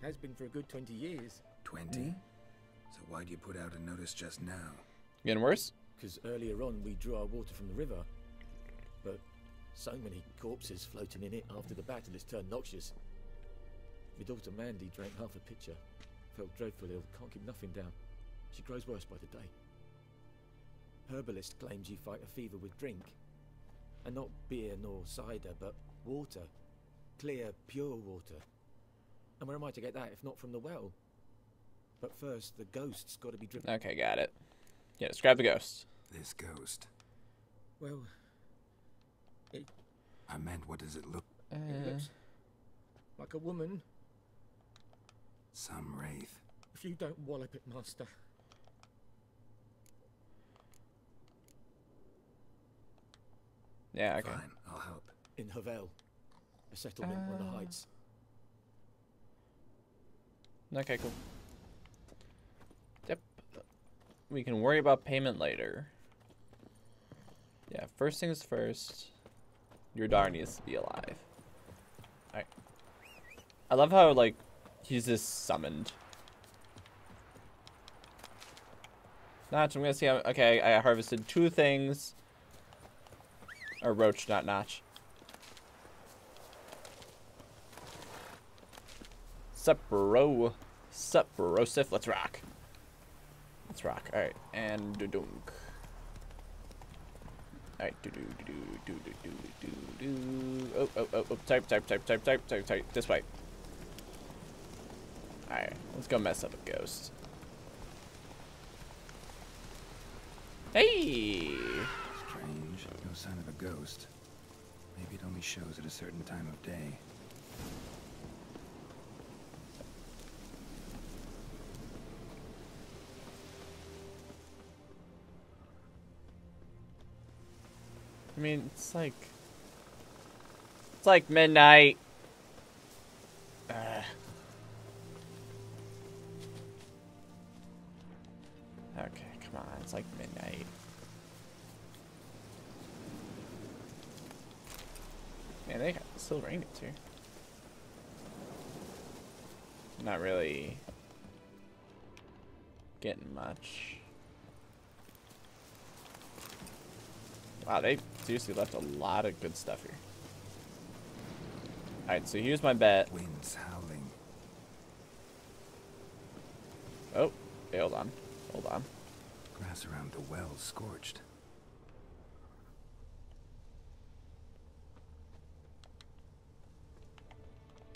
Has been for a good 20 years. 20? So why'd you put out a notice just now? Getting worse? Because earlier on we drew our water from the river. But so many corpses floating in it after the battle has turned noxious. My daughter Mandy drank half a pitcher. Felt dreadfully ill, can't keep nothing down. She grows worse by the day. Herbalist claims you fight a fever with drink. And not beer nor cider, but water. Clear, pure water. And where am I to get that if not from the well? But first, the ghost's got to be driven. Okay, got it. Yeah, describe the ghost. This ghost. Well, it... I meant, what does it look? It looks like a woman. Some wraith. If you don't wallop it, master. Yeah, okay. Fine, I'll help. In Havel, a settlement on the heights. Okay, cool. Yep. We can worry about payment later. Yeah, first things first. Your daughter needs to be alive. Alright. I love how, like, he's just summoned. Notch, I'm gonna see how... Okay, I harvested two things. Or roach, not Notch. Sup, bro. Sup, Rosif. Let's rock. Let's rock. Alright. And do-dunk. Alright. Do-do-do-do-do-do-do-do. Oh. Type. This way. Alright. Let's go mess up a ghost. Hey! Strange. No sign of a ghost. Maybe it only shows at a certain time of day. I mean, it's like midnight. Okay, come on, it's like midnight. Man, they got still raining too. Not really getting much. Wow, they seriously left a lot of good stuff here. Alright, so here's my bet. Winds howling. Oh, hey, hold on. Grass around the well scorched.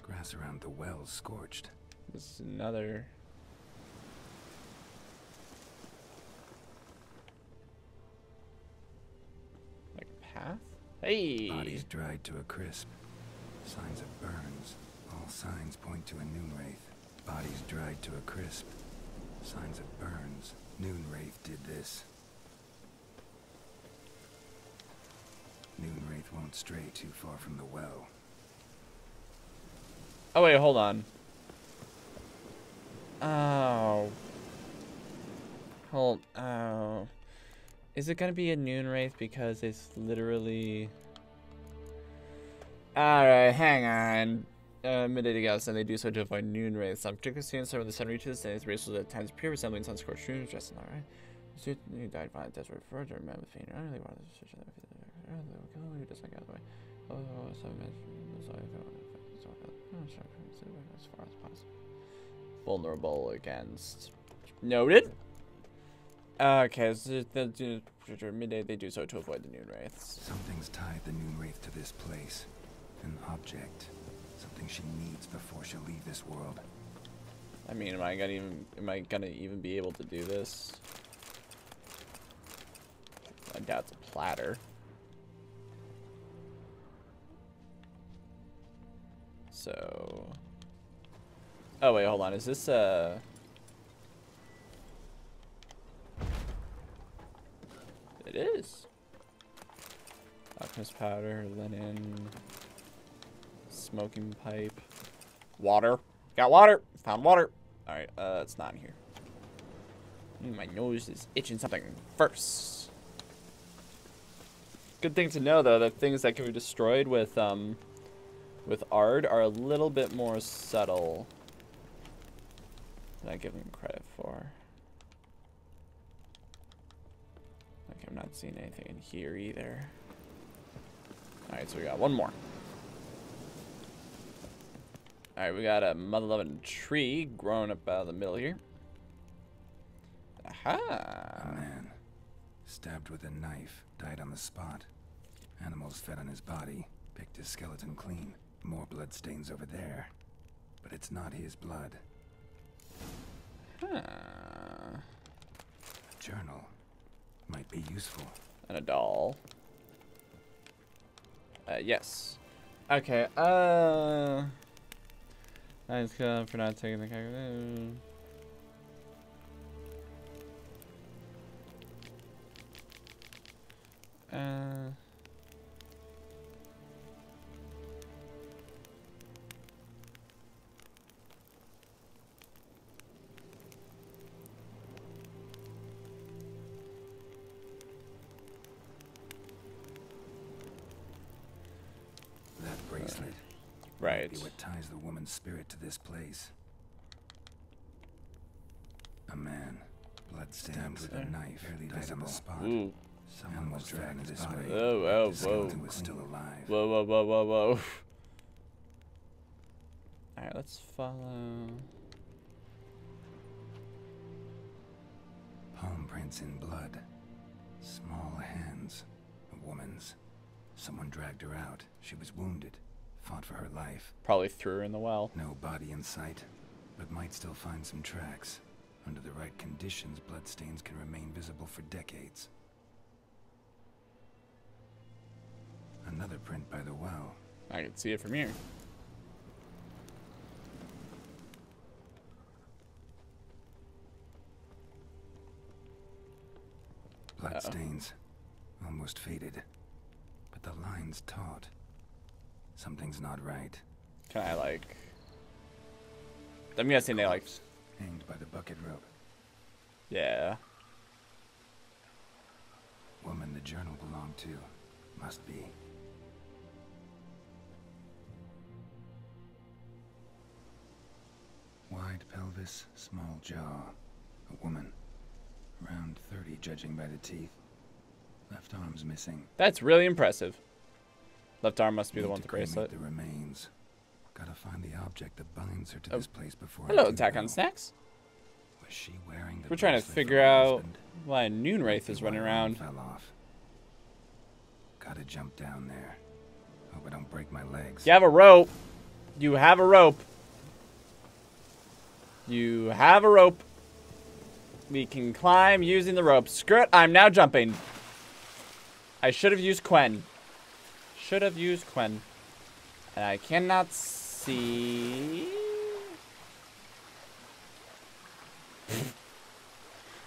Grass around the well scorched. This is another... Path? Hey! Bodies dried to a crisp. Signs of burns. All signs point to a Noonwraith. Bodies dried to a crisp. Signs of burns. Noonwraith did this. Noonwraith won't stray too far from the well. Oh wait, hold on. Oh. Oh. Is it gonna be a Noonwraith because it's literally... Alright, hang on. Midday ghosts, and they do so to avoid Noonwraiths. Some particular students over the 72 days, racial at times appear resembling sunscorched shrooms dressed in alright. The student who died by a desperate further man with pain. I really wanted to search that. Who does not get away? Oh, so sorry, I'm sure as far as possible. Vulnerable against. Noted? Okay, so the midday they do so to avoid the Noonwraiths. Something's tied the Noonwraith to this place. An object. Something she needs before she'll leave this world. I mean, am I gonna even be able to do this? I doubt it's a platter. So oh wait, hold on, is this It is. Alchemist powder, linen, smoking pipe, water. Got water. Found water. All right, it's not in here. My nose is itching something first. Good thing to know though that things that can be destroyed with Ard are a little bit more subtle than I give them credit for. I'm not seeing anything in here either. Alright, so we got one more. Alright, we got a mother-loving tree growing up out of the middle here. Aha! A man. stabbed with a knife, died on the spot. Animals fed on his body, picked his skeleton clean. More bloodstains over there. But it's not his blood. Huh. A journal might be useful. And a doll. Yes. Okay, thanks for not taking the character. That bracelet. Right. Be what ties the woman's spirit to this place. A man, bloodstained with a knife, barely died on the spot. Ooh. Someone was dragged this way. Oh, whoa. He was still alive. Whoa, whoa, whoa, whoa, whoa. Alright, let's follow. Palm prints in blood. Small hands. A woman's. Someone dragged her out. She was wounded. Fought for her life. Probably threw her in the well. No body in sight, but might still find some tracks. Under the right conditions, bloodstains can remain visible for decades. Another print by the well. I can see it from here. Bloodstains, almost faded, but the lines taut. Something's not right. Can I like? I'm guessing they like hanged by the bucket rope. Yeah. Woman the journal belonged to, must be. Wide pelvis, small jaw. A woman. Around 30, judging by the teeth. Left arm's missing. That's really impressive. Left arm must be the one with the bracelet. The remains. Gotta find the object that binds her to this place before. Hello, attack on snacks. Was she wearing the We're trying to figure out why Noonwraith is running around. Fell off. Gotta jump down there. Hope I don't break my legs. You have a rope. You have a rope. You have a rope. We can climb using the rope. Screw it, I'm now jumping. I should have used Quen. Should have used Quen. And I cannot see.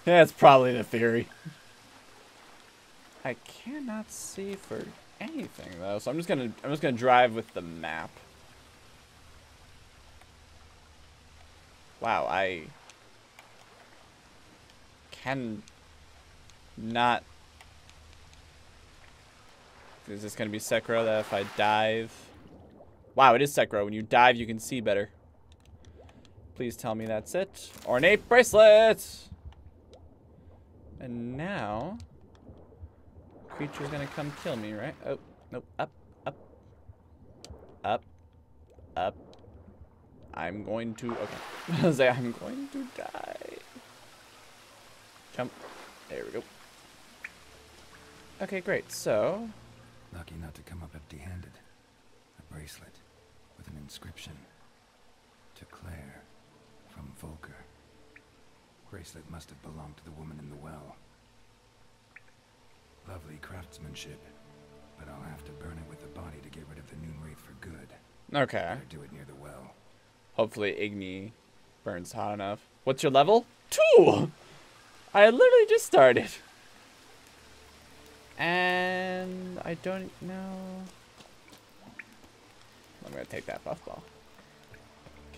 That's probably the theory. I cannot see for anything though, so I'm just gonna drive with the map. Wow, I can not. Is this gonna be Sekiro that if I dive? Wow, it is Sekiro. When you dive, you can see better. Please tell me that's it. Ornate bracelet! And now, creature's gonna come kill me, right? Oh, nope. Up, up, up, up. I'm going to, okay. I was like, I'm going to die. Jump. There we go. Okay, great. So. Lucky not to come up empty-handed. A bracelet with an inscription. To Claire from Volker. Bracelet must have belonged to the woman in the well. Lovely craftsmanship, but I'll have to burn it with the body to get rid of the Noonwraith for good. Okay. Better do it near the well. Hopefully Igni burns hot enough. What's your level? 2! I literally just started. And I don't know. I'm gonna take that buff ball.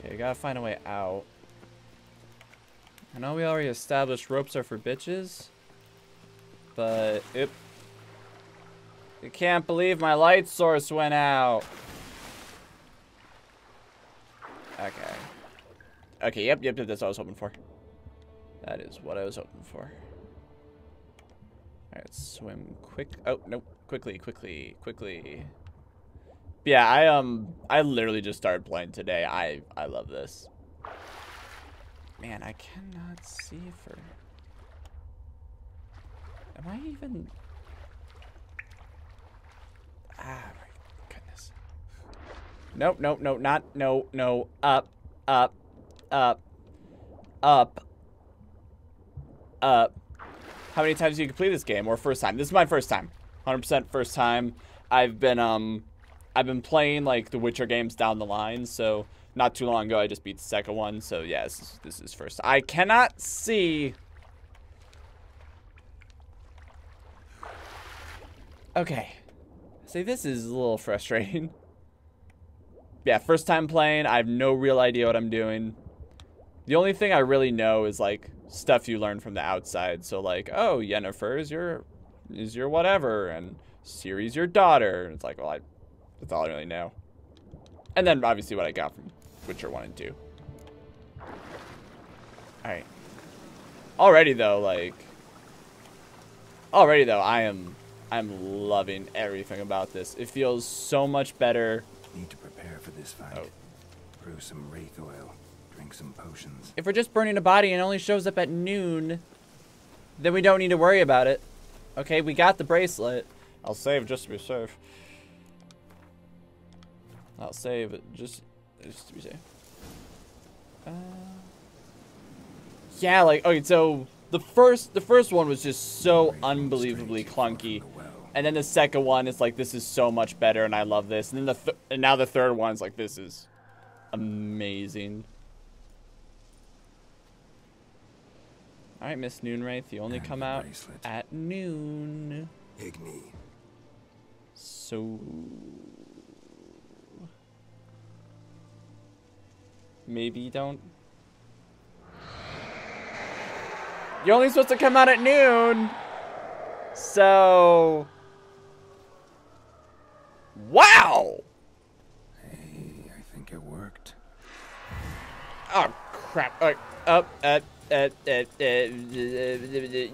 Okay, gotta find a way out. I know we already established ropes are for bitches. But, oop. I can't believe my light source went out. Okay. Okay, yep, that's what I was hoping for. That is what I was hoping for. Alright, swim quick. Oh, nope. Quickly. Yeah, I literally just started playing today. I love this. Man, I cannot see for... Am I even... Ah, my goodness. Nope, nope, nope, not, no, no. Up, up, up, up, up. How many times do you complete this game? Or first time? This is my first time. 100% first time. I've been playing, like, the Witcher games down the line, so... Not too long ago, I just beat the second one, so yeah, this is first. I cannot see... Okay. See, this is a little frustrating. Yeah, first time playing, I have no real idea what I'm doing. The only thing I really know is, like, stuff you learn from the outside. So, like, oh, Yennefer is your whatever, and Ciri's your daughter. And it's like, well, that's all I really know. And then, obviously, what I got from Witcher 1 and 2. Alright. Already, though, I'm loving everything about this. It feels so much better. Need to prepare for this fight. Oh. Brew some wraith oil. Drink some potions. If we're just burning a body and it only shows up at noon, then we don't need to worry about it. Okay, we got the bracelet. I'll save just to be safe. I'll save it just to be safe. Yeah, like, okay, so the first one was just so unbelievably clunky, and then the second one is like, this is so much better, and I love this. And then and now the third one's like, this is amazing. All right, Miss Noonwraith, you only come out at noon. Igni. So. Maybe don't. You're only supposed to come out at noon. So. Wow. Hey, I think it worked. Oh crap! Up at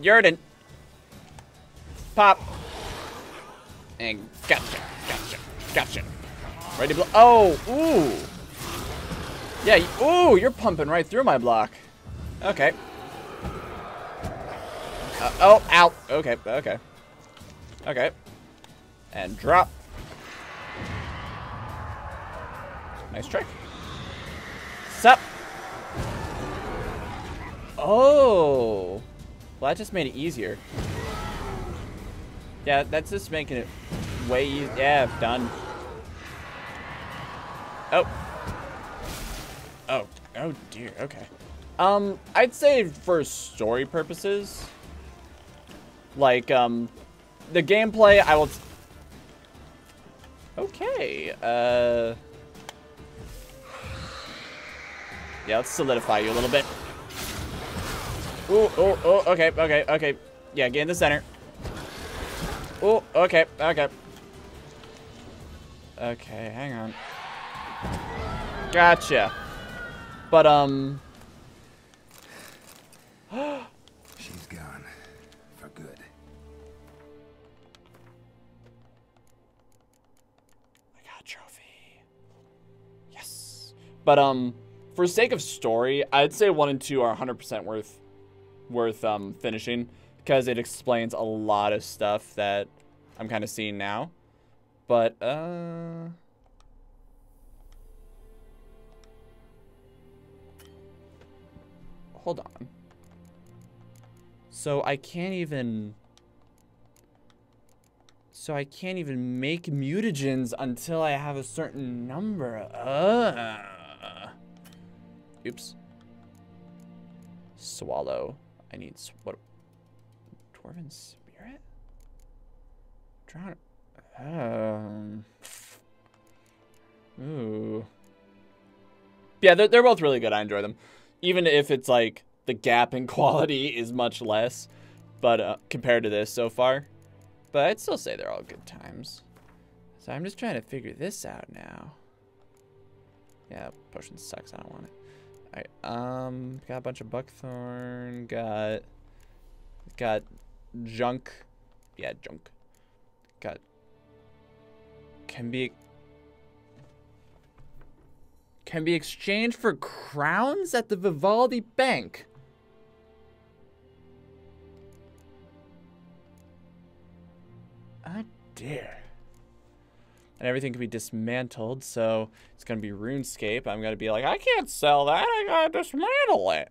Jordan. Pop. And gotcha. Ready to blow. Oh, ooh. Yeah, ooh, you're pumping right through my block. Okay. Oh, ow. Okay. And drop. Nice trick. Sup? Oh. Well, that just made it easier. Yeah, that's just making it way easier. Yeah, done. Oh. Oh dear, okay. I'd say for story purposes, like, the gameplay, I will... Okay, yeah, let's solidify you a little bit. Ooh, oh, oh, okay. Yeah, get in the center. Ooh, okay. Okay, hang on. Gotcha. But, she's gone for good. I got a trophy. Yes. But, for sake of story, I'd say 1 and 2 are 100% worth finishing, because it explains a lot of stuff that I'm kind of seeing now. But, hold on. So I can't even... make mutagens until I have a certain number. Oops. Swallow. I need... What? Dwarven Spirit? Drown... Ooh. Yeah, they're both really good. I enjoy them. Even if it's like the gap in quality is much less, but compared to this so far, but I'd still say they're all good times. So I'm just trying to figure this out now. Yeah, potion sucks. I don't want it. All right, got a bunch of buckthorn. Got junk. Yeah, junk. Got can be exchanged for crowns at the Vivaldi Bank. Oh dear. And everything can be dismantled, so it's going to be RuneScape. I'm going to be like, I can't sell that. I got to dismantle it.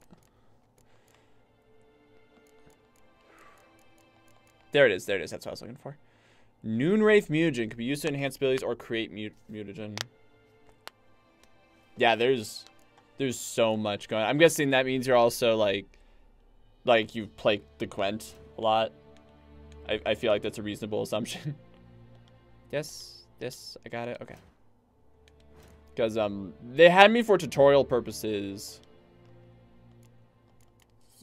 There it is. There it is. That's what I was looking for. Noonwraith mutagen can be used to enhance abilities or create mutagen. Yeah, there's so much going on. I'm guessing that means you're also like you've played the Gwent a lot. I feel like that's a reasonable assumption. Yes, this, I got it. Okay. Because they had me for tutorial purposes.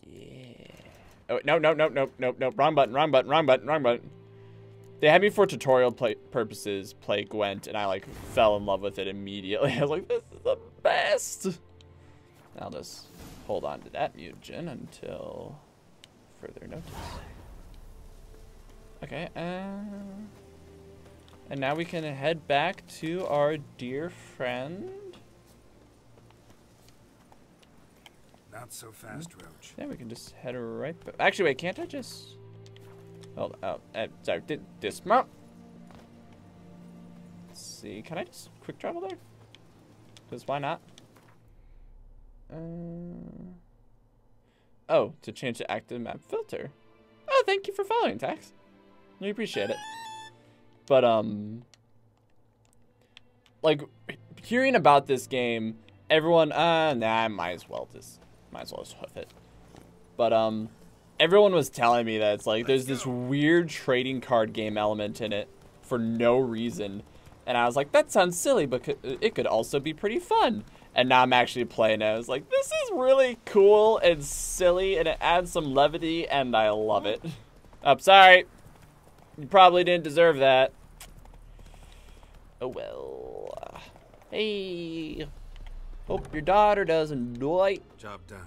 Yeah. Oh, no. Wrong button. They had me for tutorial purposes play Gwent, and I like fell in love with it immediately. I was like, this is the best. I'll just hold on to that mutagen until further notice. Okay, and now we can head back to our dear friend. Not so fast, Roach. Yeah, we can just head right back. Actually, wait, can't I just... Hold on. Sorry, dismount. Let's see. Can I just quick travel there? Because why not? Oh, to change the active map filter. Oh, thank you for following, Tax. We appreciate it. But, like, hearing about this game, everyone, nah, I might as well just hoof it. But, everyone was telling me that it's like there's this weird trading card game element in it for no reason, and I was like, that sounds silly, but it could also be pretty fun. And now I'm actually playing it. I was like, this is really cool and silly, and it adds some levity, and I love it. I'm sorry, you probably didn't deserve that. Oh well. Hey, hope your daughter doesn't die. Job done.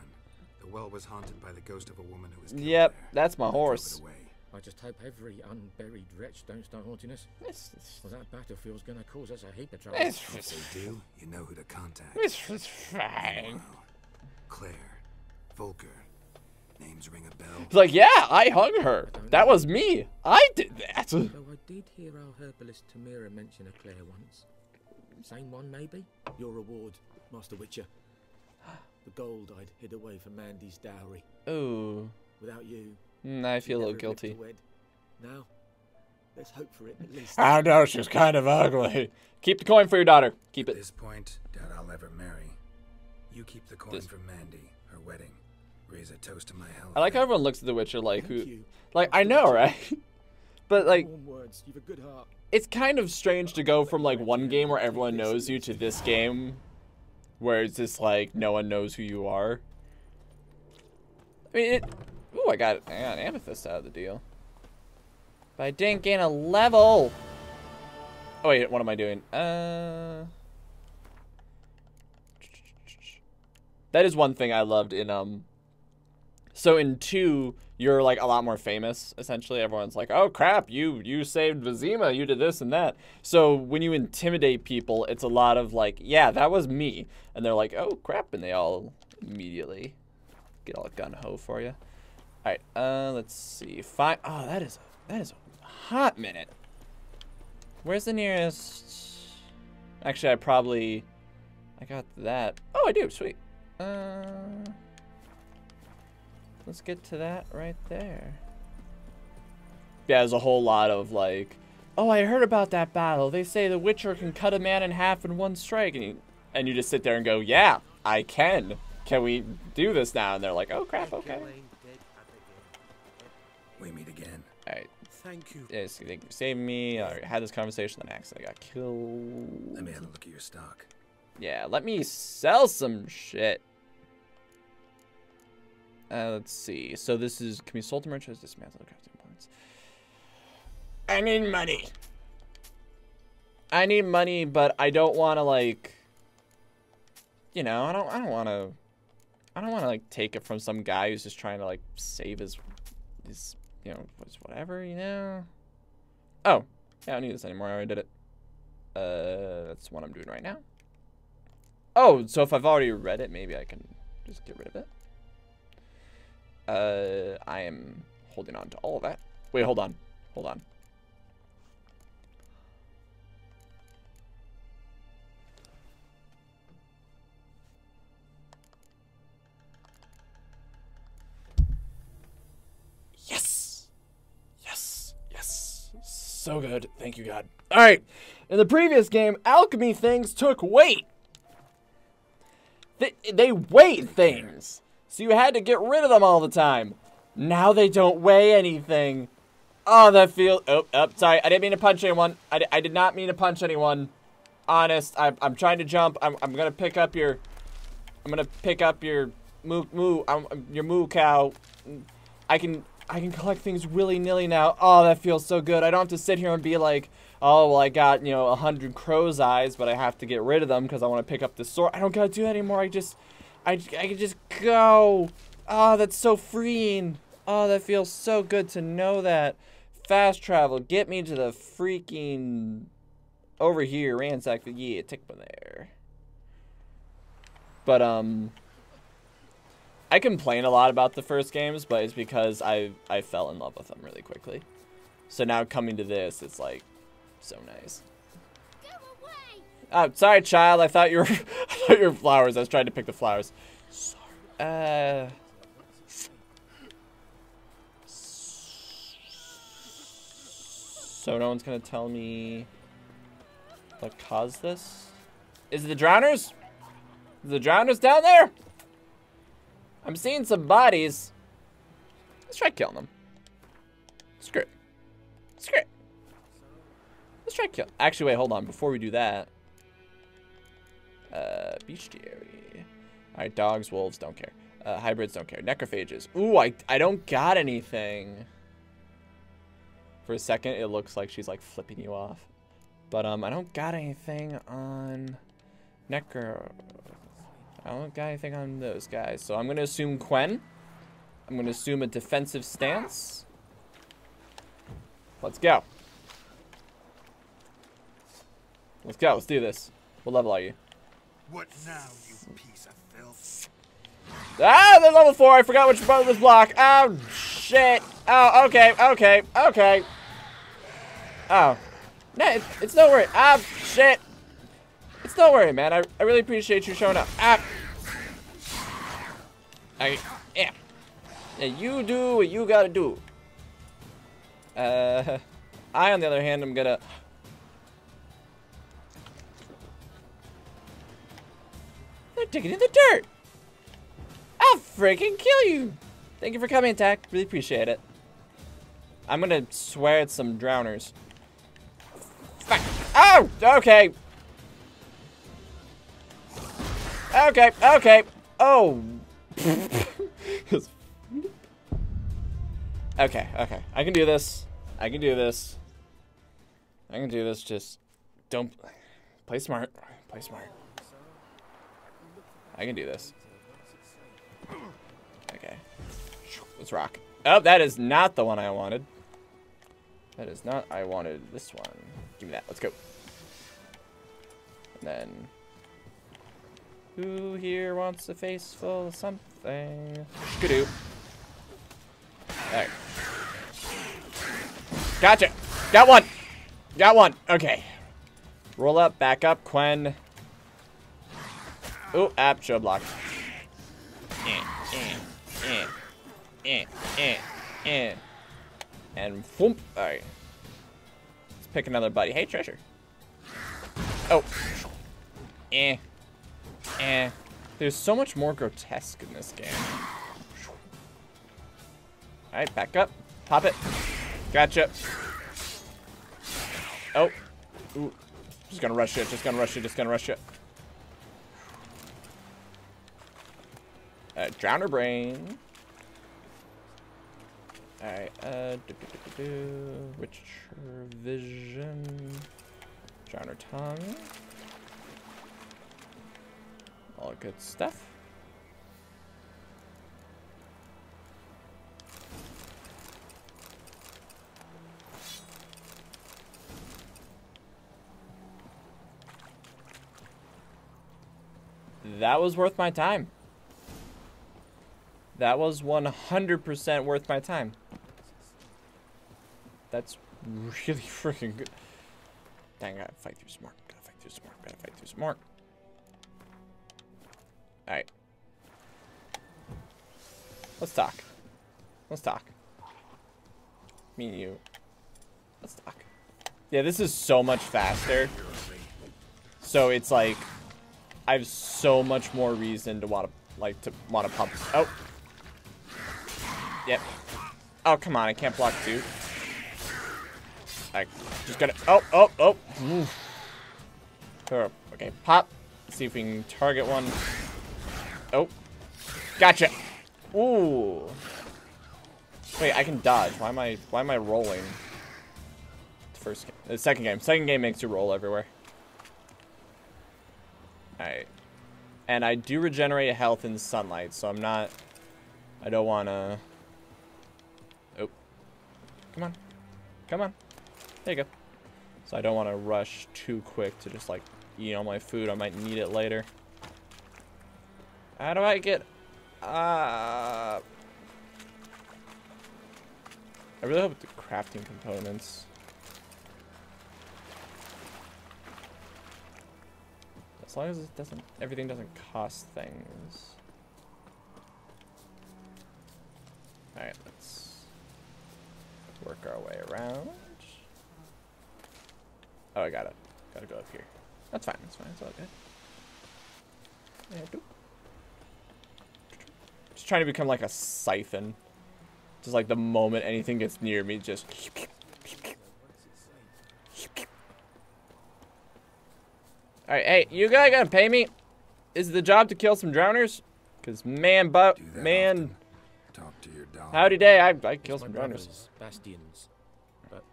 The well was haunted by the ghost of a woman who was killed. Yep, there. That's my horse. I just hope every unburied wretch don't start haunting us. Well, that battlefield's gonna cause us a heap of trouble. If they do, you know who to contact. This was fine. Wow. Claire, Volker, names ring a bell. It's like, yeah, I hung her. That was me. I did that. So I did hear our herbalist Tomira mention a Claire once. Same one, maybe? Your reward, Master Witcher. The gold I'd hid away for Mandy's dowry. Ooh. Without you. I feel a little guilty. Now, let's hope for it at least. I know, she's kind of ugly. Keep the coin for your daughter. Keep it. At this point, doubt I'll ever marry. You keep the coin for Mandy, her wedding. Raise a toast to my health. I like how everyone looks at The Witcher like, who, like, I know, right? But like, it's kind of strange to go from like one game where everyone knows you to this game where it's just like no one knows who you are. I mean, ooh, I got an amethyst out of the deal. But I didn't gain a level. Oh wait, what am I doing? That is one thing I loved in So in 2, you're like a lot more famous. Essentially, everyone's like, "Oh crap, you saved Vizima, you did this and that." So when you intimidate people, it's a lot of like, "Yeah, that was me," and they're like, "Oh crap," and they all immediately get all gun ho for you. All right, let's see. Fine. Oh, that is a hot minute. Where's the nearest? Actually, I got that. Oh, I do. Sweet. Let's get to that right there. Yeah, there's a whole lot of like, oh, I heard about that battle. They say the Witcher can cut a man in half in one strike. And you just sit there and go, yeah, I can. Can we do this now? And they're like, oh, crap, okay. We meet again. All right. Thank you. Yeah, so thank you for saving me. I had this conversation, then accidentally got killed. Let me have a look at your stock. Yeah, let me sell some shit. Let's see. So this is, can we sold to merchants, dismantle crafting points. I need money. I need money, but I don't want to like, you know, I don't want to like take it from some guy who's just trying to like save his you know, whatever, you know. Oh, yeah, I don't need this anymore. I already did it. That's what I'm doing right now. Oh, so if I've already read it, maybe I can just get rid of it. I am holding on to all of that. Wait, hold on. So good. Thank you, God. Alright. In the previous game, alchemy things took weight. They weighed things. So you had to get rid of them all the time. Now they don't weigh anything. Oh, that feels... Oh, sorry. I didn't mean to punch anyone. I did not mean to punch anyone. Honest. I'm trying to jump. I'm going to pick up your... I'm going to pick up your your moo cow. I can collect things willy-nilly now. Oh, that feels so good. I don't have to sit here and be like, oh, well, I got, 100 crow's eyes, but I have to get rid of them because I want to pick up the sword. I don't got to do that anymore. I can just go. Oh, that's so freeing. Oh, that feels so good to know that. Fast travel. Get me to the freaking... Over here. Ransack the... Yeah, take me there. But, I complain a lot about the first games, but it's because I fell in love with them really quickly. So now coming to this, it's like, so nice. Go away. Oh, sorry, child. I thought you were flowers. I was trying to pick the flowers. Sorry. So no one's gonna tell me what caused this? Is it the drowners? Is the drowners down there? I'm seeing some bodies. Let's try killing them. Screw it. Screw it. Let's try kill. Actually, wait, hold on. Before we do that, bestiary. All right, dogs, wolves, don't care. Hybrids don't care. Necrophages. Ooh, I don't got anything. For a second, it looks like she's like flipping you off, but I don't got anything on necro. I don't got anything on those guys, so I'm going to assume Quen. I'm going to assume a defensive stance. Let's go. Let's go. Let's do this. What level are you? What now, you piece of filth? Ah, they're level 4. I forgot which button was block. Oh, shit. Oh, okay, okay, okay. Oh. No, it's no worry. Ah, shit. It's no worry, man. I really appreciate you showing up. Ah. Yeah. And you do what you gotta do. I, on the other hand, am gonna... They're digging in the dirt. I'll freaking kill you. Thank you for coming, Attack. Really appreciate it. I'm gonna swear at some drowners. Fuck. Oh, okay. Okay, okay. Oh. Okay, okay. I can do this. I can do this. I can do this. Just don't play smart. Play smart. I can do this. Okay. Let's rock. Oh, that is not the one I wanted. That is not. I wanted this one. Give me that. Let's go. And then... Who here wants a face full of something? Skidoo. Alright. Gotcha! Got one! Got one! Okay. Roll up, back up, Quen. Ooh, app, show block. And whoomp. Alright. Let's pick another buddy. Hey, treasure. Oh. Eh. Eh. There's so much more grotesque in this game. Alright, back up. Pop it. Gotcha. Oh. Ooh. Just gonna rush it. Just gonna rush it. Just gonna rush it. Drowner brain. Alright, Witcher vision. Drowner tongue. All good stuff. That was worth my time. That was 100% worth my time. That's really freaking good. Dang, I gotta fight through some more. Gotta fight through some more. Gotta fight through some more. Alright. Let's talk. Let's talk. Me and you. Let's talk. Yeah, this is so much faster. So it's like I have so much more reason to want to pump. Oh. Yep. Oh, come on. I can't block two. I just gotta... Oh, oh, oh. Ooh. Okay, pop. Let's see if we can target one. Oh. Gotcha. Ooh. Wait, I can dodge. Why am I rolling? First game. The second game. Second game makes you roll everywhere. Alright. And I do regenerate health in sunlight, so I'm not... I don't want to... Oh. Come on. Come on. There you go. So I don't want to rush too quick to just, like, eat all my food. I might need it later. How do I get... I really hope the crafting components... As long as it doesn't... Everything doesn't cost things. Alright, let's work our way around. Oh, I got it. Gotta go up here. That's fine, that's fine. It's all good. Just trying to become like a siphon. Just like the moment anything gets near me, just... Alright, hey, you guys gonna pay me? Is the job to kill some drowners? Because man, but man... Talk to your dog. Howdy day, I kill some drowners. Bastian's, but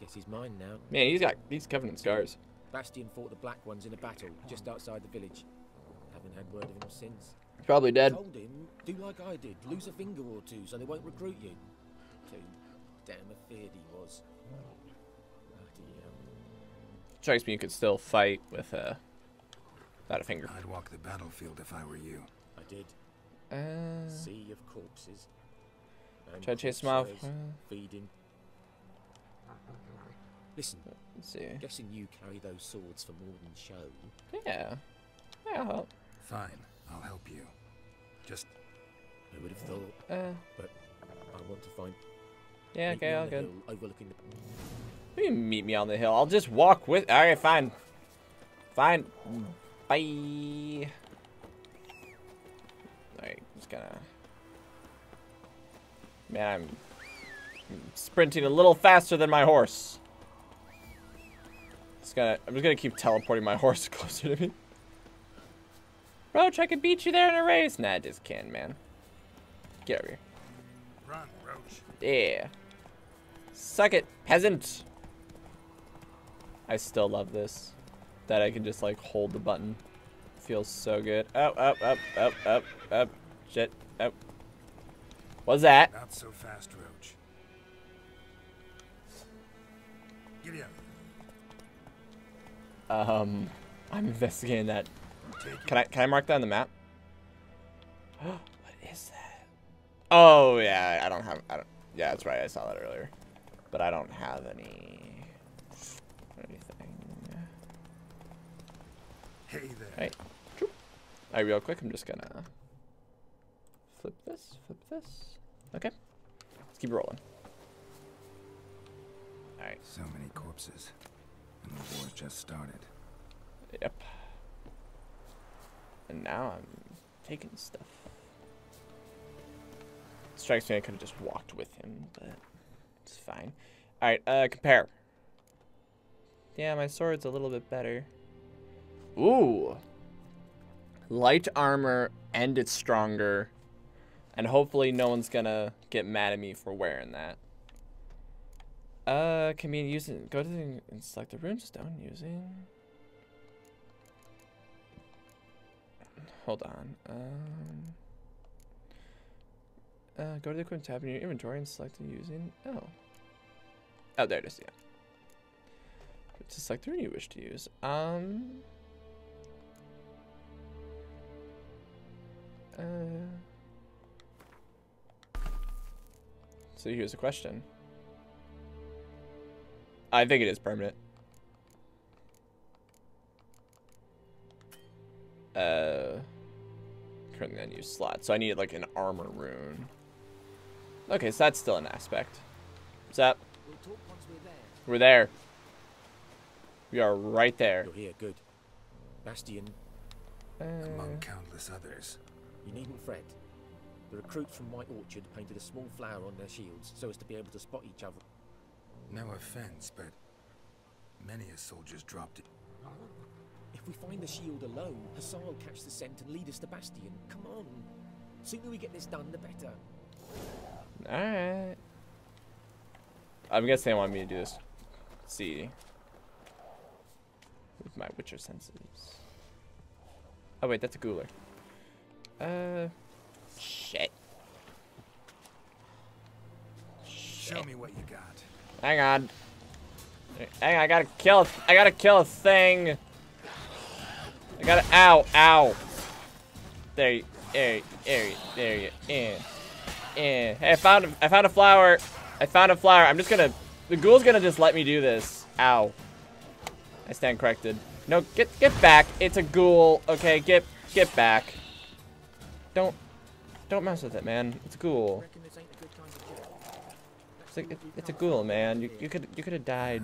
guess he's mine now. Man, he's got these covenant scars. Bastian fought the black ones in a battle just outside the village. Haven't had word of him since. He's probably dead. Told him, do like I did, lose a finger or two so they won't recruit you. Too damn afeard he was. Strikes me you could still fight with without a finger. I'd walk the battlefield if I were you. I did. Sea of corpses. Try to chase him off. Feeding. Listen. Let's see. I'm guessing you carry those swords for more than show. Yeah. Yeah. I'll help. Fine. I'll help you. Just. I would have thought. But I want to find. Yeah. Okay. All good. Overlooking the. You can meet me on the hill. I'll just walk with... Alright, fine. Fine. Bye. Alright, just gonna... Man, I'm sprinting a little faster than my horse. I'm just gonna keep teleporting my horse closer to me. Roach, I could beat you there in a race. Nah, I just can't, man. Get over here. Run, Roach. Yeah. Suck it, peasant. I still love this. That I can just like hold the button. Feels so good. Oh, up, up, up, up, up. Shit. Oh. What's that? Not so fast, Roach. Giddy up. I'm investigating that. Can I mark that on the map? What is that? Oh yeah, I don't yeah, that's right, I saw that earlier. But I don't have any Hey there. All right. All right, real quick, I'm just gonna flip this, Okay. Let's keep rolling. All right. So many corpses. And the war's just started. Yep. And now I'm taking stuff. It strikes me I could have just walked with him, but it's fine. All right, compare. Yeah, my sword's a little bit better. Ooh, light armor, and it's stronger, and hopefully no one's gonna get mad at me for wearing that. Can be using. Go to the and select the runestone using. Hold on. Go to the equipment tab in your inventory and select the using. Oh. Oh, there it is. Yeah. To select the rune you wish to use. So here's a question. I think it is permanent. Currently unused slot. So I need like an armor rune. Okay, so that's still an aspect. What's up? We're there. We are right there. You're here, good. Bastian, among countless others. You needn't fret. The recruits from White Orchard painted a small flower on their shields so as to be able to spot each other. No offense, but many a soldier's dropped it. If we find the shield alone, Hassar will catch the scent and lead us to Bastian. Come on. Sooner we get this done, the better. Alright. I'm guessing they want me to do this. Let's see. With my Witcher senses. Oh, wait, that's a Ghouler. Shit. Show me what you got. Hang on. Hang on, I gotta kill a thing. I gotta, ow. There you, Hey, I found a flower. I'm just gonna, the ghoul's gonna just let me do this. Ow. I stand corrected. No, get back. It's a ghoul. Okay, get back. Don't mess with it, man. It's a ghoul. It's a ghoul, man. You could have died.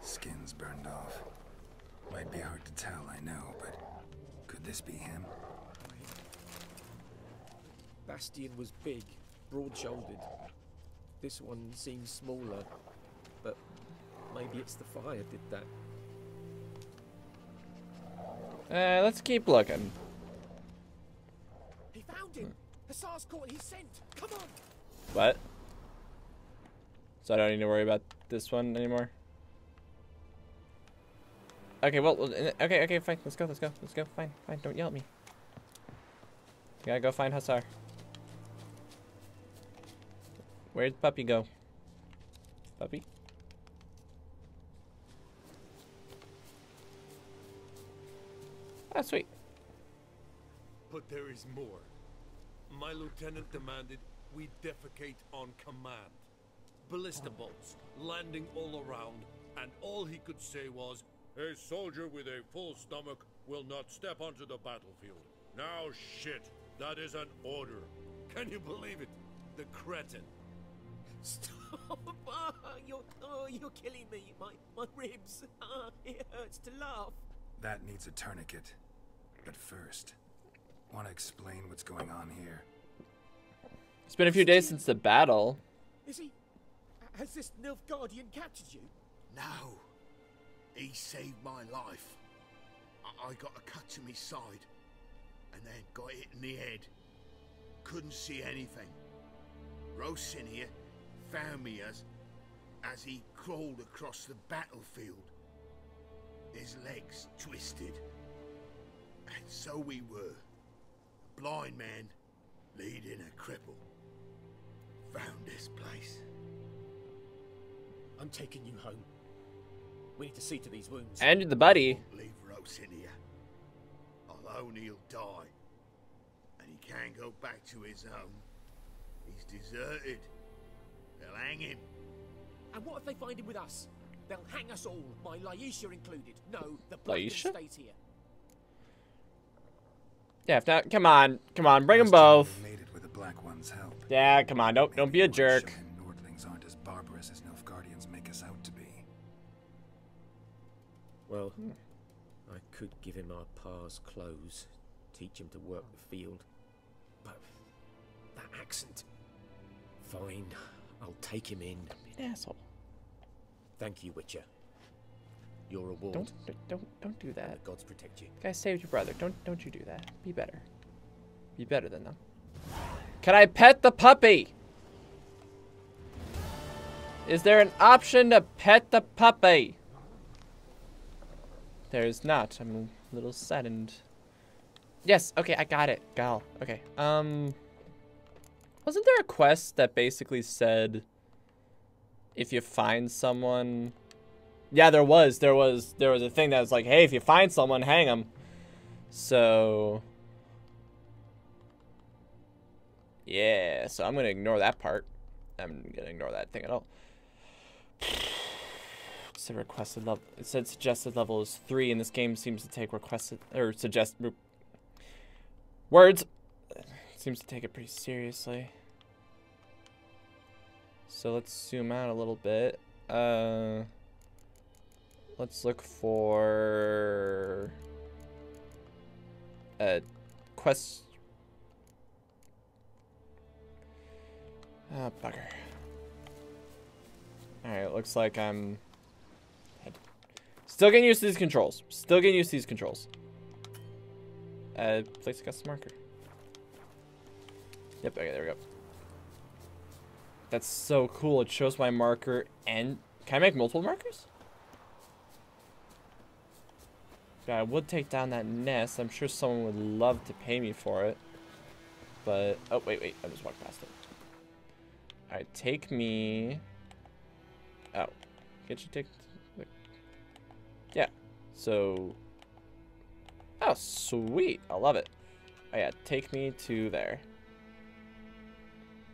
Skin's burned off. Might be hard to tell, I know, but could this be him? Bastian was big, broad-shouldered. This one seems smaller, but maybe it's the fire did that. Let's keep looking. He found him. Hassar's caught his scent. Come on. What? So I don't need to worry about this one anymore. Okay, well, okay, fine. Let's go. Fine. Don't yell at me. We gotta go find Hassar. Where'd Puppy go? Puppy? Ah, oh, sweet. But there is more. My lieutenant demanded we defecate on command. Ballista bolts landing all around, and all he could say was, a soldier with a full stomach will not step onto the battlefield. Now shit, that is an order. Can you believe it? The cretin. Stop! You're killing me. My ribs. It hurts to laugh. That needs a tourniquet. But first, want to explain what's going on here? It's been a few days since the battle. Is he? Has this Nilfgaardian captured you? No. He saved my life. I got a cut to my side, and then got hit in the head. Couldn't see anything. Rose in here found me as he crawled across the battlefield. His legs twisted. And so we were. A blind man leading a cripple. Found this place. I'm taking you home. We need to see to these wounds. And the buddy. Leave Rose in here. Alone he'll die. And he can't go back to his home. He's deserted. They'll hang him. And what if they find him with us? They'll hang us all, my Laisha included. No, the blood stays here. Yeah, if not, come on, bring them both. Made it with the Black One's help. Yeah, come on, don't be a jerk. Nordlings aren't as barbarous as Nilfgaardians make us out to be. Well, I could give him our pa's clothes, teach him to work the field, but that accent. Fine, I'll take him in. Don't be an asshole. Thank you, Witcher. Your reward. Don't do that. The gods protect you. Guys, saved your brother. Don't you do that. Be better. Be better than them. Can I pet the puppy? Is there an option to pet the puppy? There is not. I'm a little saddened. Yes. Okay, I got it. Gal. Okay. Wasn't there a quest that basically said if you find someone? Yeah, there was a thing that was like, hey, if you find someone, hang them. So yeah, so I'm gonna ignore that part. I'm gonna ignore that thing at all. So requested level, it said suggested level is 3, and this game seems to take requested or suggest words. Seems to take it pretty seriously. So let's zoom out a little bit. Let's look for a quest. Ah, bugger. Alright, it looks like I'm still getting used to these controls. Place a custom marker. Yep, okay, there we go. That's so cool. It shows my marker and... Can I make multiple markers? Yeah, I would take down that nest. I'm sure someone would love to pay me for it. But... Oh, wait, wait. I just walked past it. Alright, take me... Oh. Get you take... Yeah. So... Oh, sweet. I love it. Oh, yeah. Take me to there.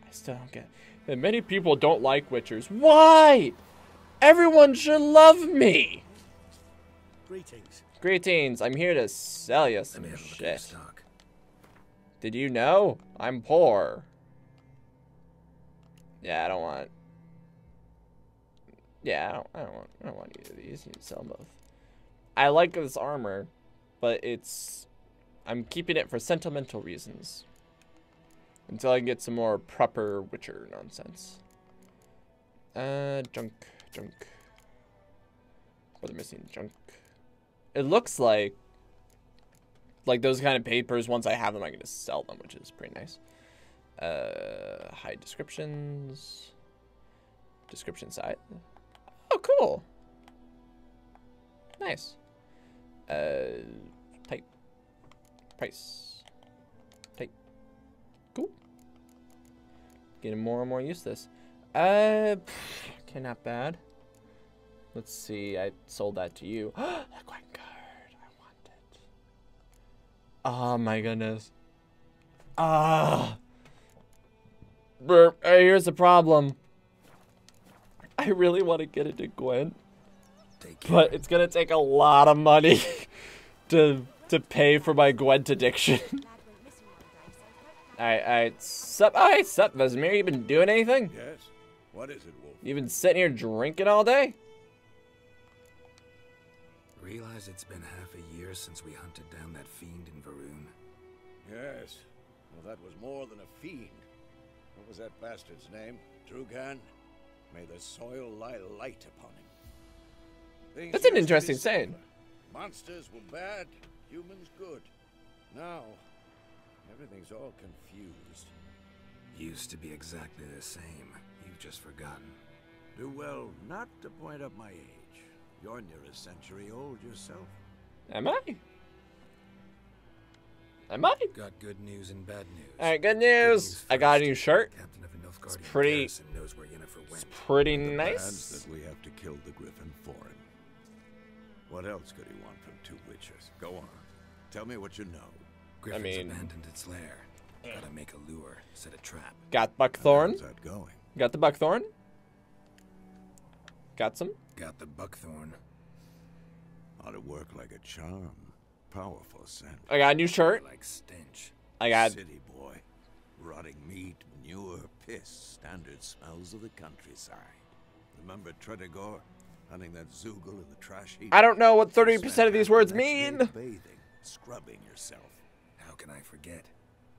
I still don't get it. And many people don't like Witchers. Why? Everyone should love me. Greetings. Greetings. I'm here to sell you some shit. Stock. Did you know? I'm poor. Yeah, I don't want... Yeah, I don't want either of these. You need to sell them both. I like this armor. But it's... I'm keeping it for sentimental reasons. Until I get some more proper Witcher nonsense. Junk. Junk. What are they missing? Junk. It looks like... Like those kind of papers, once I have them, I can just sell them, which is pretty nice. Hide descriptions. Description site. Oh, cool. Nice. Type. Price. Type. Cool. Getting more and more used to this. Okay, not bad. Let's see, I sold that to you. That Gwent card, I want it. Oh my goodness. Here's the problem. I really want to get it to Gwent. But it's gonna take a lot of money to pay for my Gwent addiction. Alright, sup? Alright, sup, Vesemir? You been doing anything? Yes. What is it, Wolf? You been sitting here drinking all day? Realize it's been half a year since we hunted down that fiend in Varun. Yes. Well, that was more than a fiend. What was that bastard's name? Drugan? May the soil lie light upon him. That's an interesting saying. Monsters were bad, humans good. Now, everything's all confused. Used to be exactly the same. You've just forgotten. Do well not to point up my age. You're near a century old yourself. Am I? Am I? Got good news and bad news. Alright, good news. I got a new shirt. Captain of Nilfgaard, it's pretty, knows where Yennefer went. It's pretty nice. That we have to kill the griffin for him. What else could he want from two witchers? Go on. Tell me what you know. Griffin's abandoned its lair. Gotta make a lure, set a trap. Got buckthorn. How's that going? Got the buckthorn. Got some. Got the buckthorn. Ought to work like a charm. Powerful scent. I got a new shirt. Like stench. I got city boy. Rotting meat, manure, piss. Standard smells of the countryside. Remember Tredegor? Hunting that Zoogle in the trash heap. I don't know what 30% of these words mean. Bathing, scrubbing yourself. How can I forget?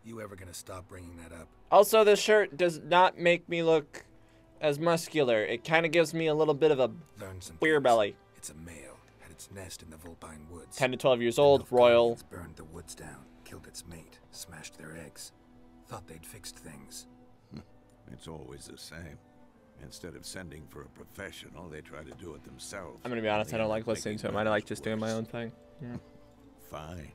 You ever gonna stop bringing that up? Also, this shirt does not make me look as muscular. It kind of gives me a little bit of a beer belly. It's a male. Had its nest in the Vulpine woods. 10 to 12 years old. Royal. Burned the woods down. Killed its mate. Smashed their eggs. Thought they'd fixed things. It's always the same. Instead of sending for a professional, they try to do it themselves. I'm gonna be honest, I don't like listening to him. I like just doing my own thing. Yeah. Fine.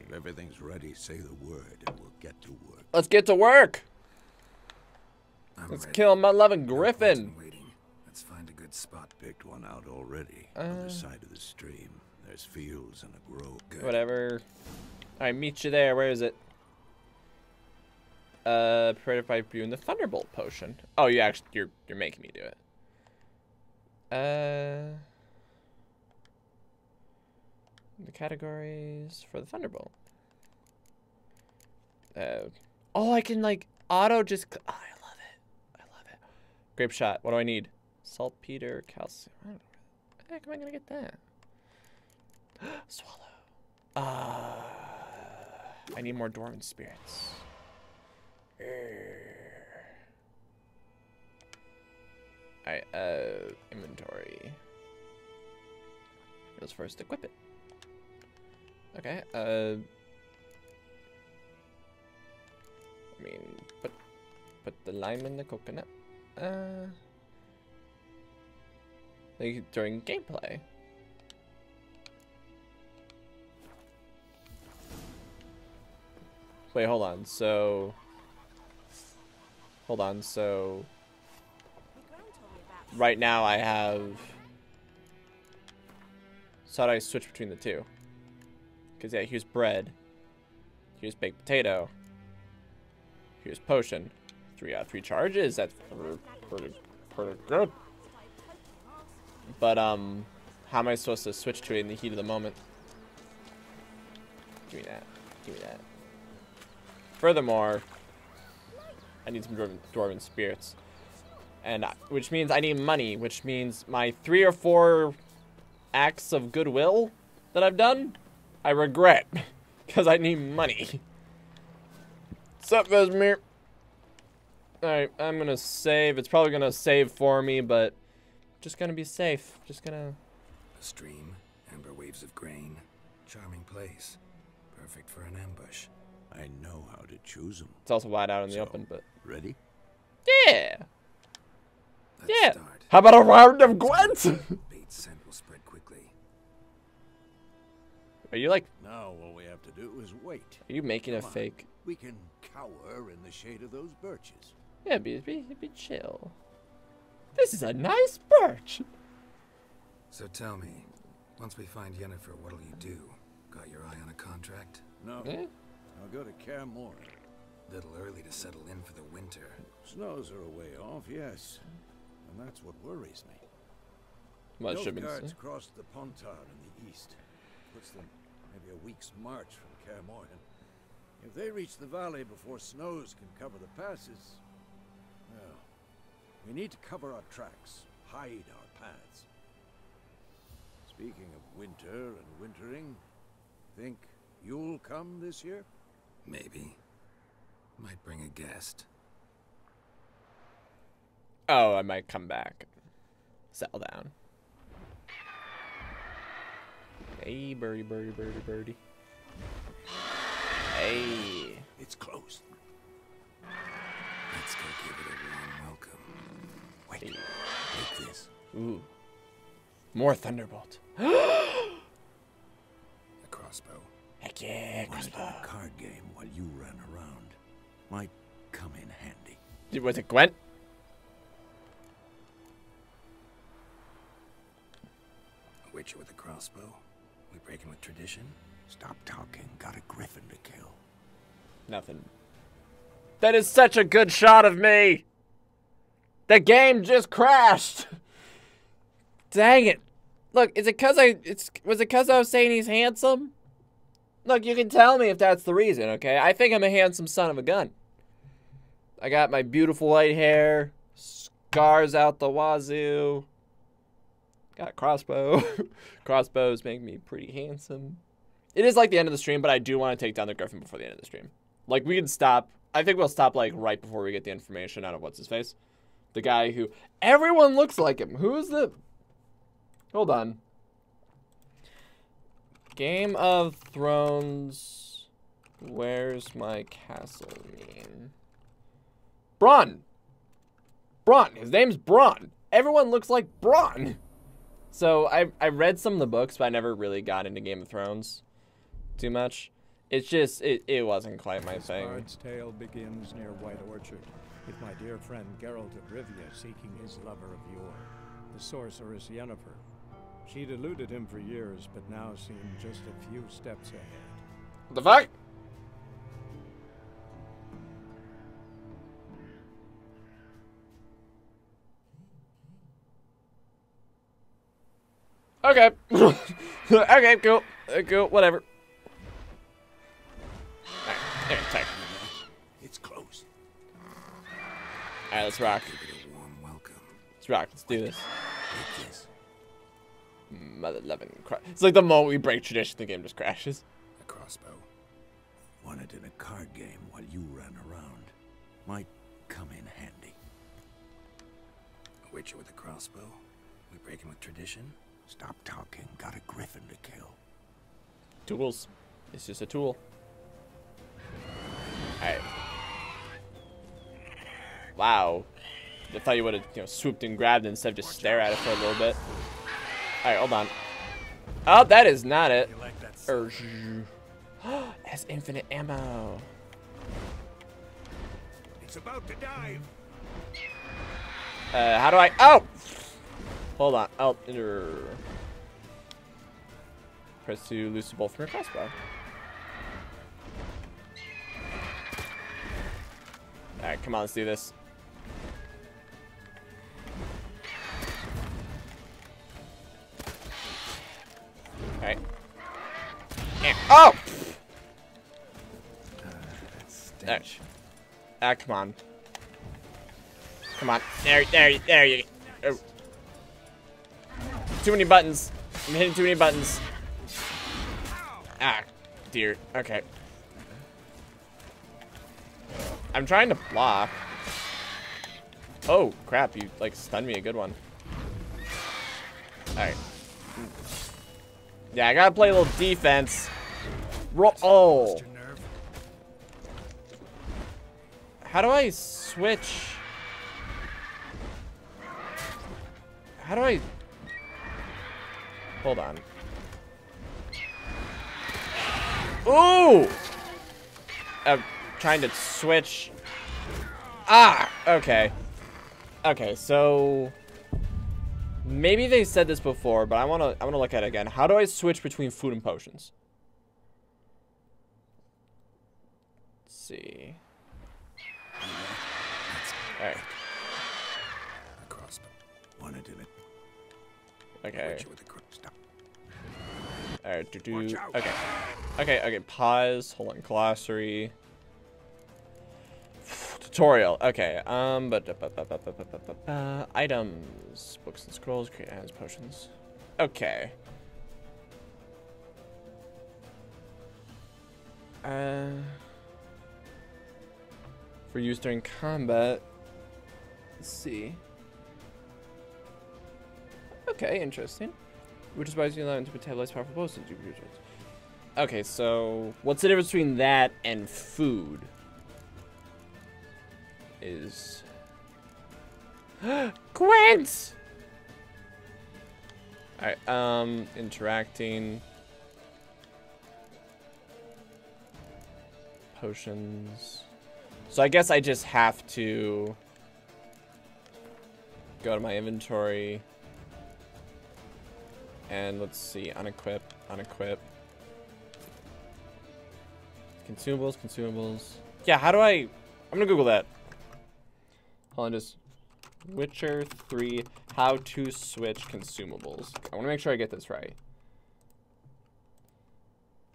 If everything's ready, say the word and we'll get to work. Let's get to work! Let's kill my loving griffin. Let's find a good spot. Picked one out already. On the side of the stream. There's fields and a grove. Whatever. Alright, meet you there. Where is it? Parade by viewing the Thunderbolt potion. Oh, you actually, you're making me do it. The categories for the Thunderbolt. Oh, I can like auto just. Oh, I love it. Grape shot. What do I need? Saltpeter, calcium. I don't know. I the heck am I gonna get that? Swallow. I need more dormant spirits. Alright, inventory. Let's first equip it. Okay, I mean, put the lime in the coconut. Like during gameplay. Wait, hold on. So, hold on. So, right now I have. So how do I switch between the two? Because yeah, here's bread. Here's baked potato. Here's potion. 3 out of 3 charges. That's pretty good. But how am I supposed to switch to it in the heat of the moment? Give me that. Give me that. Furthermore, I need some dwarven spirits, and which means I need money, which means my 3 or 4 acts of goodwill that I've done, I regret, because I need money. What's up, Vesemir? Alright, I'm gonna save. It's probably gonna save for me, but just gonna be safe. Just gonna... A stream, amber waves of grain, charming place, perfect for an ambush. I know how to choose them. It's also wide out in the open, but... Ready? Yeah! Let's start. How about a round of Gwent? Bait scent will spread quickly. Are you like... Now all we have to do is wait. Are you making a fake? We can cower in the shade of those birches. Yeah, it'd be chill. This is a nice birch. So tell me, once we find Yennefer, what'll you do? Got your eye on a contract? No. Yeah. I'll go to Kaer Morhen. Little early to settle in for the winter. Snows are a way off, yes. And that's what worries me. Well, Nilfgaard's crossed the Pontar in the east. Puts them maybe a week's march from Kaer Morhen. If they reach the valley before snows can cover the passes... Well, we need to cover our tracks, hide our paths. Speaking of winter and wintering, think you'll come this year? Maybe. Might bring a guest. Oh, I might come back. Settle down. Hey, birdie, birdie, birdie, birdie. Hey. It's close. Let's go give it a warm welcome. Wait, hey. Take this. Ooh. More Thunderbolt. A crossbow. Heck yeah, crossbow. A card game while you ran around might come in handy. Was it Gwent? A witcher with a crossbow. We breaking with tradition. Stop talking. Got a griffin to kill. Nothing. That is such a good shot of me. The game just crashed. Dang it! Look, is it cause was it cause I was saying he's handsome? Look, you can tell me if that's the reason, okay? I think I'm a handsome son of a gun. I got my beautiful white hair, scars out the wazoo. Got a crossbow. Crossbows make me pretty handsome. It is like the end of the stream, but I do want to take down the griffin before the end of the stream. Like, we can stop. I think we'll stop, like, right before we get the information out of what's-his-face. The guy who... Everyone looks like him. Who is the... Hold on. Game of Thrones, where's my castle name? Bronn! Bronn! His name's Bronn! Everyone looks like Bronn! So, I read some of the books, but I never really got into Game of Thrones too much. It's just, it wasn't quite my thing. Bard's tale begins near White Orchard, with my dear friend Geralt of Rivia seeking his lover of yore, the sorceress Yennefer. She deluded him for years, but now seemed just a few steps ahead. The fuck? Okay. Okay, cool. Cool, whatever. Alright, here, take. It's close. Alright, let's rock. Let's rock, let's do this. Mother loving cry. It's like the moment we break tradition, the game just crashes. A crossbow. Won it in a card game while you ran around. Might come in handy. A witcher with a crossbow? We break him with tradition? Stop talking. Got a griffin to kill. Tools. It's just a tool. Alright. Wow. I thought you would have, you know, swooped and grabbed it instead of just stare at it for a little bit. Alright, hold on. Oh, that is not it. That's infinite ammo. It's about to dive. How do I? Oh! Hold on. Oh, press to loose the bolt from your crossbow. Alright, come on, let's do this. Alright. Oh! That stench. Ah, come on. Come on. There you go. Oh. Too many buttons. I'm hitting too many buttons. Ah, dear. Okay. I'm trying to block. Oh, crap. You, like, stunned me a good one. Alright. Yeah, I gotta play a little defense. Oh. How do I switch? How do I... Hold on. Ooh! I'm trying to switch. Ah! Okay. Okay, so... Maybe they said this before, but I wanna look at it again. How do I switch between food and potions? Let's see. Alright. Okay. Alright, okay. Okay, pause. Hold on, glossary. Tutorial. Okay, but items, books and scrolls, create items, potions. Okay. For use during combat. Let's see. Okay, interesting. Which is why you allow to metabolize powerful potions you produce. Okay, so what's the difference between that and food? Is Gwent! Alright, interacting. Potions. So I guess I just have to go to my inventory. And let's see, unequip, unequip. Consumables, consumables. Yeah, how do I... I'm gonna Google that. Hold on, just... Witcher 3, how to switch consumables. I wanna make sure I get this right.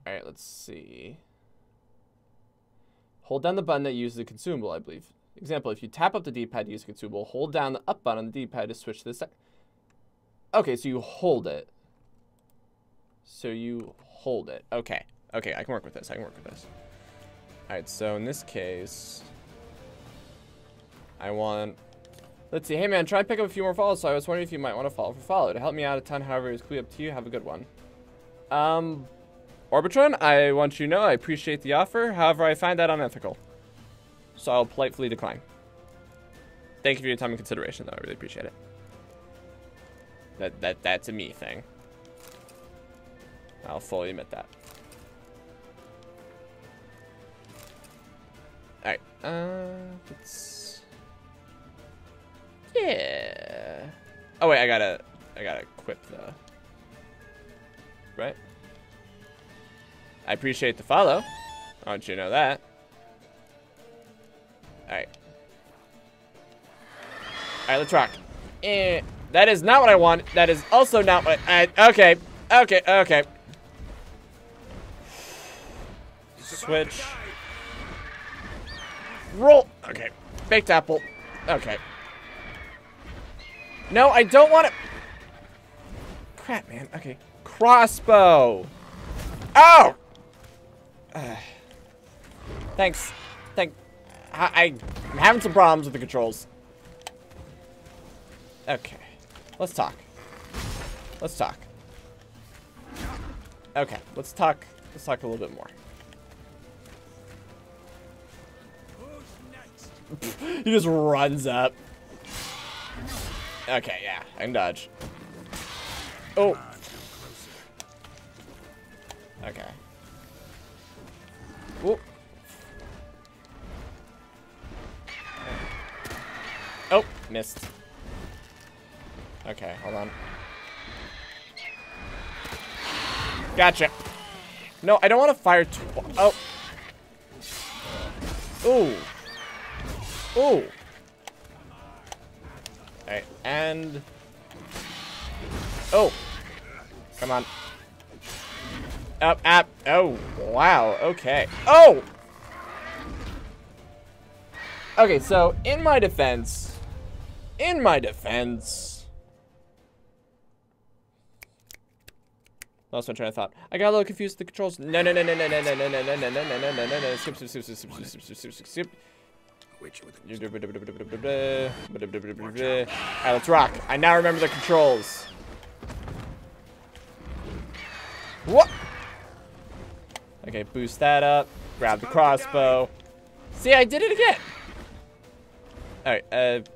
Alright, let's see. Hold down the button that uses the consumable, I believe. Example, if you tap up the D-pad to use a consumable, hold down the up button on the D-pad to switch to the second. Okay, so you hold it. So you hold it. Okay. Okay, I can work with this. I can work with this. Alright, so in this case, I want... Let's see. Hey, man, try and pick up a few more follows, so I was wondering if you might want to follow for follow. To help me out a ton, however, it's clearly up to you. Have a good one. Orbitron, I want you to know I appreciate the offer. However, I find that unethical. So I'll politely decline. Thank you for your time and consideration, though. I really appreciate it. That's a me thing. I'll fully admit that. Alright, let's... Yeah. Oh wait, I gotta equip the... Right? I appreciate the follow. I want you to know that. Alright. Alright, let's rock. Eh. That is not what I want. That is also not what I okay. Okay, okay. Switch. Roll. Okay. Baked apple. Okay. No, I don't want it. crap, man. Okay. Crossbow! Oh! Thanks. I'm having some problems with the controls. Okay. Let's talk. Let's talk. Okay. Let's talk. Let's talk a little bit more. He just runs up. Okay, yeah. I can dodge. Oh. Okay. Whoop. Oh, missed. Okay, hold on. Gotcha. No, I don't want to fire oh. Ooh. Ooh. Alright, and... Oh. Come on. Up, up. Oh, wow. Okay. Oh! Okay, so, in my defense... Lost my train of thought. I got a little confused with the controls. No. Skip. Alright, let's rock. I now remember the controls. What? Okay, boost that up. Grab the crossbow. See, I did it again. Alright, alright,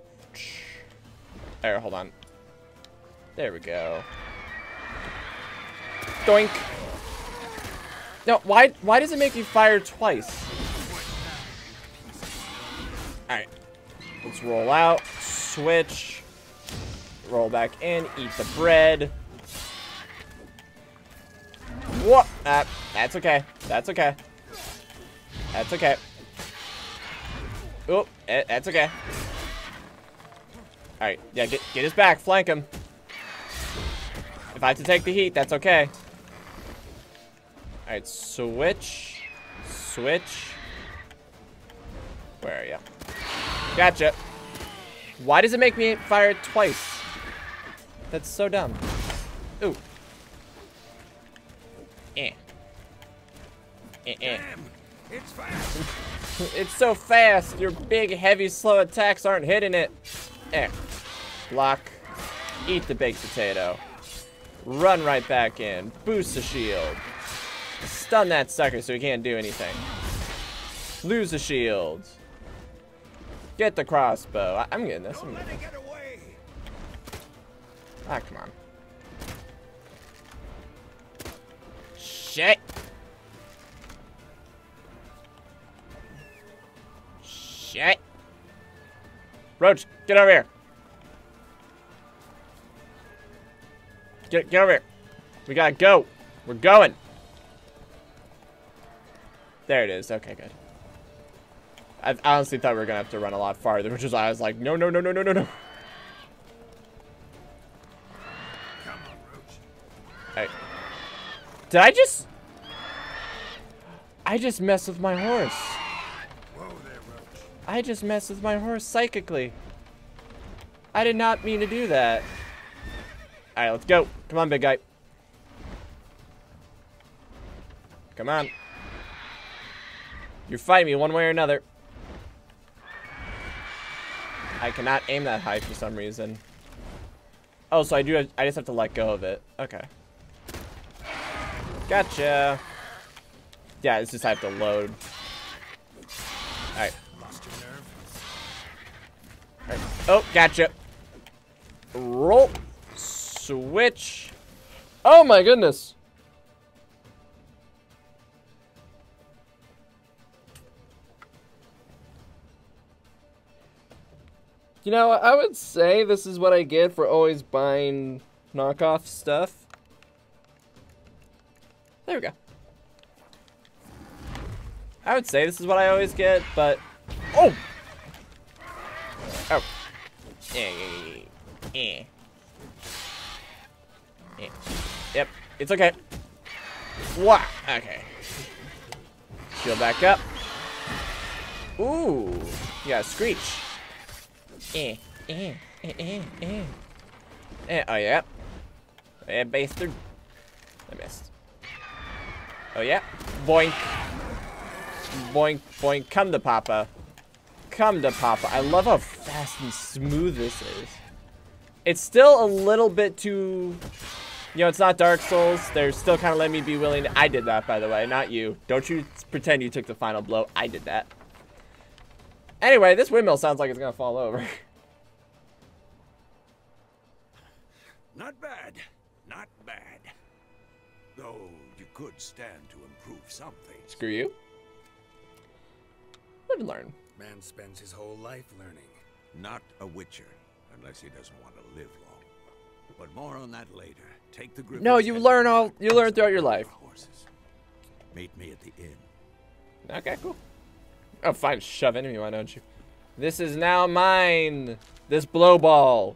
hold on. There we go. Doink. No, why does it make you fire twice? Alright, let's roll out, switch, roll back in, eat the bread. What? That's okay. That's okay. That's okay. Oh, that's okay. Alright, yeah, get his back, flank him. If I have to take the heat, that's okay. Alright, switch, switch. Where are you? Gotcha. Why does it make me fire it twice? That's so dumb. Ooh. Eh. Eh, eh. It's fast. It's so fast. Your big, heavy, slow attacks aren't hitting it. Eh. Block. Eat the baked potato. Run right back in. Boost the shield. Stun that sucker so he can't do anything. Lose the shield. Get the crossbow. I'm getting this. I'm getting this. Ah, come on. Shit. Shit. Roach, get over here. Get over here. We gotta go. We're going. There it is. Okay, good. I honestly thought we were gonna have to run a lot farther, which is why I was like, no. Come on, Roach. Hey. Did I just? I just messed with my horse. Whoa there, Roach. I just messed with my horse psychically. I did not mean to do that. All right, let's go. Come on, big guy. Come on. You're fighting me one way or another. I cannot aim that high for some reason. Oh, so I do have, I just have to let go of it. Okay. Gotcha. Yeah, it's just I have to load. Alright. All right. Oh, gotcha. Roll. Switch. Oh my goodness. You know, I would say this is what I get for always buying knockoff stuff. There we go. I would say this is what I always get, but... Oh! Oh. Yep, it's okay. Wow, okay. Shield back up. Ooh, you gotta screech. Oh, yeah. Yeah, bastard. I missed. Oh yeah. Boink. Boink, boink. Come to Papa. Come to Papa. I love how fast and smooth this is. It's still a little bit too... You know, it's not Dark Souls. They're still kind of letting me be willing to... I did that, by the way. Not you. Don't you pretend you took the final blow. I did that. Anyway, this windmill sounds like it's going to fall over. Not bad. Not bad. Though you could stand to improve something. Screw you. Live and learn. Man spends his whole life learning. Not a witcher. Unless he doesn't want to live long. But more on that later. Take the grip. No, you learn all. You learn throughout your life. Horses. Meet me at the inn. Okay, cool. Oh, fine. Shove into me, why don't you? This is now mine. This blow ball.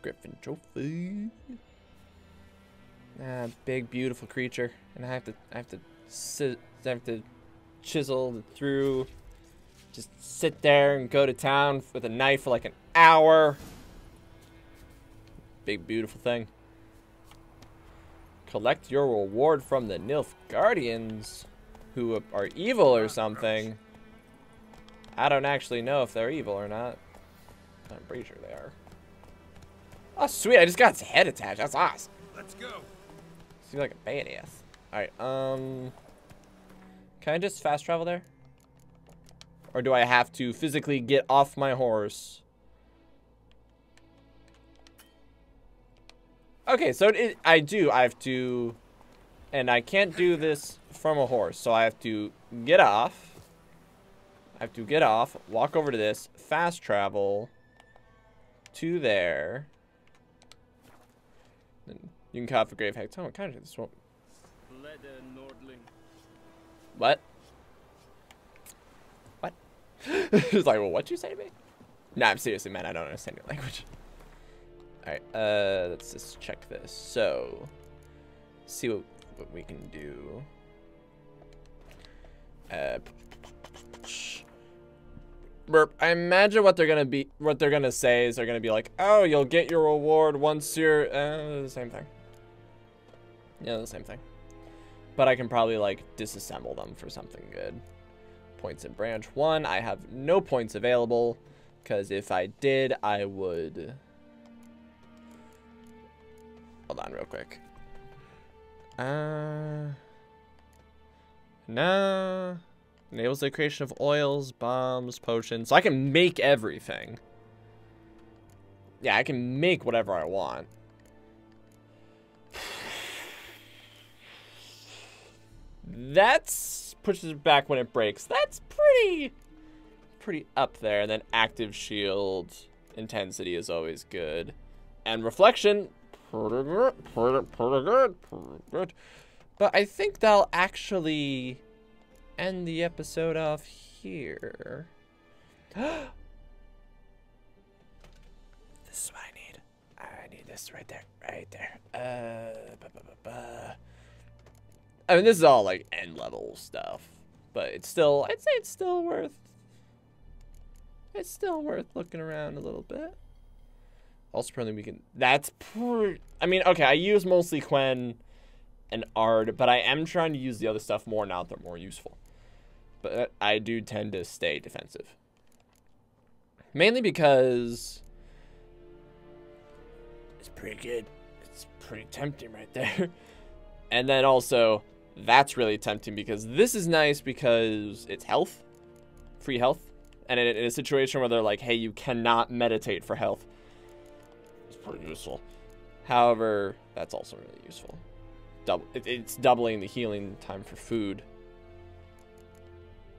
Griffin trophy. Ah, big beautiful creature, and I have to chisel through. Just sit there and go to town with a knife for like an hour. Big, beautiful thing. Collect your reward from the Nilfgaardians, who are evil or something. I don't actually know if they're evil or not. I'm pretty sure they are. Oh, sweet. I just got its head attached. That's awesome. Let's go. Seems like a badass. Alright, can I just fast travel there? Or do I have to physically get off my horse? Okay, so I have to... And I can't do this from a horse. So I have to get off. Walk over to this. Fast travel. To there. Then you can call for grave hex. Oh, kind of this won't... What? It's like, well, what'd you say to me? Nah, I'm seriously, man, I don't understand your language. Alright, let's just check this. So, see what we can do. Burp. I imagine what they're gonna say is they're gonna be like, oh, you'll get your reward once you're, the same thing. Yeah, the same thing. But I can probably, like, disassemble them for something good. Points in branch 1. I have no points available because if I did, I would. Hold on, real quick. Nah. Enables the creation of oils, bombs, potions. So I can make everything. Yeah, I can make whatever I want. That's. Pushes it back when it breaks. That's pretty up there. And then active shield intensity is always good, and reflection pretty good. But I think that'll actually end the episode off here. This is what I need this right there. I mean, this is all, like, end-level stuff, but it's still, I'd say it's still worth looking around a little bit. Also, probably we can, I mean, okay, I use mostly Quen and Ard, but I am trying to use the other stuff more now that they're more useful. But I do tend to stay defensive. Mainly because it's pretty good. It's pretty tempting right there. And then also... That's really tempting because this is nice because it's health, free health, and in a situation where they're like, hey, you cannot meditate for health. It's pretty useful. However, that's also really useful. It's doubling the healing time for food.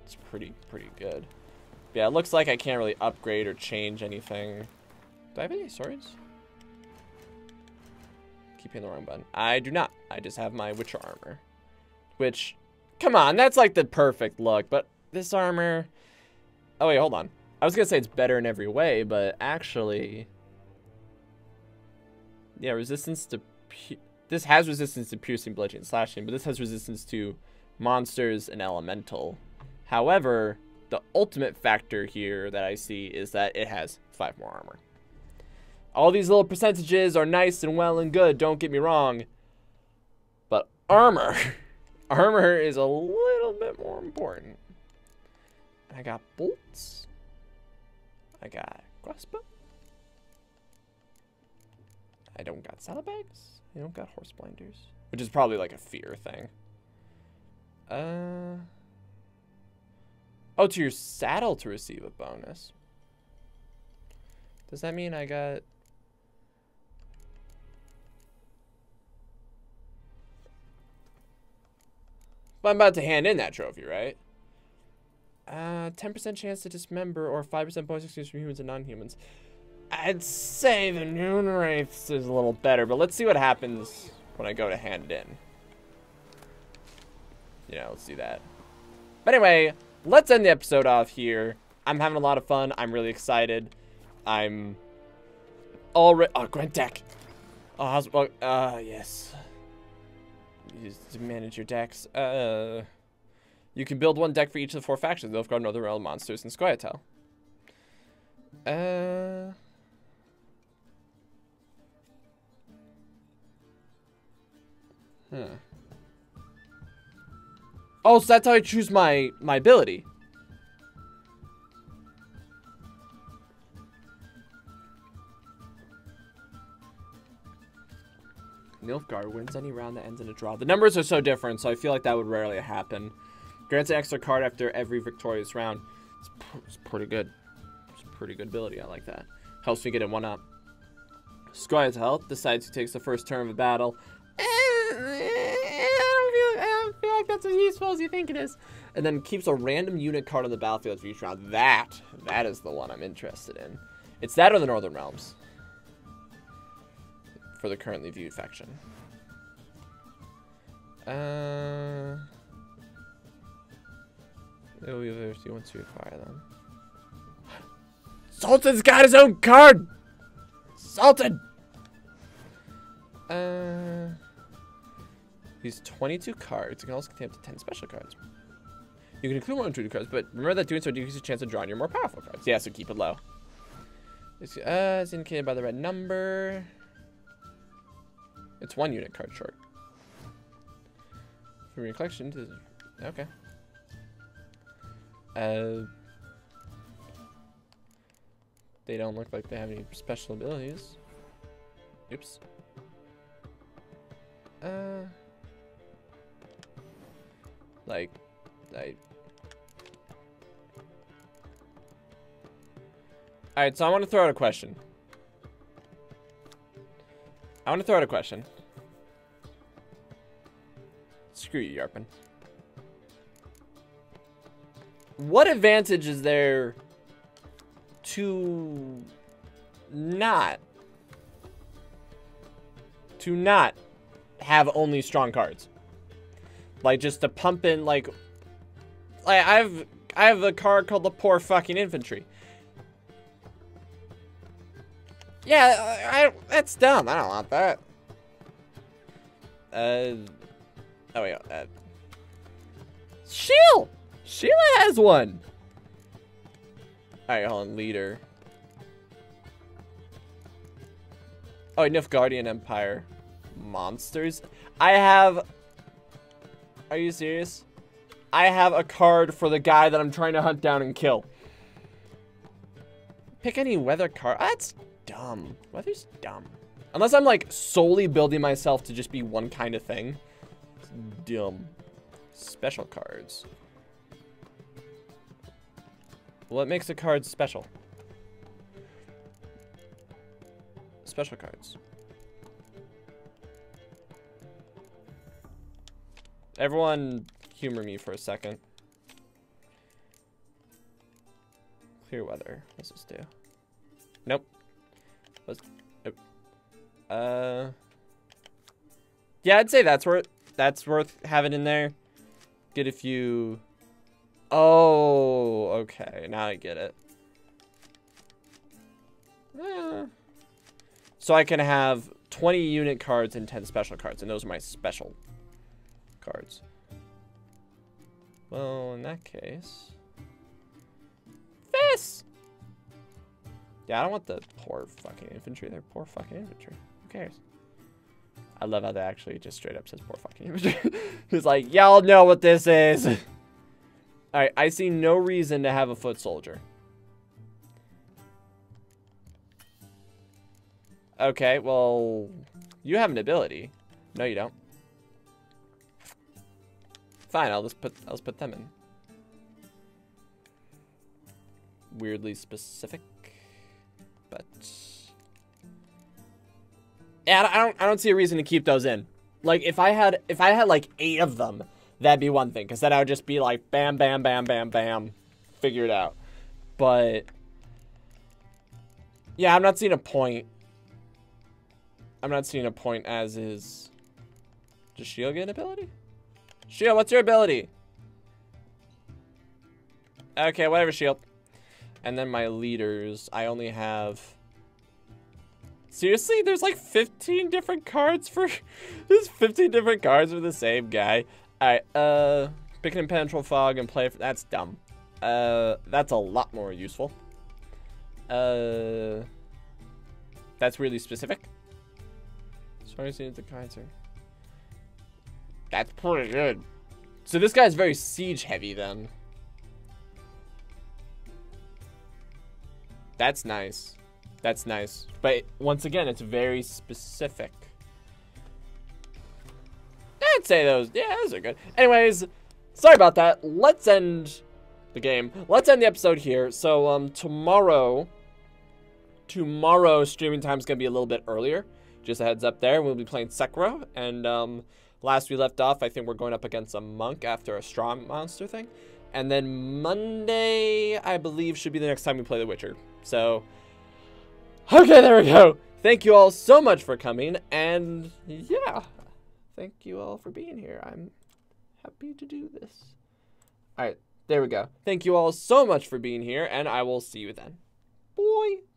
It's pretty good. Yeah, it looks like I can't really upgrade or change anything. Do I have any swords? Keep hitting the wrong button. I do not. I just have my Witcher armor. Which, come on, that's like the perfect look, but this armor... Oh, wait, hold on. I was going to say it's better in every way, but actually... Yeah, resistance to... This has resistance to piercing, bludgeoning, and slashing, but this has resistance to monsters and elemental. However, the ultimate factor here that I see is that it has 5 more armor. All these little percentages are nice and well and good, don't get me wrong. But armor. Armor is a little bit more important. I got bolts. I got crossbow. I don't got saddlebags. I don't got horse blinders. Which is probably like a fear thing. Oh, to your saddle to receive a bonus. Does that mean I got... Well, I'm about to hand in that trophy, right? 10% chance to dismember or 5% bonus excuse from humans and non-humans. I'd say the Noonwraith is a little better, but let's see what happens when I go to hand it in. You know, let's do that. But anyway, let's end the episode off here. I'm having a lot of fun. I'm really excited. I'm already... Oh, Gwent deck. Oh, how's... yes. You just manage your decks. You can build one deck for each of the four factions. Nilfgaard, Northern Realm, Monsters, and Scoia'tael. Oh, so that's how I choose my ability. Nilfgaard wins any round that ends in a draw. The numbers are so different, so I feel like that would rarely happen. Grants an extra card after every victorious round. It's pretty good. It's a pretty good ability. I like that. Helps me get in 1-up. Scoia'tael decides who takes the first turn of a battle. I don't feel like that's as useful as you think it is. And then keeps a random unit card on the battlefield for each round. That is the one I'm interested in. It's that or the Northern Realms. For the currently viewed faction. We'll see once we acquire them. Sultan's got his own card! Sultan! These 22 cards can also contain up to 10 special cards. You can include more intruder cards, but remember that doing so decreases your chance of drawing your more powerful cards. Yeah, so keep it low. It's indicated by the red number. It's one unit card short. From your collection to... Okay. They don't look like they have any special abilities. Oops. Alright, so I want to throw out a question. Screw you, Yarpin. What advantage is there to not have only strong cards? Like, just to pump in, like I have a card called the Poor Fucking Infantry. Yeah, that's dumb. I don't want that. Oh wait. Sheila has one. All right, hold on. Leader. Oh, Nilfgaardian Empire, monsters. I have. Are you serious? I have a card for the guy that I'm trying to hunt down and kill. Pick any weather card. That's dumb. Weather's dumb. Unless I'm like solely building myself to just be one kind of thing. It's dumb. Special cards. What makes a card special? Special cards. Everyone humor me for a second. Clear weather. What's this do? Nope. Yeah, I'd say that's worth having in there. Get a few. Oh, okay. Now I get it. So I can have 20 unit cards and 10 special cards, and those are my special cards. Well, in that case, this. Yeah, I don't want the poor fucking infantry. They're poor fucking infantry. Who cares? I love how that actually just straight up says poor fucking infantry. It's like, y'all know what this is. Alright, I see no reason to have a foot soldier. Okay, well, you have an ability. No, you don't. Fine, I'll just put them in. Weirdly specific, but yeah, I don't see a reason to keep those in. Like, if I had like 8 of them, that'd be one thing, because then I would just be like, bam, bam, bam, bam, bam, figure it out. But yeah, I'm not seeing a point. I'm not seeing a point as is. Does Shield get an ability? Shield, what's your ability? Okay, whatever, Shield. And then my leaders, I only have... Seriously? There's like 15 different cards for... There's 15 different cards for the same guy. Alright, pick an impenetrable fog and play for... That's dumb. That's a lot more useful. That's really specific. That's pretty good. So this guy's very siege heavy then. That's nice. That's nice. But once again, it's very specific. I'd say those, yeah, those are good. Anyways, sorry about that. Let's end the game. Let's end the episode here. So tomorrow streaming time's gonna be a little bit earlier. Just a heads up there. We'll be playing Sekiro, and last we left off, I think we're going up against a monk after a straw monster thing. And then Monday, I believe, should be the next time we play The Witcher. So, okay, there we go. Thank you all so much for coming, and yeah, thank you all for being here. I'm happy to do this. All right, there we go. Thank you all so much for being here, and I will see you then. Bye.